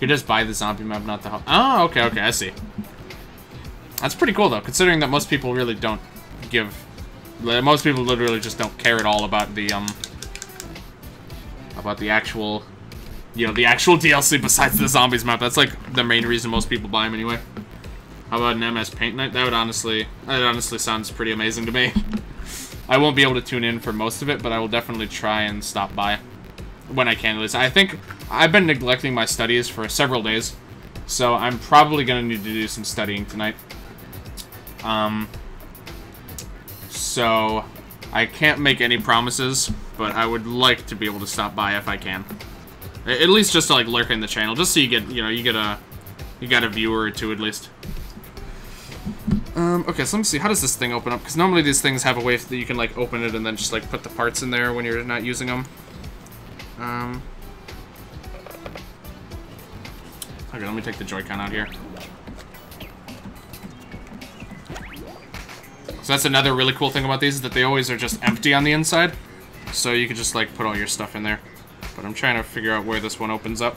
You just buy the zombie map, not the hub. Oh, okay, okay, I see. That's pretty cool, though, considering that most people really don't give... Most people literally just don't care at all about the, um... about the actual... You know, the actual D L C besides the zombies map. That's, like, the main reason most people buy them anyway. How about an M S Paint night? That would honestly... That honestly sounds pretty amazing to me. I won't be able to tune in for most of it, but I will definitely try and stop by. When I can, at least. I think I've been neglecting my studies for several days, so I'm probably going to need to do some studying tonight. Um, so, I can't make any promises, but I would like to be able to stop by if I can. At least just to, like, lurk in the channel, just so you get, you know, you get a, you got a viewer or two, at least. Um, okay, so let me see, how does this thing open up? Because normally these things have a way that you can, like, open it and then just, like, put the parts in there when you're not using them. Um. Okay, let me take the Joy-Con out here. So that's another really cool thing about these, is that they always are just empty on the inside. So you can just, like, put all your stuff in there. But I'm trying to figure out where this one opens up.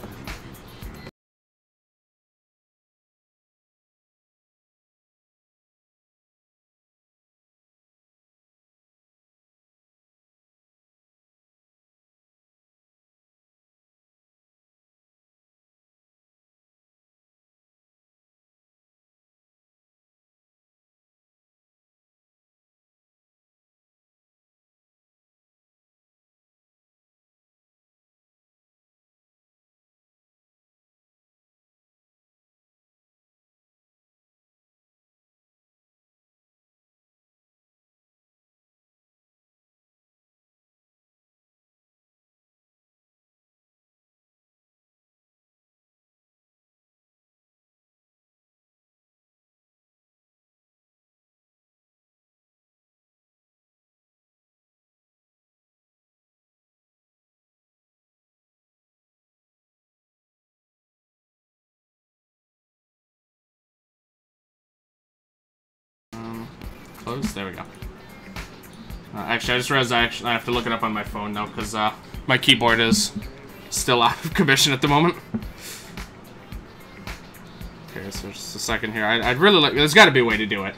There we go. Uh, actually, I just realized I, actually, I have to look it up on my phone now, because uh, my keyboard is still out of commission at the moment. Okay, so just a second here. I, I'd really like... There's got to be a way to do it.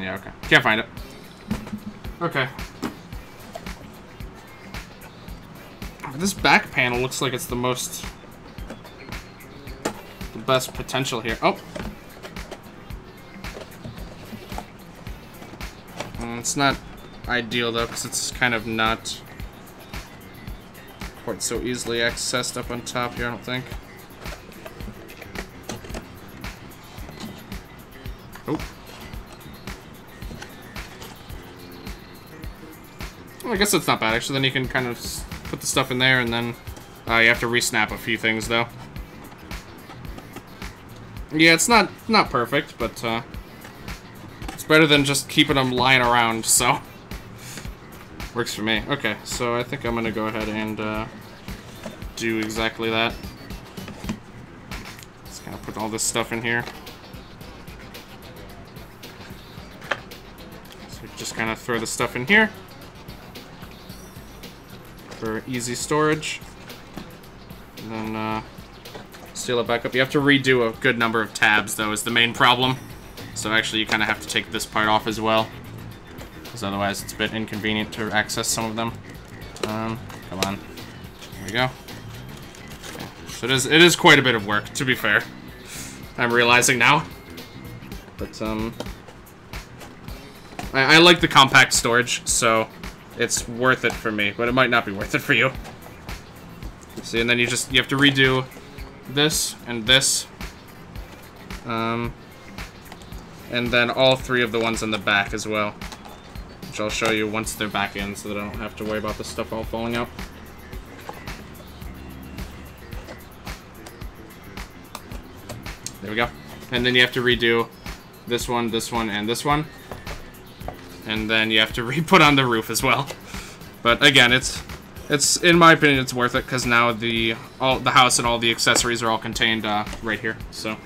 Yeah, okay. Can't find it. Okay. This back panel looks like it's the most... the best potential here. Oh! Well, it's not ideal, though, because it's kind of not quite so easily accessed up on top here, I don't think. Oh. I guess that's not bad, actually. Then you can kind of put the stuff in there, and then uh, you have to re-snap a few things, though. Yeah, it's not not perfect, but uh, it's better than just keeping them lying around, so... Works for me. Okay, so I think I'm going to go ahead and uh, do exactly that. Just kind of put all this stuff in here. So just kind of throw the stuff in here. For easy storage, and then uh, seal it back up. You have to redo a good number of tabs, though, is the main problem. So actually, you kind of have to take this part off as well, because otherwise it's a bit inconvenient to access some of them. Um, come on. There we go. Okay. So it is, it is quite a bit of work, to be fair. I'm realizing now. But, um... I, I like the compact storage, so it's worth it for me, but it might not be worth it for you. See, and then you just, you have to redo this and this. Um... And then all three of the ones in the back as well, which I'll show you once they're back in, so that I don't have to worry about this stuff all falling out. There we go. And then you have to redo this one, this one, and this one. And then you have to re-put on the roof as well. But again, it's, it's in my opinion, it's worth it, because now the all the house and all the accessories are all contained uh, right here. So.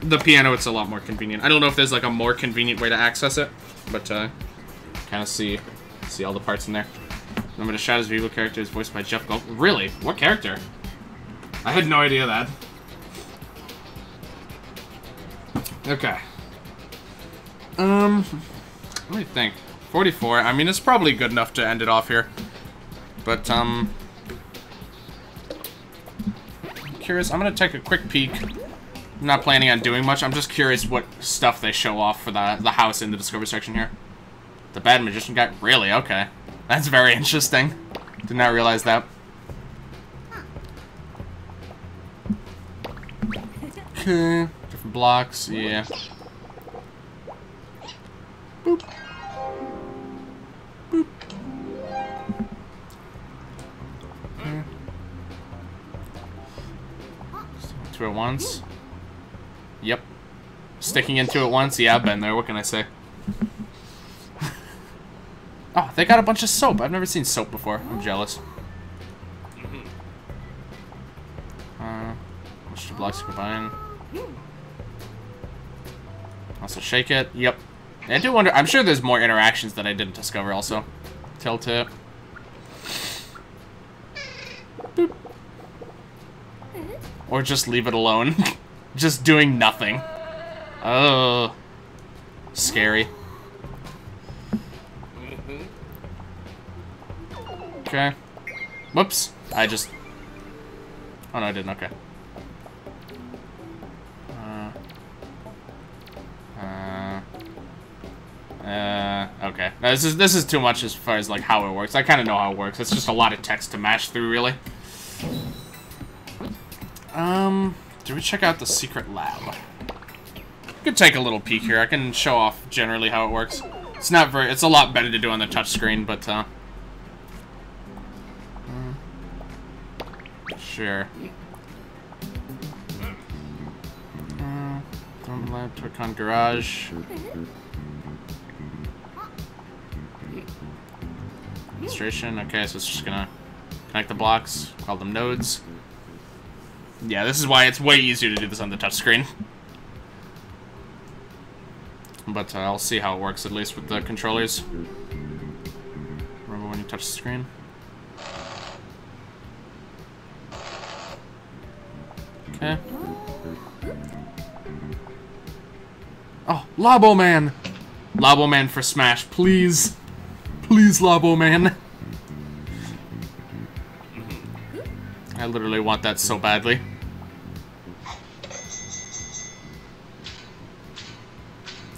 The piano, it's a lot more convenient. I don't know if there's like a more convenient way to access it, but uh, kind of see see all the parts in there. I'm gonna shout his evil character is voiced by Jeff Goldblum. Really? What character? I had no idea that. Okay. Um, let me think. forty-four. I mean, it's probably good enough to end it off here. But um, I'm curious. I'm gonna take a quick peek. I'm not planning on doing much. I'm just curious what stuff they show off for the, the house in the Discovery section here. The Bad Magician guy? Really? Okay. That's very interesting. Did not realize that. Okay. Different blocks. Yeah. Boop. Boop. Okay. Stick to it once. Yep. Sticking into it once? Yeah, I've been there. What can I say? Oh, they got a bunch of soap. I've never seen soap before. I'm jealous. Uh, which two blocks combine? Also shake it. Yep. I do wonder... I'm sure there's more interactions that I didn't discover also. Tilt it. Boop. Or just leave it alone. Just doing nothing. Oh, scary. Okay. Whoops. I just. Oh no, I didn't. Okay. Uh. Uh. Uh. Okay. Now, this is this is too much as far as like how it works. I kind of know how it works. It's just a lot of text to mash through, really. Um. Should we check out the secret lab? We could take a little peek here. I can show off generally how it works. It's not very. It's a lot better to do on the touchscreen, but uh, sure. Uh, Thermal lab, Twicon garage. Demonstration. Okay, so it's just gonna connect the blocks. Call them nodes. Yeah, this is why it's way easier to do this on the touchscreen. But uh, I'll see how it works, at least with the controllers. Remember when you touch the screen? Okay. Oh, Labo Man! Labo Man for Smash, please! Please, Labo Man! I literally want that so badly.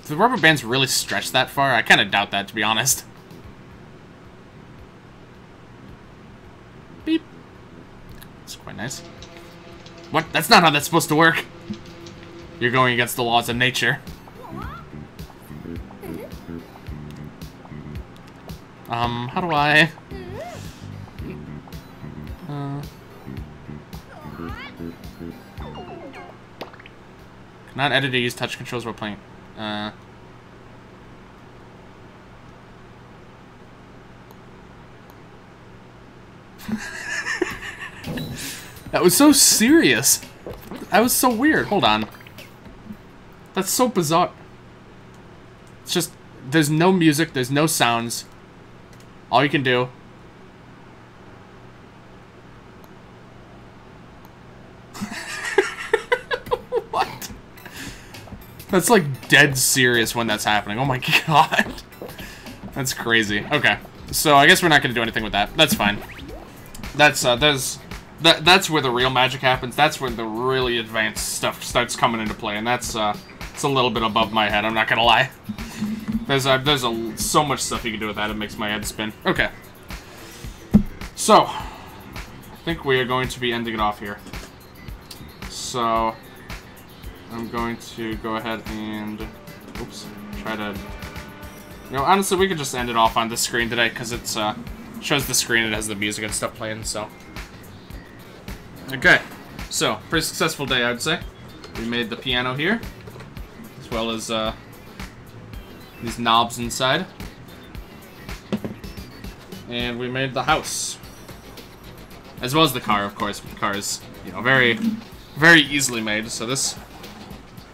Do the rubber bands really stretch that far? I kind of doubt that, to be honest. Beep. That's quite nice. What? That's not how that's supposed to work. You're going against the laws of nature. Um, how do I... Uh... Not edited to use touch controls while playing. Uh, that was so serious. That was so weird. Hold on. That's so bizarre. It's just, there's no music, there's no sounds. All you can do. That's like dead serious when that's happening. Oh my god. That's crazy. Okay. So I guess we're not going to do anything with that. That's fine. That's, uh, there's... That, that's where the real magic happens. That's when the really advanced stuff starts coming into play, and that's, uh... It's a little bit above my head, I'm not gonna lie. There's, uh, there's a, so much stuff you can do with that, it makes my head spin. Okay. So, I think we are going to be ending it off here. So, I'm going to go ahead and... Oops. Try to... You know, honestly, we could just end it off on this screen today, because it's, uh... shows the screen, it has the music and stuff playing, so... Okay, so, pretty successful day, I would say. We made the piano here, as well as uh, these knobs inside. And we made the house. As well as the car, of course. The car is, you know, very, very easily made, so this,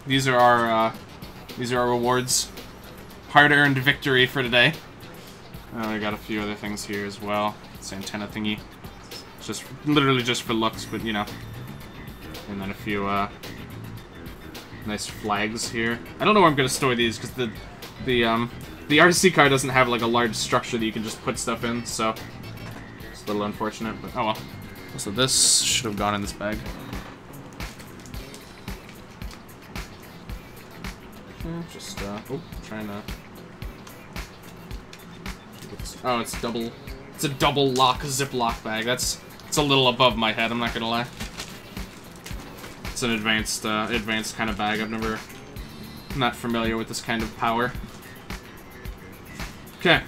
these are our, uh, these are our rewards. Hard-earned victory for today. Uh, we got a few other things here as well. This antenna thingy. Just literally just for looks, but you know. And then a few uh, nice flags here. I don't know where I'm gonna store these because the the um the R C car doesn't have like a large structure that you can just put stuff in, so it's a little unfortunate. But oh well. So this should have gone in this bag. Just uh, oh, trying to. Oh, it's double. It's a double lock Ziploc bag. That's. It's a little above my head, I'm not gonna lie. It's an advanced, uh, advanced kind of bag. I've never... I'm not familiar with this kind of power. Okay.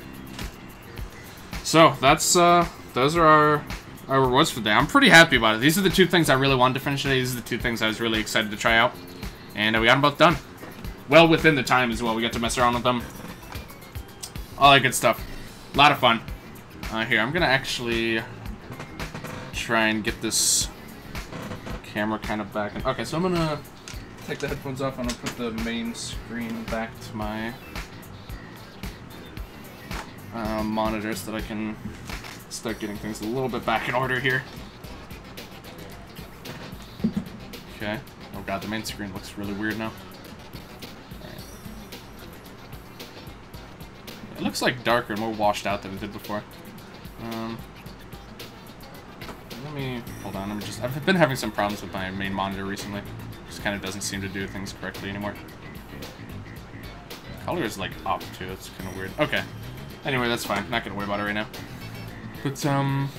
So, that's, uh... those are our, our rewards for the day. I'm pretty happy about it. These are the two things I really wanted to finish today. These are the two things I was really excited to try out. And uh, we got them both done. Well within the time as well. We got to mess around with them. All that good stuff. A lot of fun. Uh, here, I'm gonna actually... try and get this camera kind of back. Okay, so I'm gonna take the headphones off and I'll put the main screen back to my uh, monitor so that I can start getting things a little bit back in order here. Okay. Oh god, the main screen looks really weird now. Alright. It looks like darker and more washed out than it did before. Um... Let me, hold on, I'm just, I've been having some problems with my main monitor recently. Just kind of doesn't seem to do things correctly anymore. Color is like up too, that's kind of weird. Okay. Anyway, that's fine, not gonna worry about it right now. But, um...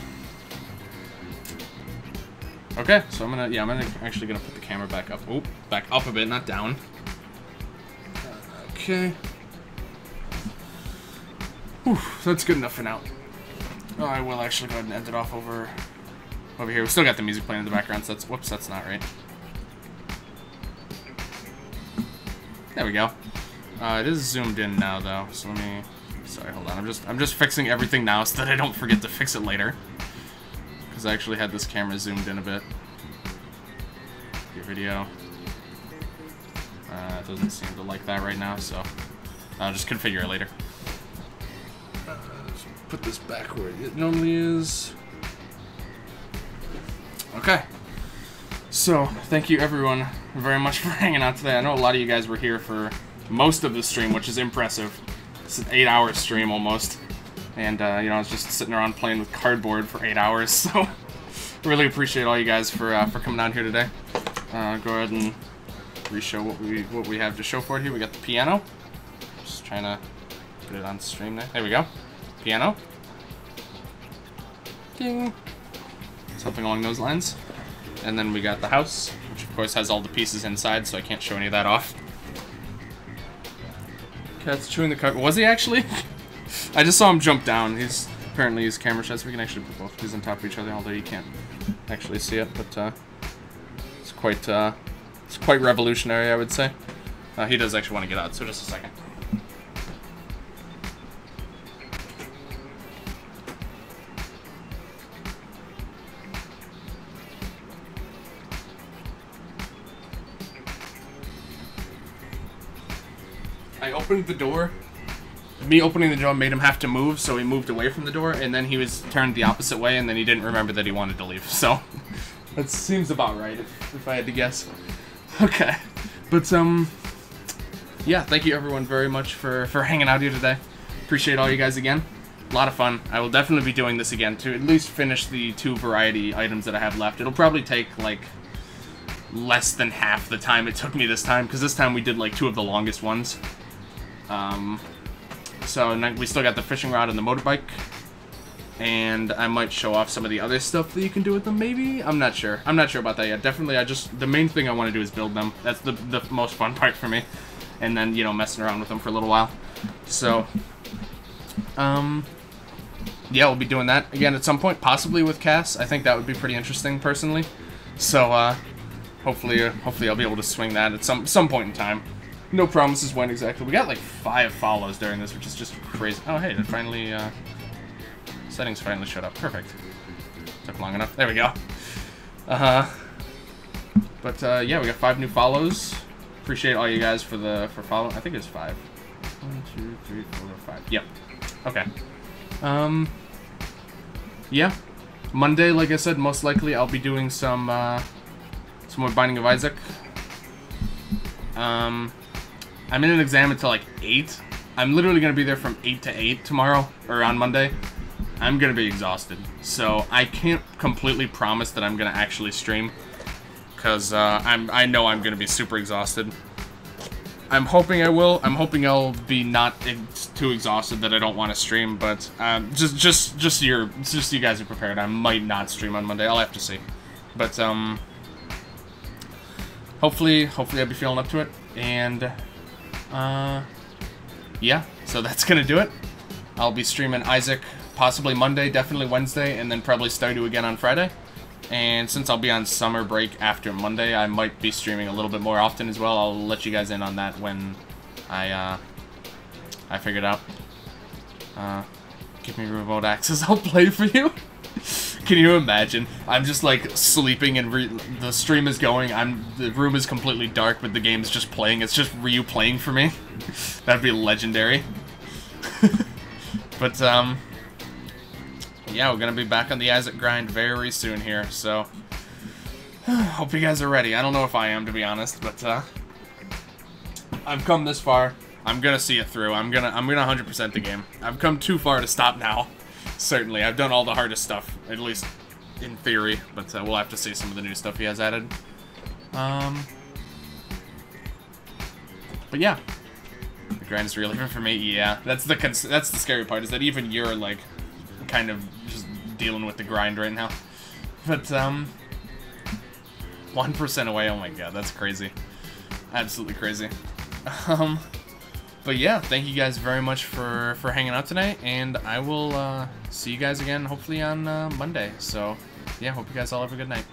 Okay, so I'm gonna, yeah, I'm gonna, actually gonna put the camera back up. Oh, back up a bit, not down. Okay. Whew, that's good enough for now. Oh, I will actually go ahead and end it off over... Over here, we still got the music playing in the background, so that's, whoops, that's not right. There we go. Uh, it is zoomed in now, though, so let me, sorry, hold on, I'm just, I'm just fixing everything now so that I don't forget to fix it later. Because I actually had this camera zoomed in a bit. Your video. Uh, it doesn't seem to like that right now, so I'll just configure it later. Uh, just put this back where it normally is. Okay, so thank you everyone very much for hanging out today. I know a lot of you guys were here for most of the stream, which is impressive. It's an eight hour stream almost, and uh, you know, I was just sitting around playing with cardboard for eight hours. So really appreciate all you guys for uh, for coming out here today. Uh, go ahead and re-show what we what we have to show for it here. We got the piano. Just trying to put it on stream there. There we go. Piano. Ding. Something along those lines. And then we got the house, which of course has all the pieces inside, so I can't show any of that off. Cat's chewing the carpet. Was he actually? I just saw him jump down. He's apparently his camera shots. We can actually put both of these on top of each other, although you can't actually see it, but uh, it's quite uh, it's quite revolutionary, I would say. Uh, he does actually want to get out, so just a second. I opened the door. Me opening the door made him have to move, so he moved away from the door, and then he was turned the opposite way, and then he didn't remember that he wanted to leave. So that seems about right, if, if I had to guess. Okay, but um, yeah, thank you everyone very much for, for hanging out here today. Appreciate all you guys again. A lot of fun. I will definitely be doing this again to at least finish the two variety items that I have left. It'll probably take, like, less than half the time it took me this time, because this time we did, like, two of the longest ones. Um, so we still got the fishing rod and the motorbike. And I might show off some of the other stuff that you can do with them, maybe? I'm not sure. I'm not sure about that yet. Definitely, I just... the main thing I want to do is build them. That's the, the most fun part for me. And then, you know, messing around with them for a little while. So, um... yeah, we'll be doing that again at some point, possibly with Cass. I think that would be pretty interesting, personally. So, uh... hopefully, uh, hopefully I'll be able to swing that at some some point in time. No promises when exactly. We got, like, five follows during this, which is just crazy. Oh, hey, it finally, uh... settings finally showed up. Perfect. Took long enough. There we go. Uh-huh. But, uh, yeah, we got five new follows. Appreciate all you guys for the for follow. I think it's five. One, two, three, four, five. Yep. Okay. Um, yeah. Monday, like I said, most likely I'll be doing some, uh, some more Binding of Isaac. Um, I'm in an exam until, like, eight. I'm literally going to be there from eight to eight tomorrow, or on Monday. I'm going to be exhausted, so I can't completely promise that I'm going to actually stream, because uh, I'm I know I'm going to be super exhausted. I'm hoping I will. I'm hoping I'll be not ex too exhausted that I don't want to stream, but um, just just just your just so you guys are prepared. I might not stream on Monday. I'll have to see, but um, hopefully hopefully I'll be feeling up to it, and uh, yeah. So that's going to do it. I'll be streaming Isaac. Possibly Monday, definitely Wednesday, and then probably Stardew again on Friday. And since I'll be on summer break after Monday, I might be streaming a little bit more often as well. I'll let you guys in on that when I uh, I figure it out. Uh, give me remote access, I'll play for you. Can you imagine? I'm just like sleeping and re the stream is going. I'm the room is completely dark, but the game is just playing. It's just Ryu playing for me. That'd be legendary. But um. yeah, we're going to be back on the Isaac grind very soon here, so hope you guys are ready. I don't know if I am, to be honest, but uh, I've come this far. I'm going to see it through. I'm going to I'm gonna one hundred percent the game. I've come too far to stop now, certainly. I've done all the hardest stuff, at least in theory, but uh, we'll have to see some of the new stuff he has added. Um, But yeah, the grind is really hard for me. Yeah, that's the, cons that's the scary part, is that even you're like... kind of just dealing with the grind right now. But, um... one percent away, oh my god, that's crazy. Absolutely crazy. Um, but yeah, thank you guys very much for, for hanging out tonight, and I will uh, see you guys again, hopefully on uh, Monday. So, yeah, hope you guys all have a good night.